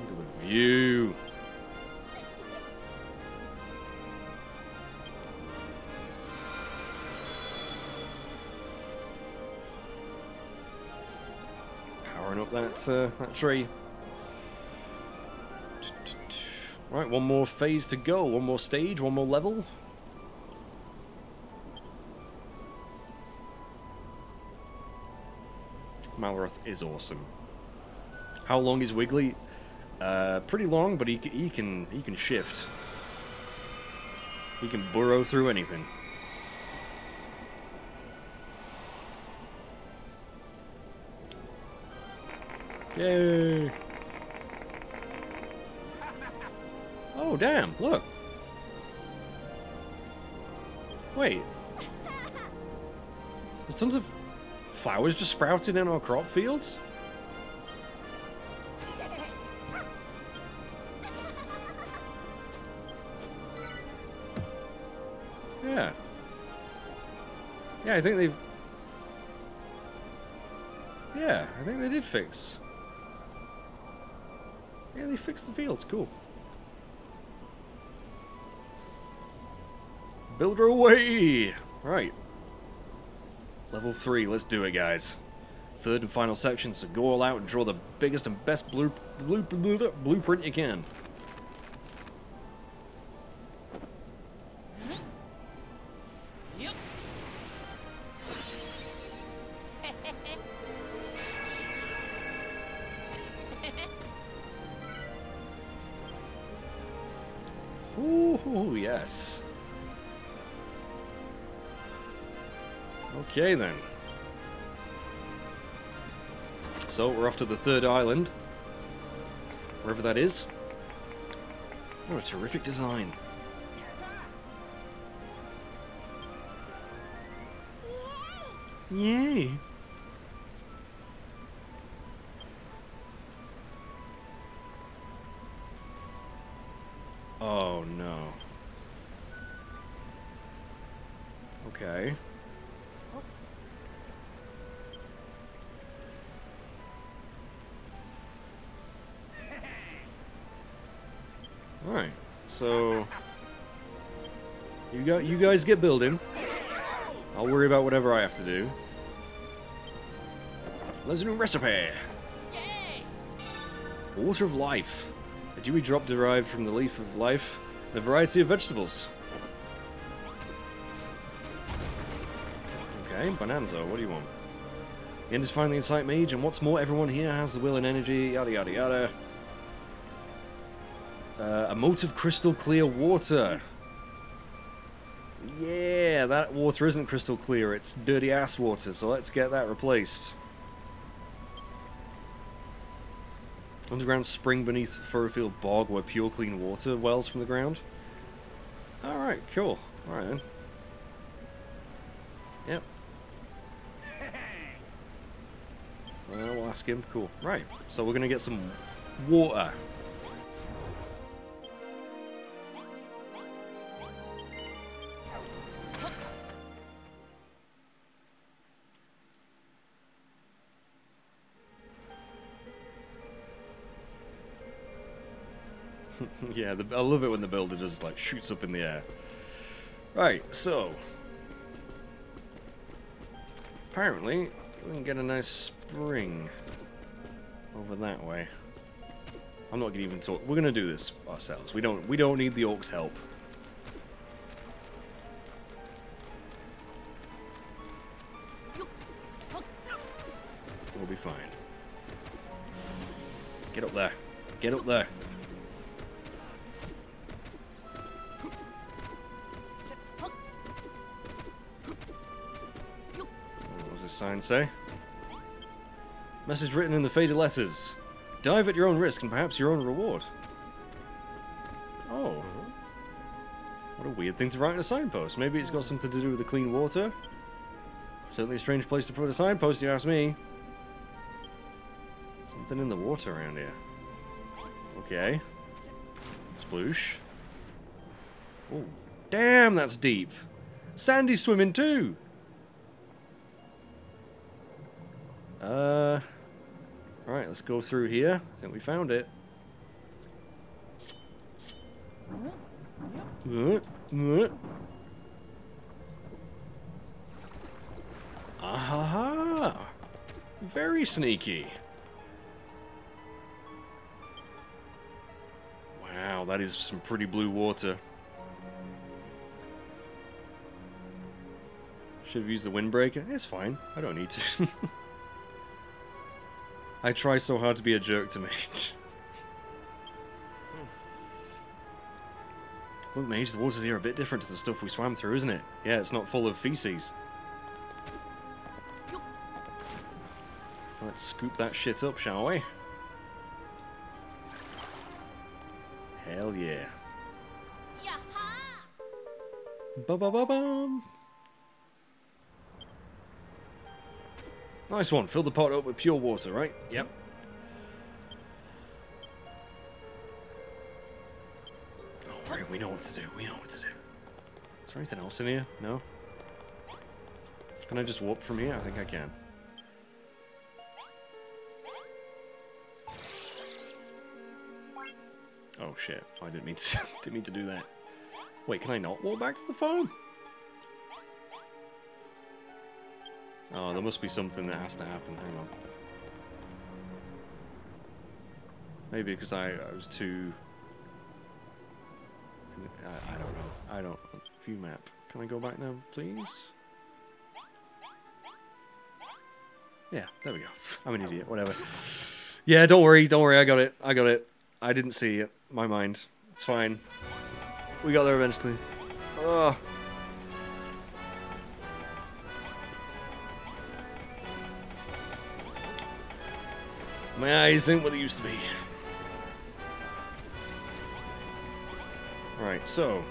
Look at the view. Powering up that, uh, that tree. Right, one more phase to go, one more stage, one more level. Malroth is awesome. How long is Wrigley? Uh, pretty long, but he, he can he can shift. He can burrow through anything. Yay! Oh, damn, look! Wait. There's tons of flowers just sprouting in our crop fields? Yeah. Yeah, I think they've... Yeah, I think they did fix... Yeah, they fixed the fields, cool. Builder away! Right. Level three, let's do it, guys. Third and final section, so go all out and draw the biggest and best blue, blue, blue, blueprint you can. Ooh, yes. Okay, then. So, we're off to the third island. Wherever that is. What a terrific design. Yay! Oh, no. Okay. Alright, so you got you guys get building. I'll worry about whatever I have to do. There's a new recipe. Water of life. A dewy drop derived from the leaf of life and a variety of vegetables. Okay, Bonanzo, what do you want? The end is finally in sight, mage, and what's more, everyone here has the will and energy, yada yada yada. Uh, a moat of crystal clear water. Yeah, that water isn't crystal clear, it's dirty ass water, so let's get that replaced. Underground spring beneath Furrowfield bog where pure clean water wells from the ground. Alright, cool. Alright then. Yep. Well, I'll ask him. Cool. Right, so we're gonna get some water. Yeah, the, I love it when the builder just like shoots up in the air. Right, so apparently we can get a nice spring over that way. I'm not gonna even talk. We're gonna do this ourselves. We don't. We don't need the orcs' help. We'll be fine. Get up there. Get up there. Sign say. Message written in the faded letters. Dive at your own risk and perhaps your own reward. Oh. What a weird thing to write in a signpost. Maybe it's got something to do with the clean water. Certainly a strange place to put a signpost, you ask me. Something in the water around here. Okay. Sploosh. Oh, damn, that's deep. Sandy's swimming too. Uh, alright, let's go through here. I think we found it. Aha! Very sneaky. Wow, that is some pretty blue water. Should have used the windbreaker. It's fine. I don't need to. I try so hard to be a jerk to mage. Look, mage, the waters here are a bit different to the stuff we swam through, isn't it? Yeah, it's not full of feces. Let's scoop that shit up, shall we? Hell yeah. Ba ba ba bum. Nice one. Fill the pot up with pure water, right? Yep. Don't worry, we know what to do. We know what to do. Is there anything else in here? No? Can I just walk from here? I think I can. Oh shit. I didn't mean to, didn't mean to do that. Wait, can I not walk back to the phone? Oh, there must be something that has to happen. Hang on. Maybe because I, I was too... I, I don't know. I don't... View map. Can I go back now, please? Yeah, there we go. I'm an idiot. Whatever. Yeah, don't worry. Don't worry. I got it. I got it. I didn't see it. My mind. It's fine. We got there eventually. Oh. My eyes ain't what they used to be. Right, so.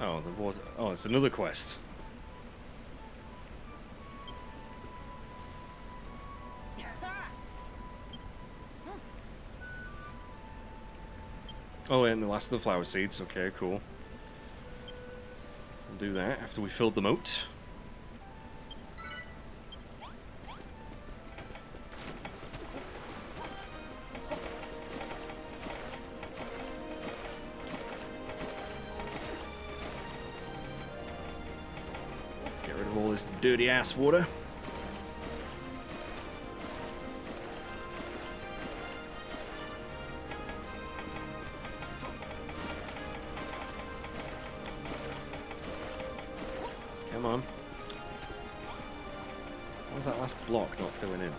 Oh, the water. Oh, it's another quest. Oh, and the last of the flower seeds. Okay, cool. We'll do that after we filled the moat. Dirty ass water. Come on. Why was that last block not filling in?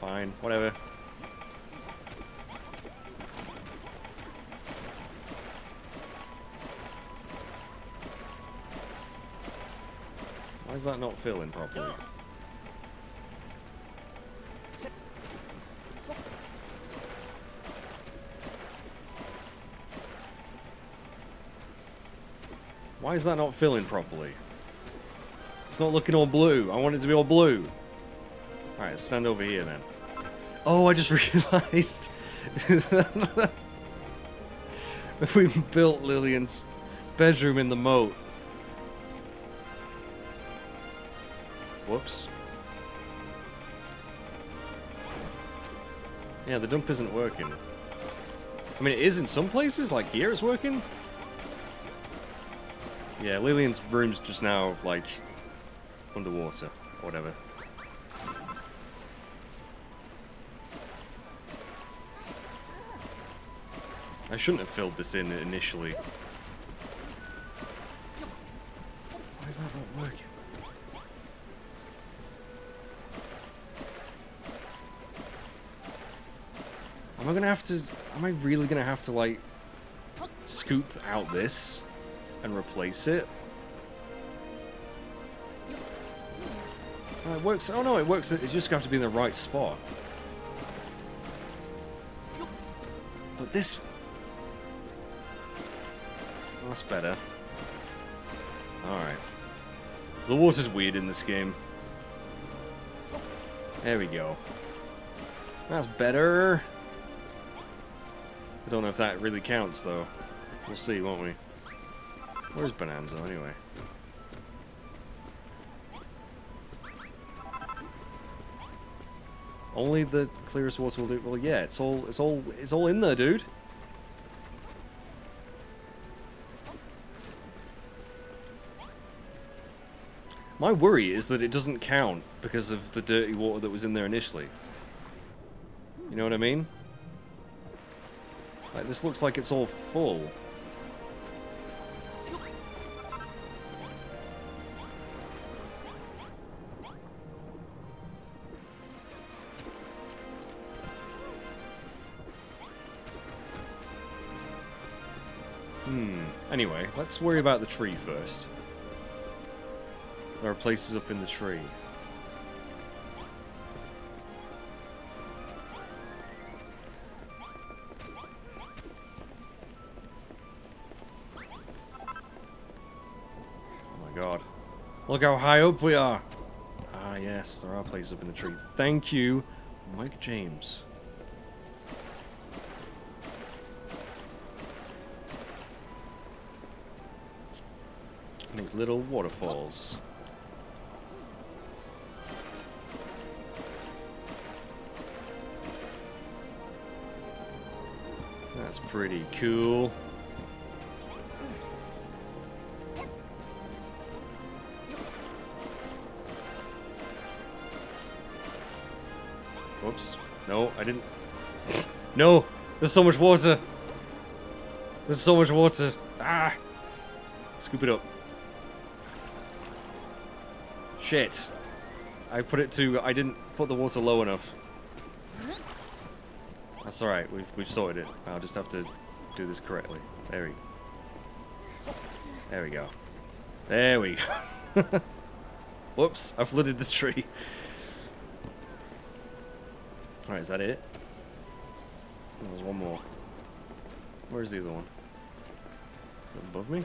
Fine, whatever. Why is that not filling properly? Why is that not filling properly? It's not looking all blue. I want it to be all blue. Alright, stand over here then. Oh, I just realized that we built Lillian's bedroom in the moat. Whoops. Yeah, the dump isn't working. I mean, it is in some places, like here it's working. Yeah, Lillian's room's just now, like, underwater, or whatever. I shouldn't have filled this in initially. Why is that not working? Am I gonna have to, am I really gonna have to, like, scoop out this and replace it? Oh, it works, oh no, it works, it's just gonna have to be in the right spot. But this... Oh, that's better. Alright. The water's weird in this game. There we go. That's better. I don't know if that really counts, though. We'll see, won't we? Where's Bonanzo, anyway? Only the clearest water will do. Well, yeah, it's all, it's all, it's all in there, dude. My worry is that it doesn't count because of the dirty water that was in there initially. You know what I mean? Like, this looks like it's all full. Hmm. Anyway, let's worry about the tree first. There are places up in the tree. God. Look how high up we are. Ah, yes, there are places up in the trees. Thank you, Mike James. Make little waterfalls. That's pretty cool. Whoops. No, I didn't. No! There's so much water! There's so much water! Ah! Scoop it up. Shit. I put it to... I didn't put the water low enough. That's alright, we've, we've sorted it. I'll just have to do this correctly. There we go. There we go. There we go. Whoops, I flooded the tree. Alright, is that it? There's one more. Where's the other one? Is it above me?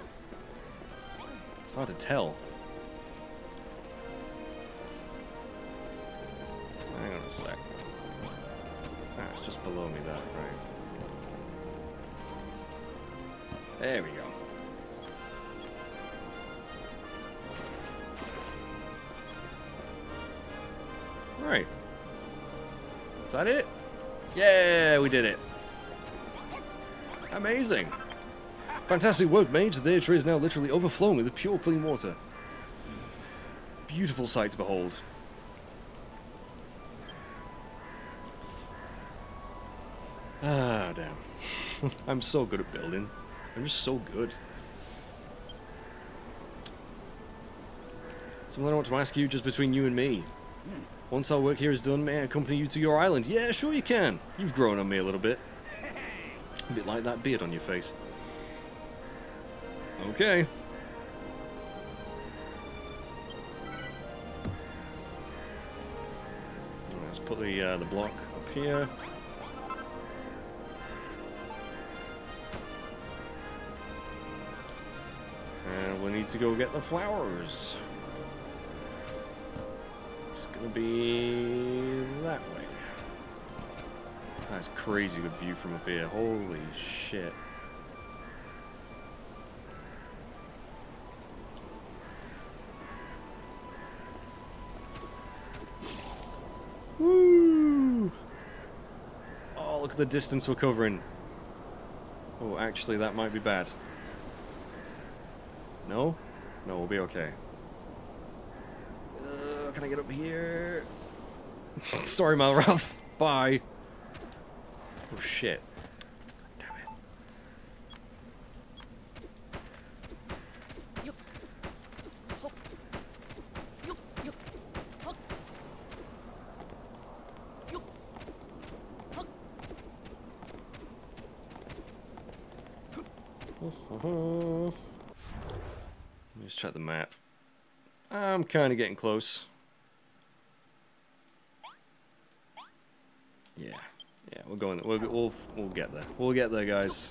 It's hard to tell. Hang on a sec. Ah, it's just below me that, right? There we go. Right. Is that it? Yeah, we did it. Amazing. Fantastic work, mate. The tree is now literally overflowing with pure, clean water. Beautiful sight to behold. Ah, damn. I'm so good at building. I'm just so good. Something I want to ask you just between you and me. Once our work here is done, may I accompany you to your island? Yeah, sure you can. You've grown on me a little bit. A bit like that beard on your face. Okay. Let's put the, uh, the block up here. And we need to go get the flowers. It's gonna be that way. That's crazy good view from up here. Holy shit. Woo! Oh, look at the distance we're covering. Oh, actually, that might be bad. No? No, we'll be okay. Uh, can I get up here? Sorry, Malroth. Bye. Oh, shit. Damn it. Oh, let's check the map. I'm kind of getting close. Yeah, yeah, we're going. We'll, we'll we'll get there. We'll get there, guys.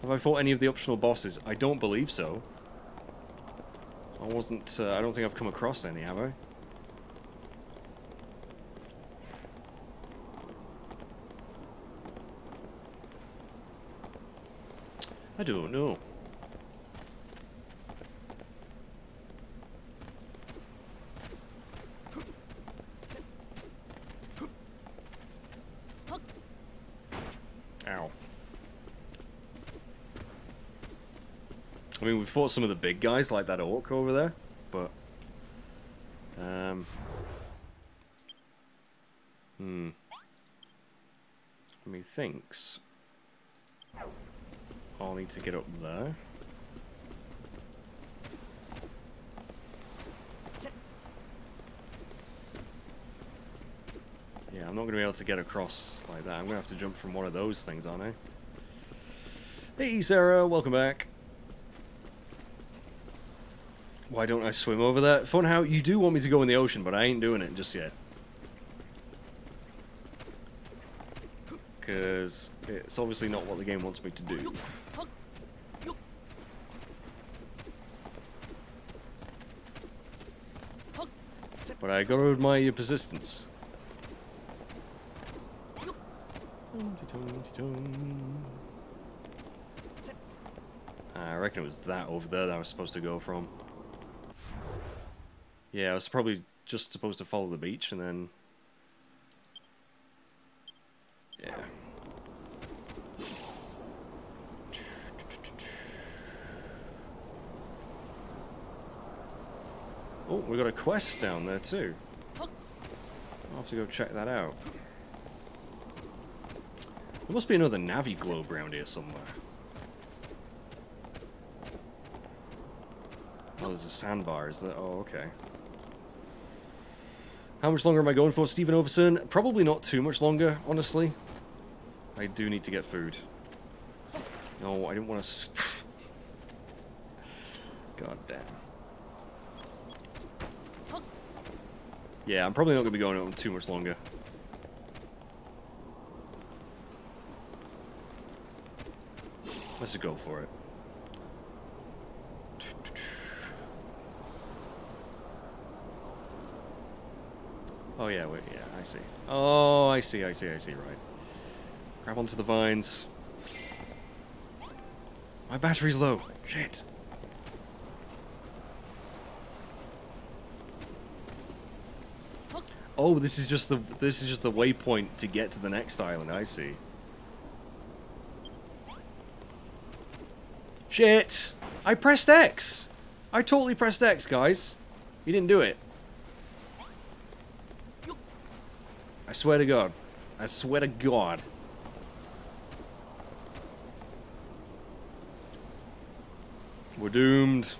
Have I fought any of the optional bosses? I don't believe so. I wasn't. Uh, I don't think I've come across any, have I? I don't know. I mean, we fought some of the big guys, like that orc over there, but... Um... Hmm. Methinks. I'll need to get up there. Yeah, I'm not going to be able to get across like that. I'm going to have to jump from one of those things, aren't I? Hey, Sarah, welcome back. Why don't I swim over there? Funhouse, you do want me to go in the ocean, but I ain't doing it just yet. Because it's obviously not what the game wants me to do. but I gotta admire your persistence. I reckon it was that over there that I was supposed to go from. Yeah, I was probably just supposed to follow the beach and then... yeah. Oh, we got a quest down there too. I'll have to go check that out. There must be another Navi globe around here somewhere. Oh, there's a sandbar, is there? Oh, okay. How much longer am I going for, Stephen Overson? Probably not too much longer, honestly. I do need to get food. No, I didn't want to... God damn. Yeah, I'm probably not going to be going on too much longer. Let's just go for it. Oh yeah, wait, yeah, I see. Oh, I see, I see, I see, right. Grab onto the vines. My battery's low. Shit. Oh, this is just the this is just the waypoint to get to the next island, I see. Shit! I pressed X! I totally pressed X, guys. You didn't do it. I swear to God. I swear to God. We're doomed.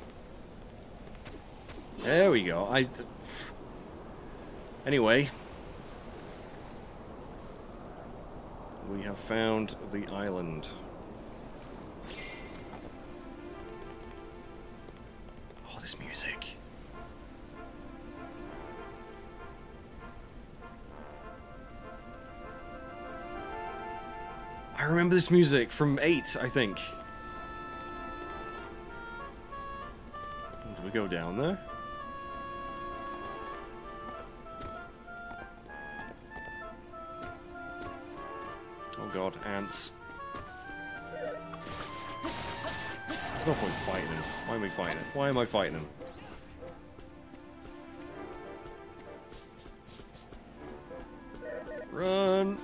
There we go. I... Anyway. We have found the island. Oh, this music. I remember this music from eight, I think. Do we go down there? Oh god, ants. There's no point fighting them. Why am I fighting them? Why am I fighting them? Run!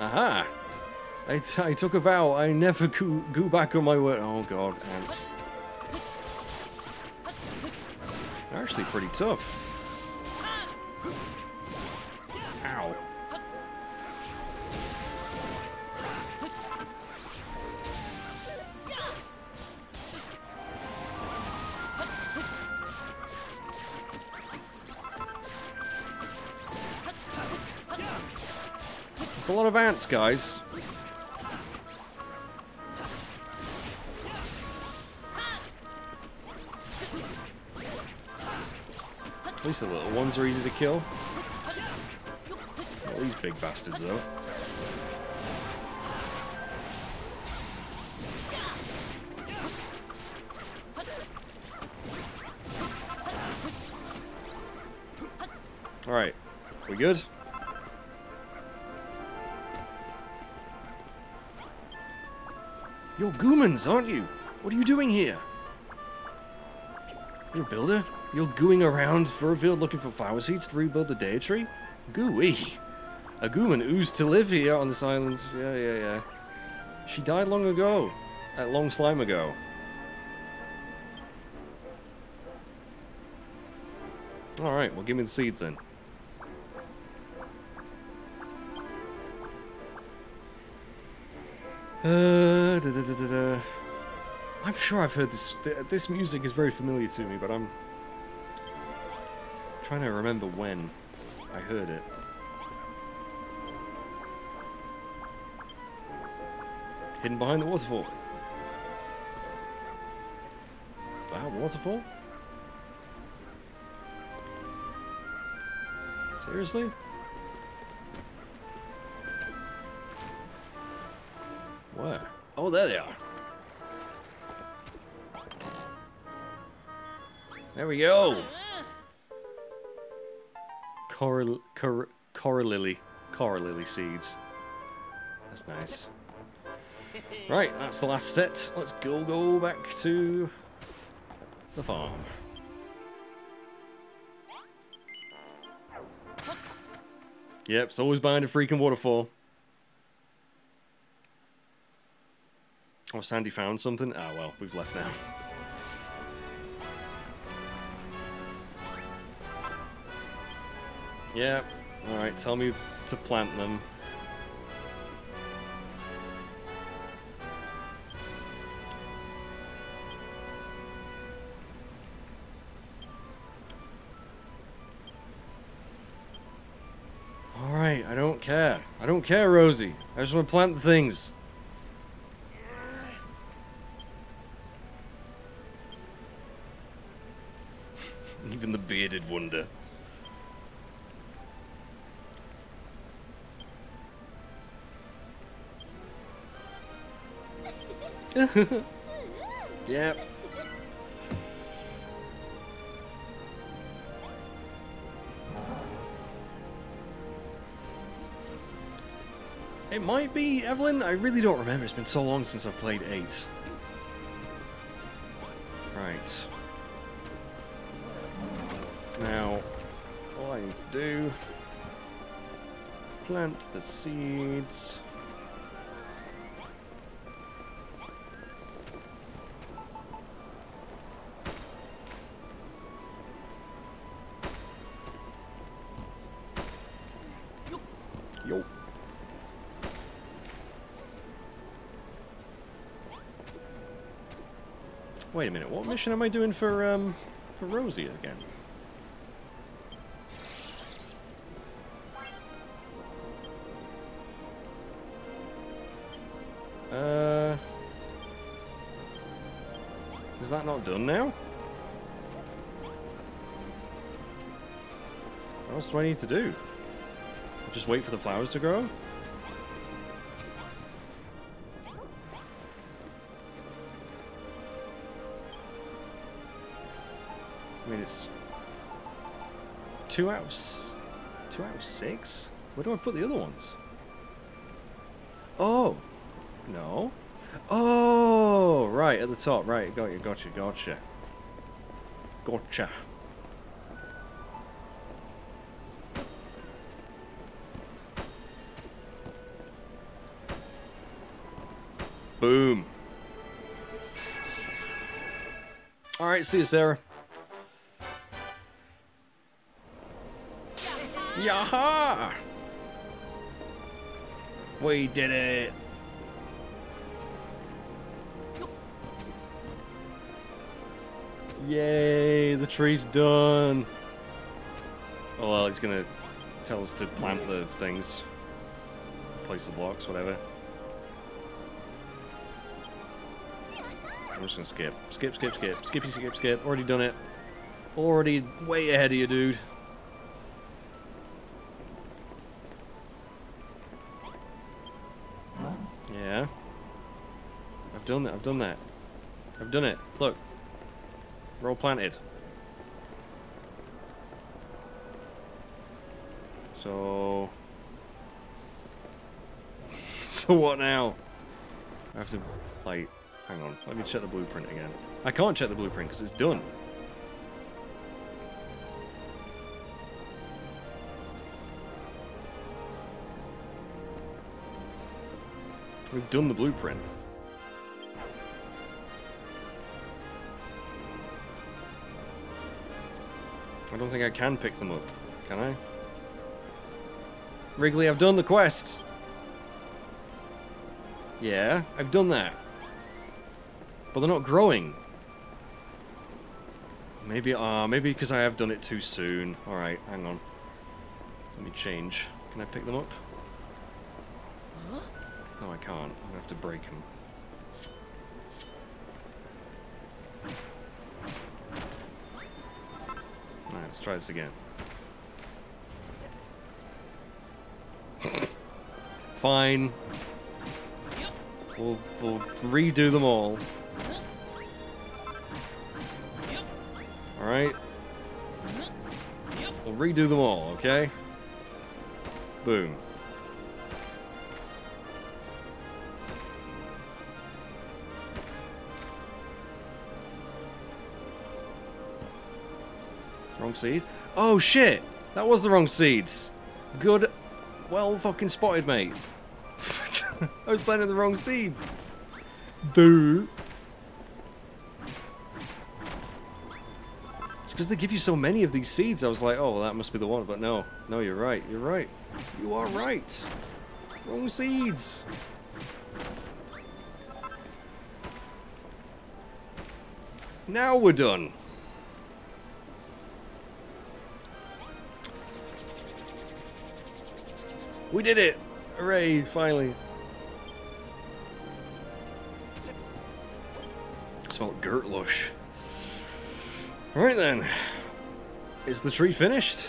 Aha! I, t I took a vow. I never go, go back on my word. Oh god, ants. They're actually pretty tough. Ow. It's a lot of ants, guys. At least the little ones are easy to kill. Not these big bastards, though. Alright, we good? You're goomans, aren't you? What are you doing here? You're a builder? You're gooing around Furrowfield looking for flower seeds to rebuild the day tree? Gooey. A gooman oozed to live here on this island. Yeah, yeah, yeah. She died long ago. A long slime ago. Alright, well give me the seeds then. Uh, da, da, da, da, da. I'm sure I've heard this. This music is very familiar to me, but I'm trying to remember when I heard it. Hidden behind the waterfall. That waterfall? Seriously? Where? Oh, there they are. There we go. Cor cor coralilly. Coralilly seeds. That's nice. Right, that's the last set. Let's go go back to the farm. Yep, it's always behind a freaking waterfall. Oh, Sandy found something? Ah, well, we've left now. Yeah, alright, tell me to plant them. Alright, I don't care. I don't care, Rosie. I just want to plant things. Even the bearded wonder. Yep. It might be Evelyn. I really don't remember. It's been so long since I've played eight. Right. Now, all I need to do, plant the seeds. Yo. Wait a minute, what mission am I doing for, um, for Rosie again? Uh, is that not done now? What else do I need to do? Just wait for the flowers to grow? I mean, it's two out of two out of six? Where do I put the other ones? Oh! No. Oh, right, at the top. Right, got you, gotcha, gotcha. Gotcha. Boom. Alright, see you, Sarah. Yaha! We did it! Yay, the tree's done. Oh well, he's gonna tell us to plant the things. Place the blocks, whatever. I'm just gonna skip. Skip, skip, skip. Skippy, skip, skip. Already done it. Already way ahead of you, dude. Yeah. I've done that, I've done that. I've done it. Look. We're all planted. So... so what now? I have to, like, hang on. Let me check the blueprint again. I can't check the blueprint because it's done. We've done the blueprint. I don't think I can pick them up, can I? Wrigley, I've done the quest! Yeah, I've done that. But they're not growing. Maybe, ah, uh, maybe because I have done it too soon. Alright, hang on. Let me change. Can I pick them up? Huh? No, I can't. I'm going to have to break them. Let's try this again. Fine. We'll, we'll redo them all. Alright? We'll redo them all, okay? Boom. Wrong seeds. Oh shit! That was the wrong seeds. Good, well fucking spotted, mate. I was planting the wrong seeds. Boo. It's because they give you so many of these seeds. I was like, oh, well, that must be the one. But no, no, you're right. You're right. You are right. Wrong seeds. Now we're done. We did it! Hooray, finally. I smell girt lush. Alright then. Is the tree finished?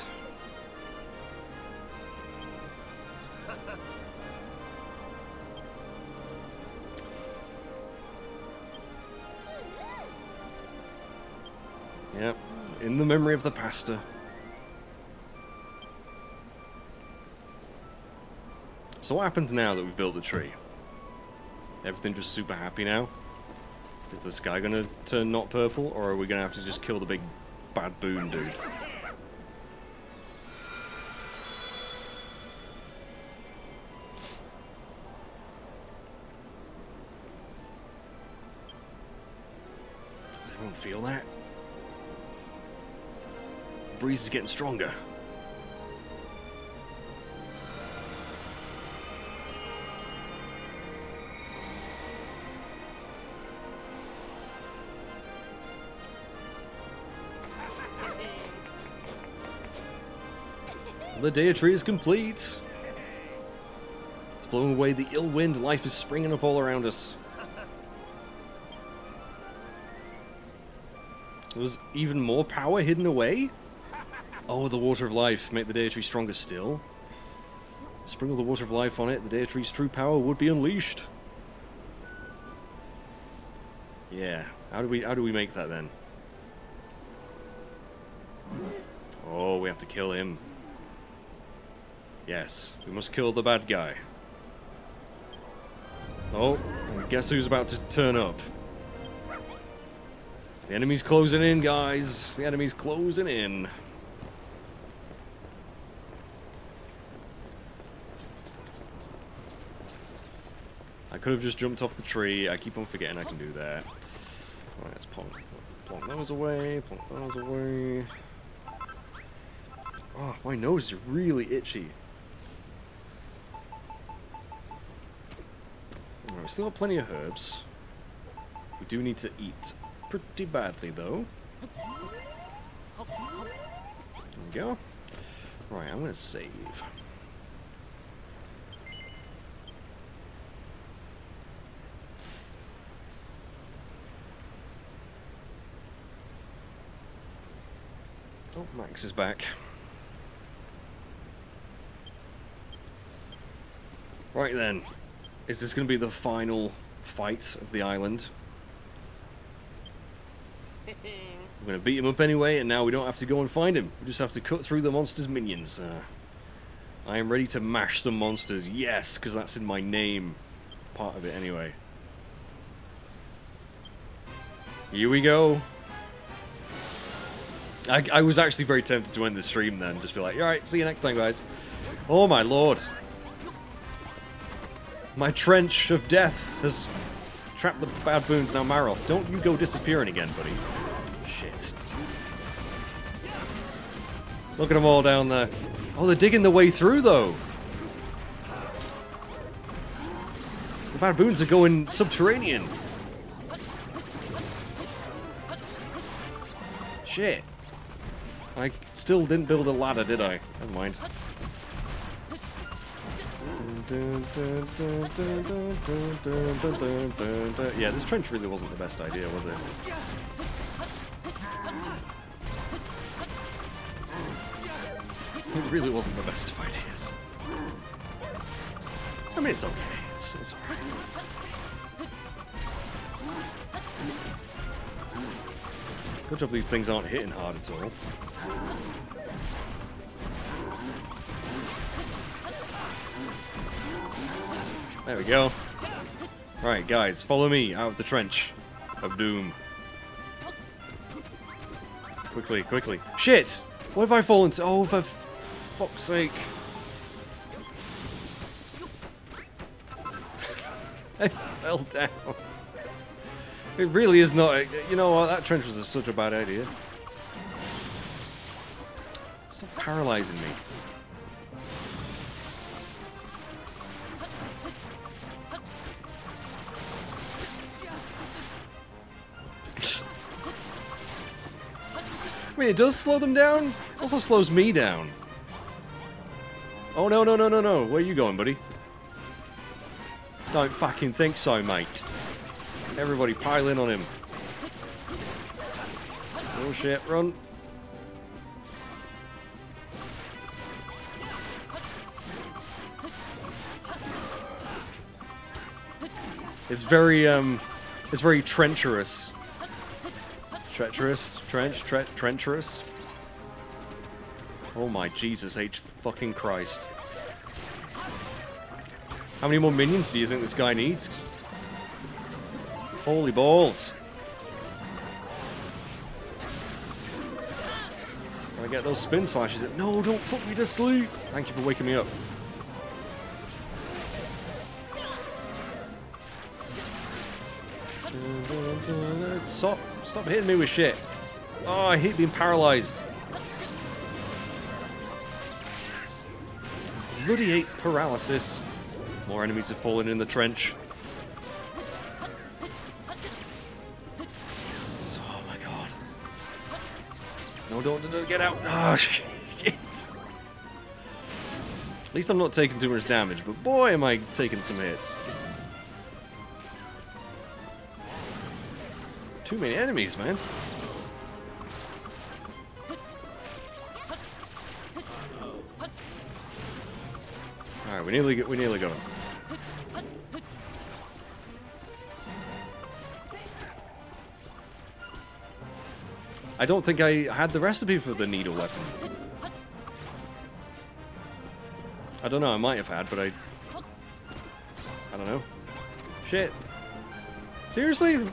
Yep, in the memory of the pastor. So what happens now that we've built the tree? Everything just super happy now? Is the sky gonna turn not purple, or are we gonna have to just kill the big bad boon dude? Does everyone feel that? The breeze is getting stronger. The day a tree is complete. It's blowing away the ill wind. Life is springing up all around us. There's even more power hidden away. Oh, the water of life. Make the day a tree stronger still. Sprinkle the water of life on it. The day a tree's true power would be unleashed. Yeah. How do we, how do we make that then? Oh, we have to kill him. Yes, we must kill the bad guy. Oh, and guess who's about to turn up? The enemy's closing in, guys. The enemy's closing in. I could have just jumped off the tree. I keep on forgetting I can do that. Alright, let's plonk, plonk those away, plonk those away. Oh, my nose is really itchy. We've still got plenty of herbs. We do need to eat pretty badly, though. There we go. Right, I'm going to save. Oh, Max is back. Right then. Is this going to be the final fight of the island? We're going to beat him up anyway, and now we don't have to go and find him. We just have to cut through the monster's minions. Uh, I am ready to mash some monsters. Yes, because that's in my name. Part of it anyway. Here we go. I, I was actually very tempted to end the stream then. Just be like, alright, see you next time, guys. Oh my lord. My trench of death has trapped the bad boons. Now, Malroth, don't you go disappearing again, buddy. Shit. Look at them all down there. Oh, they're digging their way through, though. The bad boons are going subterranean. Shit. I still didn't build a ladder, did I? Never mind. Yeah, this trench really wasn't the best idea, was it? It really wasn't the best of ideas. I mean, it's okay. It's, it's alright. Good job these things aren't hitting hard at all. There we go. Right, guys, follow me out of the trench of doom. Quickly, quickly. Shit! What have I fallen to? Oh, for fuck's sake. I fell down. It really is not... You know what? That trench was a, such a bad idea. Stop paralyzing me. I mean, it does slow them down. It also slows me down. Oh, no, no, no, no, no. Where are you going, buddy? Don't fucking think so, mate. Everybody pile in on him. Oh, shit. Run. It's very, um... It's very treacherous. Treacherous? Trench? Tre treacherous? Oh my Jesus H fucking Christ. How many more minions do you think this guy needs? Holy balls. Can I get those spin slashes? No, don't put me to sleep! Thank you for waking me up. Stop. Stop hitting me with shit. Oh, I hate being paralyzed. Bloody hate paralysis. More enemies have fallen in the trench. Oh my god. No, don't, don't get out. Oh, shit. At least I'm not taking too much damage, but boy, am I taking some hits. Too many enemies, man. All right, we nearly get, we nearly got him. I don't think I had the recipe for the needle weapon. I don't know. I might have had, but I. I don't know. Shit. Seriously. Are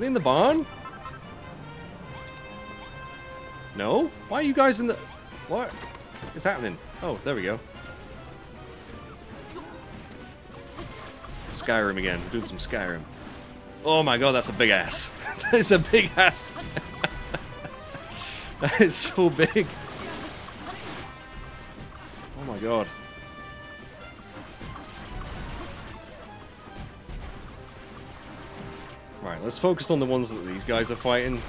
they in the barn? No? Why are you guys in the... What is happening? Oh, there we go. Skyrim again. We're doing some Skyrim. Oh my god, that's a big ass. That is a big ass. That is so big. Oh my god. Right, let's focus on the ones that these guys are fighting.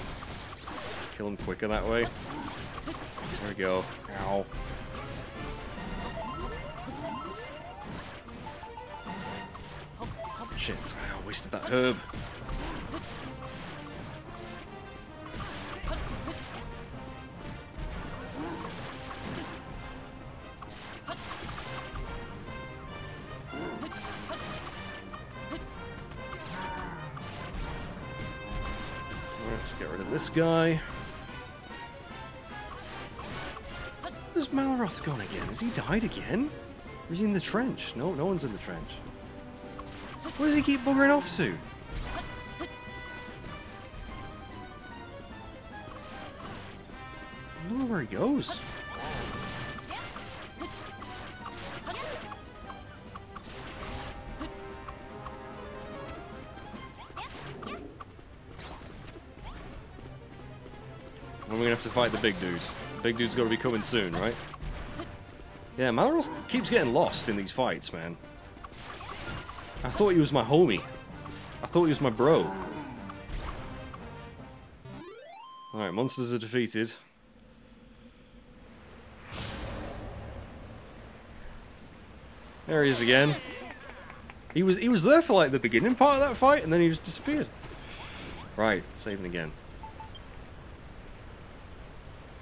Kill them quicker that way. There we go. Ow. Shit, I wasted that herb. This guy. Where's Malroth gone again? Has he died again? Or is he in the trench? No, no one's in the trench. Where does he keep buggering off to? I don't know where he goes. To fight the big dude. The big dude's got to be coming soon, right? Yeah, Malroth keeps getting lost in these fights, man. I thought he was my homie. I thought he was my bro. Alright, monsters are defeated. There he is again. He was he was there for like the beginning part of that fight and then he just disappeared. Right, saving again.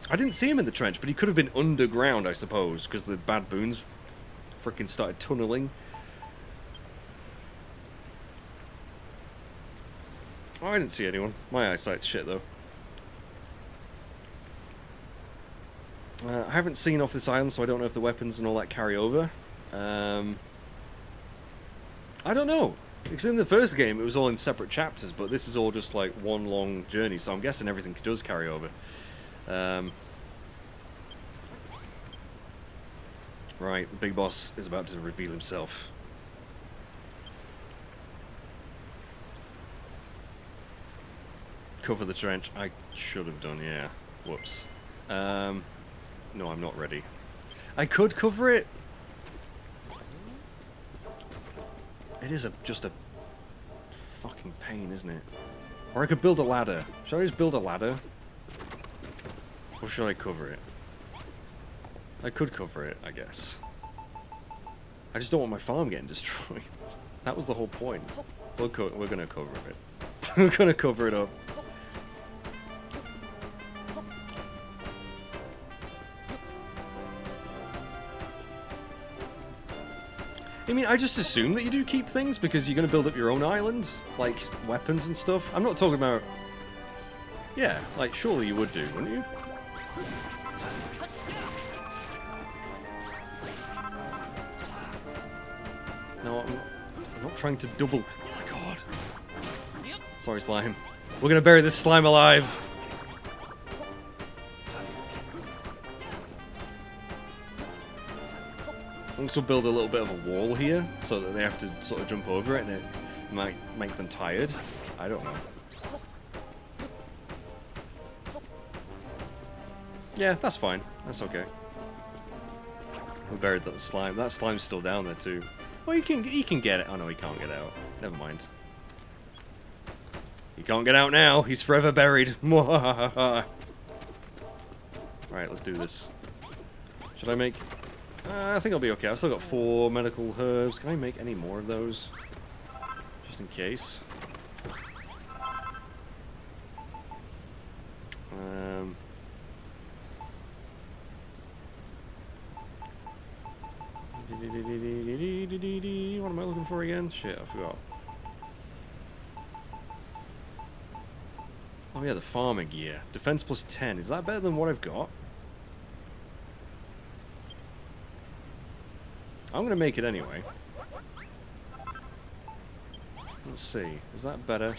I didn't see him in the trench, but he could have been underground, I suppose, because the bad boons freaking started tunneling. Oh, I didn't see anyone. My eyesight's shit, though. Uh, I haven't seen off this island, so I don't know if the weapons and all that carry over. Um, I don't know. Because in the first game, it was all in separate chapters, but this is all just like one long journey, so I'm guessing everything does carry over. Um, right, the big boss is about to reveal himself. Cover the trench. I should have done, yeah. Whoops. Um, no, I'm not ready. I could cover it. It is a, just a fucking pain, isn't it? Or I could build a ladder. Should I just build a ladder? Or should I cover it? I could cover it, I guess. I just don't want my farm getting destroyed. That was the whole point. We'll co- we're gonna cover it. We're gonna cover it up. I mean, I just assume that you do keep things because you're going to build up your own island, like weapons and stuff. I'm not talking about... Yeah, like, surely you would do, wouldn't you? No, I'm not, I'm not trying to double... Oh my god. Sorry, slime. We're going to bury this slime alive. Also build a little bit of a wall here, so that they have to sort of jump over it, and it might make them tired. I don't know. Yeah, that's fine. That's okay. We buried that slime. That slime's still down there too. Well, he can he can get it. Oh no, he can't get out. Never mind. He can't get out now. He's forever buried. All right, let's do this. Should I make? Uh, I think I'll be okay. I've still got four medical herbs. Can I make any more of those? Just in case. Um. What am I looking for again? Shit, I forgot. Oh yeah, the farming gear. Defense plus ten. Is that better than what I've got? I'm going to make it anyway. Let's see. Is that better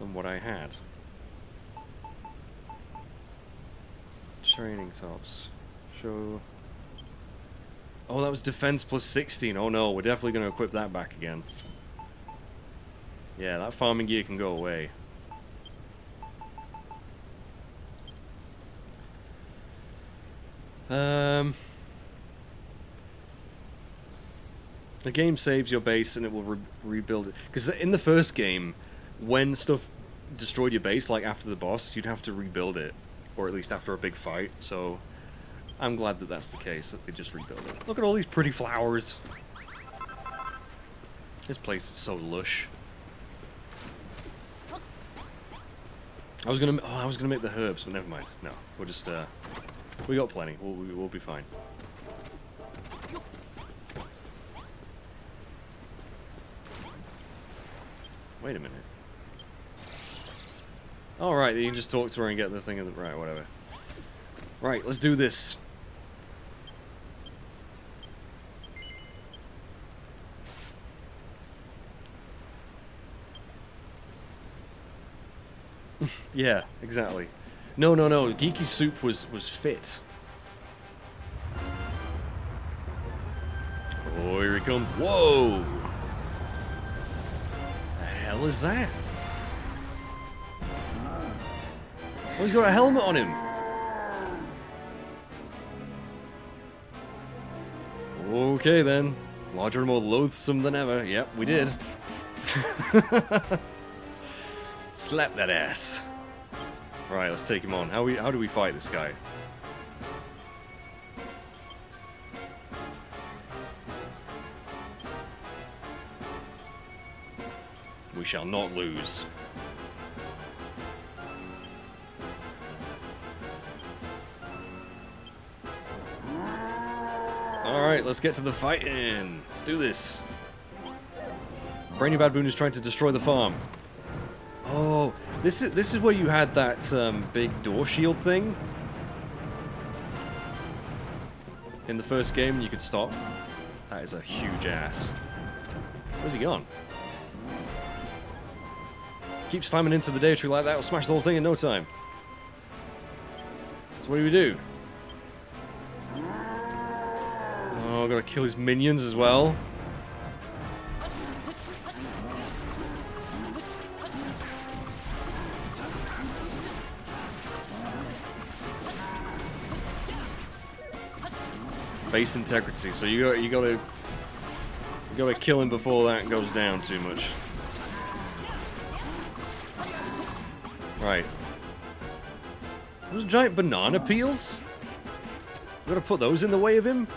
than what I had? Training tops. Show. Oh, that was defense plus sixteen. Oh no, we're definitely going to equip that back again. Yeah, that farming gear can go away. Um... The game saves your base and it will re rebuild it. Because in the first game, when stuff destroyed your base, like after the boss, you'd have to rebuild it. Or at least after a big fight. So I'm glad that that's the case, that they just rebuild it. Look at all these pretty flowers. This place is so lush. I was gonna, oh, I was gonna make the herbs, but never mind. No, we'll just, uh, we got plenty. We'll, we'll be fine. Wait a minute. Alright, you can just talk to her and get the thing in the... Right, whatever. Right, let's do this. Yeah, exactly. No, no, no. Geeky Soup was, was fit. Oh, here he comes. Whoa! What is that? Oh, he's got a helmet on him. Okay then, larger and more loathsome than ever. Yep, we did. Slap that ass. Right, let's take him on. How we? How do we fight this guy? We shall not lose. Alright, let's get to the fighting. Let's do this. Brainy Badboon is trying to destroy the farm. Oh, this is this is where you had that um, big door shield thing. in the first game and you could stop. That is a huge ass. Where's he gone? Keep slamming into the data tree like that, it'll smash the whole thing in no time. So what do we do? Oh, I've got to kill his minions as well. Base integrity, so you got you got to you got to kill him before that goes down too much. Right. Those giant banana peels. Got to put those in the way of him.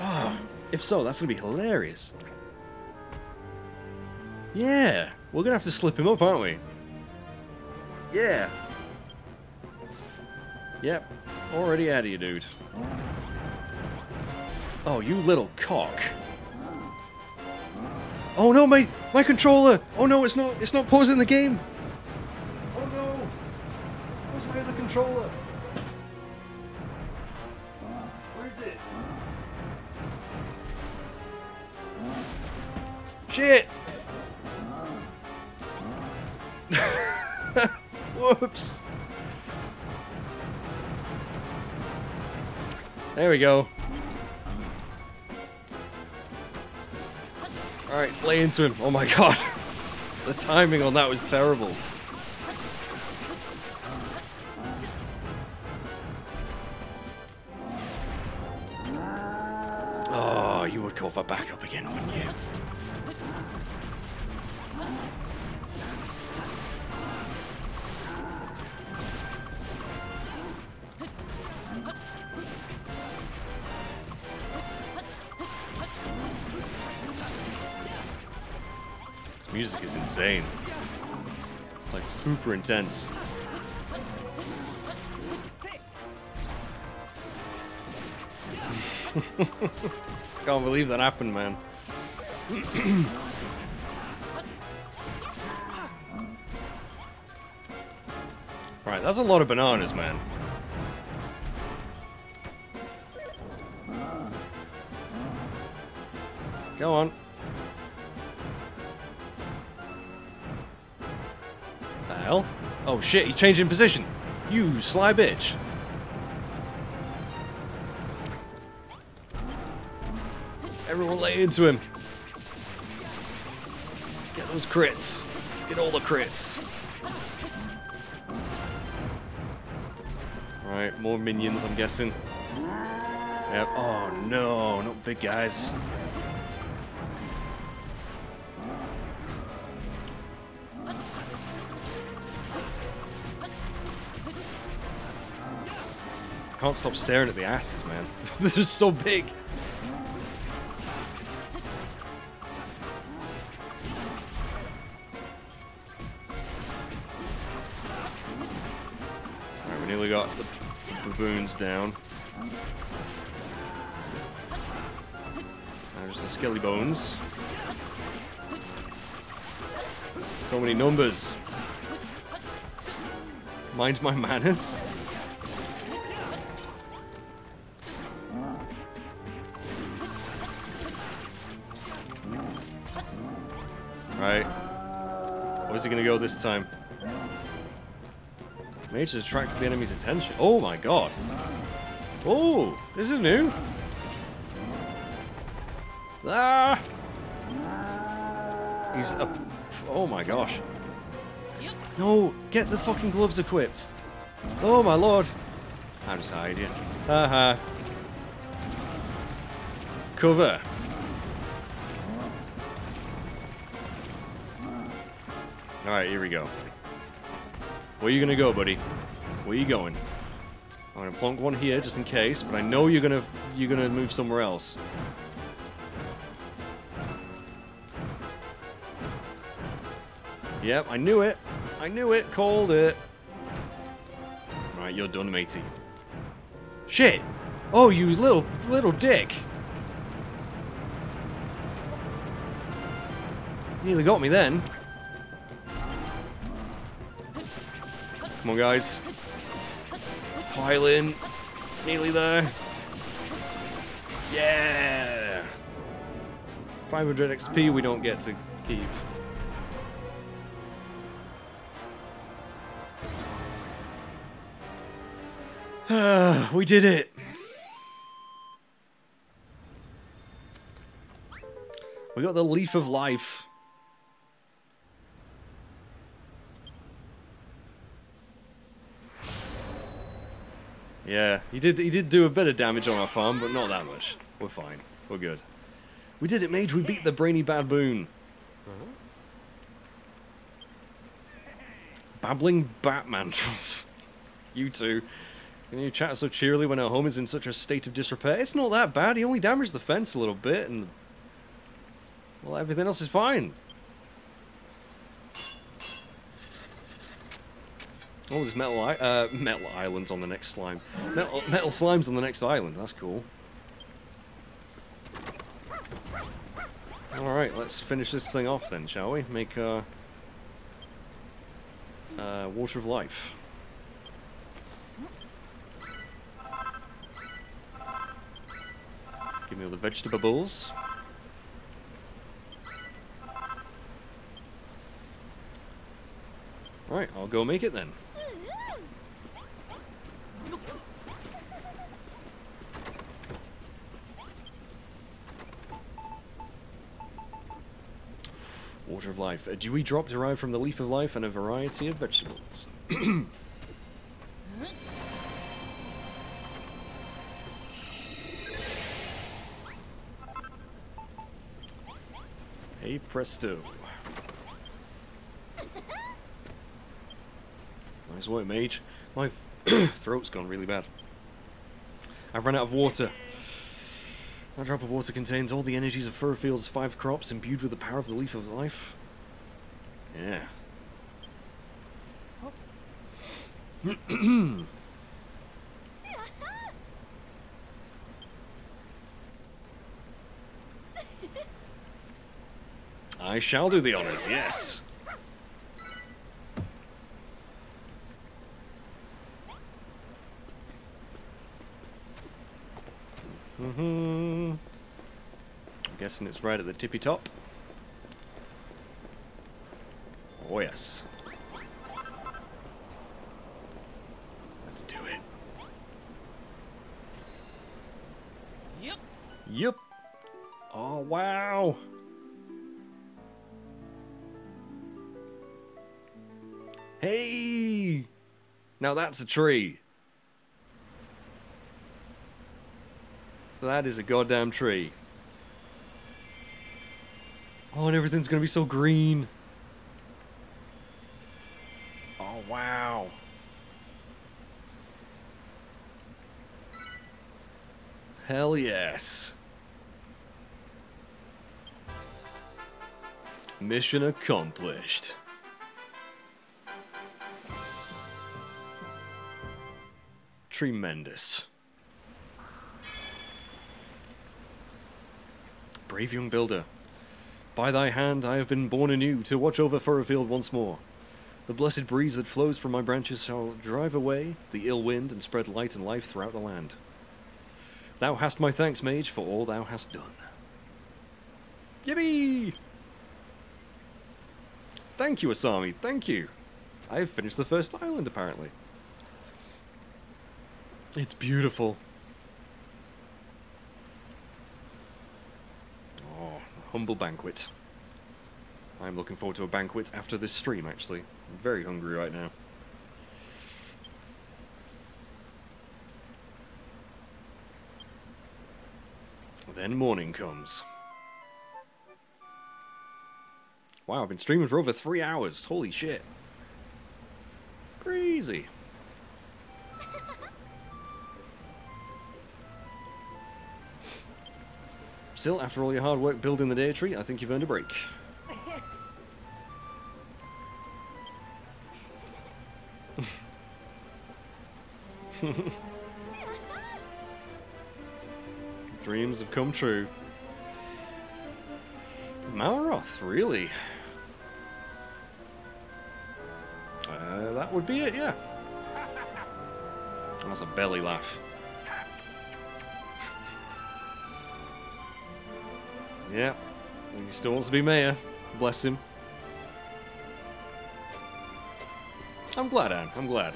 Ah, oh, if so, that's gonna be hilarious. Yeah, we're gonna have to slip him up, aren't we? Yeah. Yep. Already out of you, dude. Oh, you little cock. Oh no, my my controller! Oh no, it's not it's not pausing the game! Oh no! Where's my other controller? Where is it? Shit! Whoops! There we go. Alright, lay into him. Oh my god. The timing on that was terrible. Oh, you would call for backup again, wouldn't you? Music is insane. Like super intense. Can't believe that happened, man. Right, that's a lot of bananas, man. Go on. Oh shit, he's changing position. You sly bitch. Everyone lay into him. Get those crits. Get all the crits. Alright, more minions, I'm guessing. Yep. Oh no, not big guys. Can't stop staring at the asses, man. This is so big. Alright, we nearly got the baboons down. There's the skelly bones. So many numbers. Mind my manners. Right. Where's he gonna go this time? Mage attracts the enemy's attention. Oh my god. Oh, this is new. Ah! He's up. Oh my gosh. No, get the fucking gloves equipped. Oh my lord. I'm just hiding. Haha. Cover. Alright, here we go. Where you gonna go, buddy? Where you going? I'm gonna plonk one here just in case, but I know you're gonna you're gonna move somewhere else. Yep, I knew it. I knew it, called it. Alright, you're done, matey. Shit! Oh, you little little dick. You nearly got me then. Come on, guys. Pile in. Nearly there. Yeah! five hundred X P we don't get to keep. Ah, we did it! We got the Leaf of Life. Yeah, he did he did do a bit of damage on our farm, but not that much. We're fine. We're good. We did it, mage. We beat the brainy baboon. Babbling bat mantras. You two. Can you chat so cheerily when our home is in such a state of disrepair? It's not that bad. He only damaged the fence a little bit, and... well, everything else is fine. Oh, there's metal, I uh, metal islands on the next slime. Metal, metal slimes on the next island. That's cool. Alright, let's finish this thing off then, shall we? Make uh, uh, Water of Life. Give me all the vegetables. Right, I'll go make it then. Water of Life. A dewy drop derived from the leaf of life and a variety of vegetables. Hey, presto. Nice work, mage. My throat's gone really bad. I've run out of water. That drop of water contains all the energies of Furrowfield's five crops, imbued with the power of the leaf of life. Yeah. Oh. I shall do the honors, yes. Mm-hmm. I'm guessing it's right at the tippy top. Oh yes. Let's do it. Yep. Yep. Oh wow. Hey. Now that's a tree. That is a goddamn tree. Oh, and everything's gonna be so green. Oh, wow. Hell yes. Mission accomplished. Tremendous. Brave young builder, by thy hand I have been born anew to watch over Furrowfield once more. The blessed breeze that flows from my branches shall drive away the ill wind and spread light and life throughout the land. Thou hast my thanks, mage, for all thou hast done. Yippee! Thank you, Asami, thank you. I have finished the first island, apparently. It's beautiful. Humble banquet. I'm looking forward to a banquet after this stream, actually. I'm very hungry right now. Then morning comes. Wow, I've been streaming for over three hours. Holy shit. Crazy. Still, after all your hard work building the day tree, I think you've earned a break. Dreams have come true. Malroth, really? Uh, that would be it, yeah. That's a belly laugh. Yeah, he still wants to be mayor. Bless him. I'm glad, Anne. I'm glad.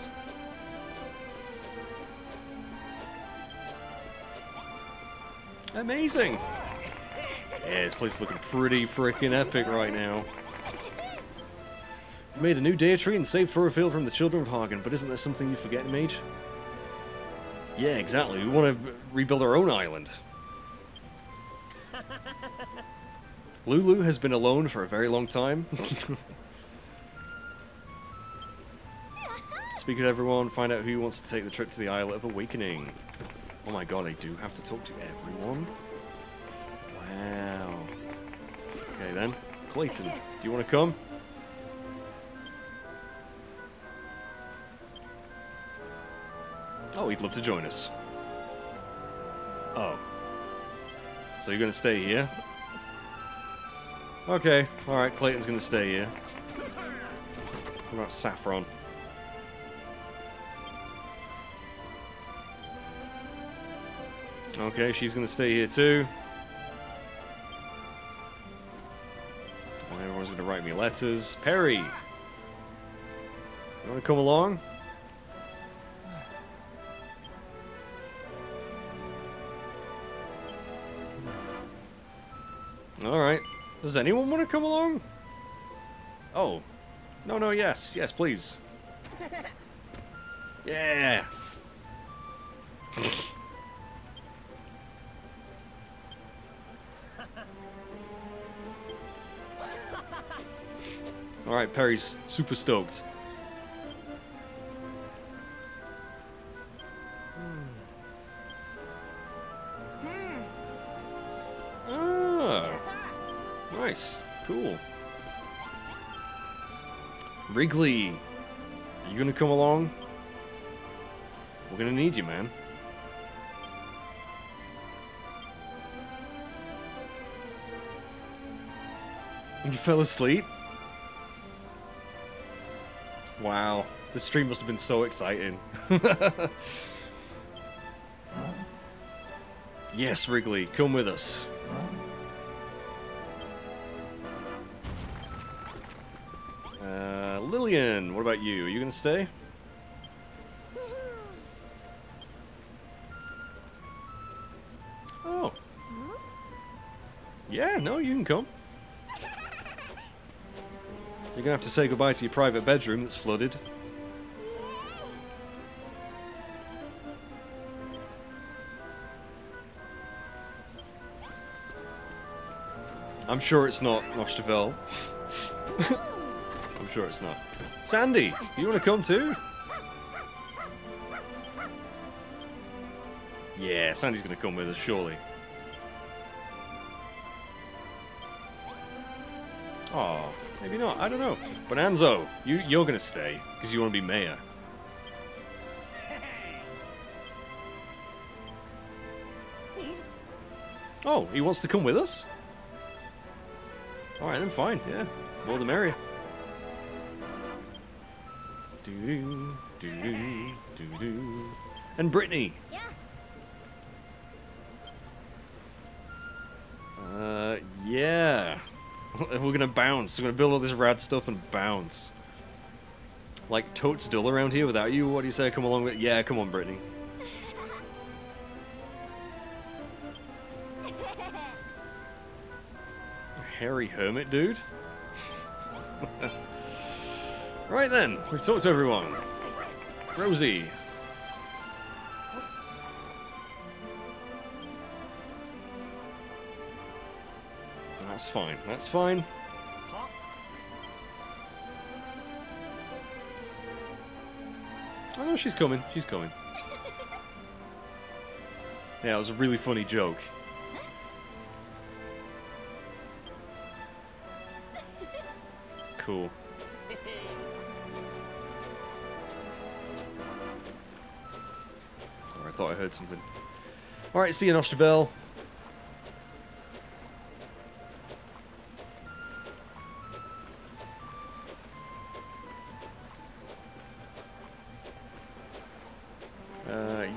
Amazing! Yeah, this place is looking pretty freaking epic right now. You made a new deity and saved Furrowfield from the children of Hagen, but isn't there something you forget, mage? Yeah, exactly. We want to rebuild our own island. Lulu has been alone for a very long time. Speak to everyone, find out who wants to take the trip to the Isle of Awakening. Oh my god, I do have to talk to everyone? Wow. Okay then. Clayton, do you want to come? Oh, he'd love to join us. Oh. So you're going to stay here? Okay, alright, Clayton's going to stay here. What about Saffron? Okay, she's going to stay here too. And everyone's going to write me letters. Perry! You want to come along? Alright. Does anyone want to come along? Oh. No, no, yes. Yes, please. Yeah! Alright, Perry's super stoked. Oh. Nice. Cool. Wrigley, are you gonna come along? We're gonna need you, man. You fell asleep? Wow, this stream must have been so exciting. Yes, Wrigley, come with us. Uh, Lillian, what about you? Are you gonna stay? Oh. Yeah, no, you can come. You're gonna have to say goodbye to your private bedroom that's flooded. I'm sure it's not, Nostravelle. I'm sure it's not. Sandy, you wanna come too? Yeah, Sandy's gonna come with us, surely. Aww. Maybe not, I don't know. Bonanzo, you, you're gonna stay, because you want to be mayor. Oh, he wants to come with us? Alright, then fine, yeah. More the merrier. Doo-doo, doo-doo, doo-doo. And Brittany! Uh, yeah. We're going to bounce. We're going to build all this rad stuff and bounce. Like, totes dull around here without you? What do you say? Come along with... Yeah, come on, Brittany. Hairy hermit dude? Right then, we've talked to everyone. Rosie. That's fine, that's fine. Oh no, she's coming, she's coming. Yeah, it was a really funny joke. Cool. Oh, I thought I heard something. Alright, see you, Nostravelle.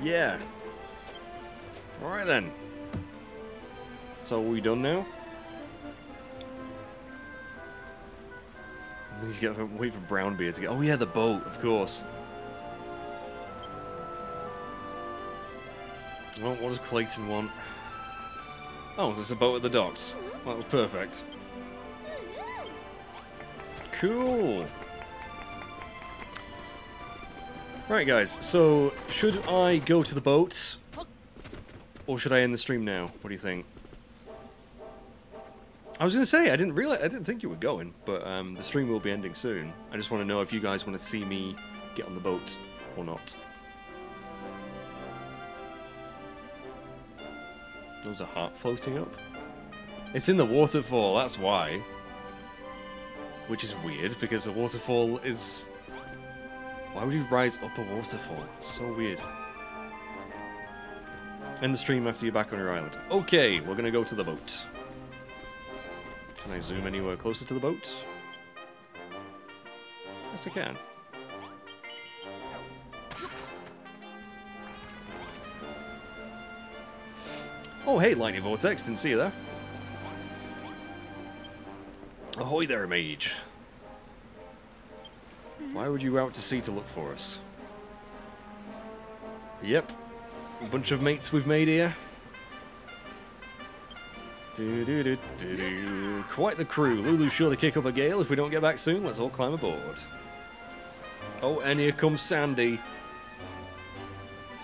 Yeah. Alright then. So are we done now? He's got to wait for Brownbeard's again. Oh yeah, the boat, of course. Well, what does Clayton want? Oh, there's a boat at the docks. Well, that was perfect. Cool. Right, guys. So, should I go to the boat, or should I end the stream now? What do you think? I was gonna say I didn't realize I didn't think you were going, but um, the stream will be ending soon. I just want to know if you guys want to see me get on the boat or not. There's a heart floating up. It's in the waterfall. That's why. Which is weird because a waterfall is. Why would you rise up a waterfall? It's so weird. End the stream after you're back on your island. Okay, we're gonna go to the boat. Can I zoom anywhere closer to the boat? Yes, I can. Oh, hey, Lightning Vortex. Didn't see you there. Ahoy there, mage. Why would you out to sea to look for us? Yep. A bunch of mates we've made here. Do, do, do, do, do. Quite the crew. Lulu's sure to kick up a gale. If we don't get back soon, let's all climb aboard. Oh, and here comes Sandy.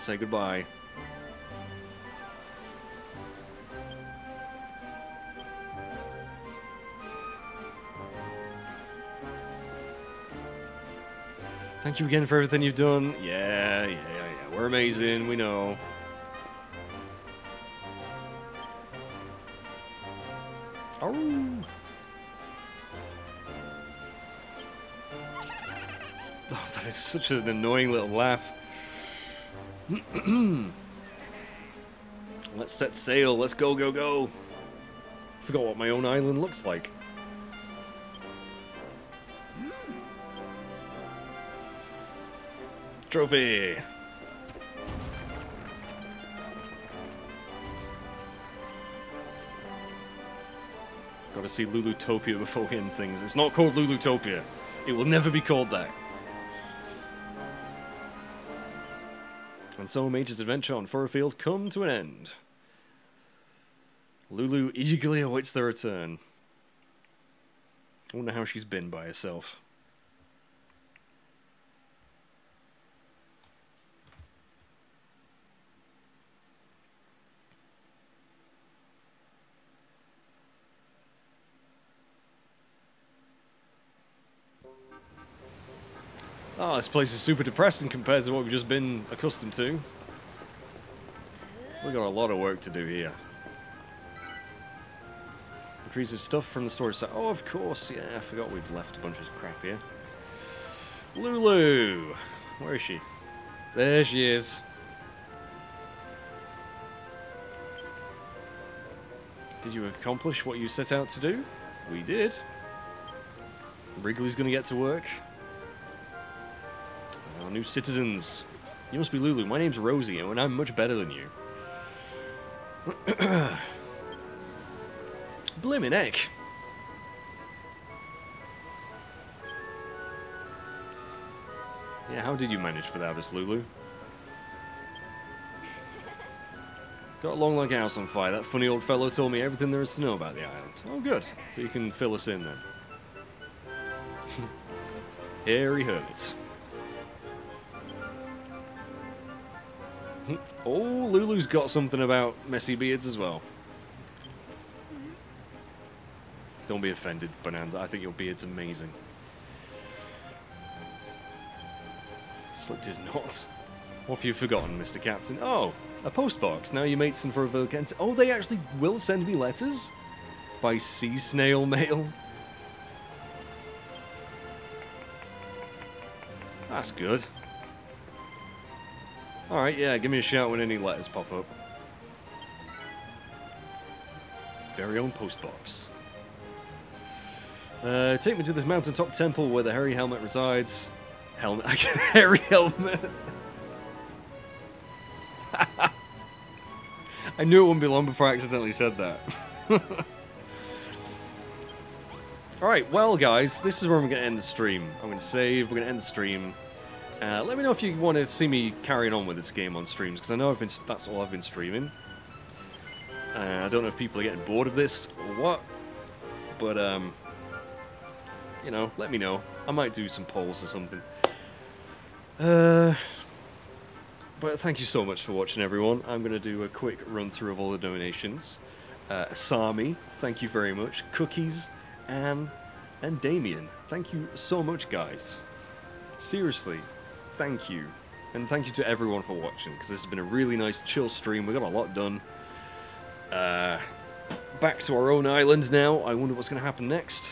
Say goodbye. Thank you again for everything you've done. Yeah, yeah, yeah. We're amazing. We know. Oh. Oh, that is such an annoying little laugh. Let's set sail. Let's go, go, go. Forgot what my own island looks like. Trophy. Gotta see Lulutopia before we end things. It's not called Lulutopia. It will never be called that. And so Mage's adventure on Furrowfield come to an end. Lulu eagerly awaits their return. I wonder how she's been by herself. Oh, this place is super depressing compared to what we've just been accustomed to. We've got a lot of work to do here. Retrieve stuff from the storage site. Oh, of course, yeah, I forgot we'd left a bunch of crap here. Lulu! Where is she? There she is. Did you accomplish what you set out to do? We did. Wrigley's gonna get to work. Our new citizens. You must be Lulu. My name's Rosie, and I'm much better than you. Blimmin' heck. Yeah, how did you manage without us, Lulu? Got along like a house on fire. That funny old fellow told me everything there is to know about the island. Oh, good. So you can fill us in, then. Hairy hermits. Oh, Lulu's got something about messy beards as well. Don't be offended, Bonanza. I think your beard's amazing. Slipped his knot. What have you forgotten, Mister Captain? Oh, a postbox. Now your mates send for a vacancy. Oh, they actually will send me letters? By sea snail mail? That's good. Alright, yeah, give me a shout when any letters pop up. Very own postbox. Uh, take me to this mountaintop temple where the hairy helmet resides. Helmet. Hairy helmet. I knew it wouldn't be long before I accidentally said that. Alright, well guys, this is where I'm going to end the stream. I'm going to save, we're going to end the stream. Uh, let me know if you want to see me carrying on with this game on streams, because I know I've been, that's all I've been streaming. Uh, I don't know if people are getting bored of this or what, but um, you know, let me know. I might do some polls or something. Uh, but thank you so much for watching, everyone. I'm going to do a quick run-through of all the donations. Uh, Asami, thank you very much. Cookies, Anne, and Damien, thank you so much, guys. Seriously, thank you. And thank you to everyone for watching, because this has been a really nice, chill stream. We got a lot done. Uh, back to our own island now. I wonder what's going to happen next.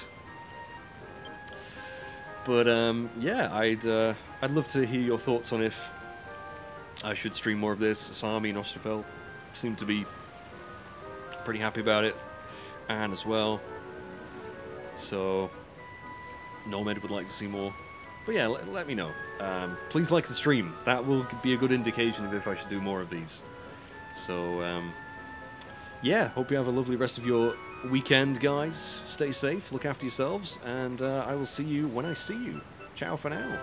But um, yeah, I'd uh, I'd love to hear your thoughts on if I should stream more of this. Asami and Osterfeld seem to be pretty happy about it, and as well. So Nomad would like to see more. But yeah, let, let me know. Um, please like the stream. That will be a good indication of if I should do more of these. So um, yeah, hope you have a lovely rest of your weekend, guys. Stay safe, look after yourselves, and uh, I will see you when I see you. Ciao for now.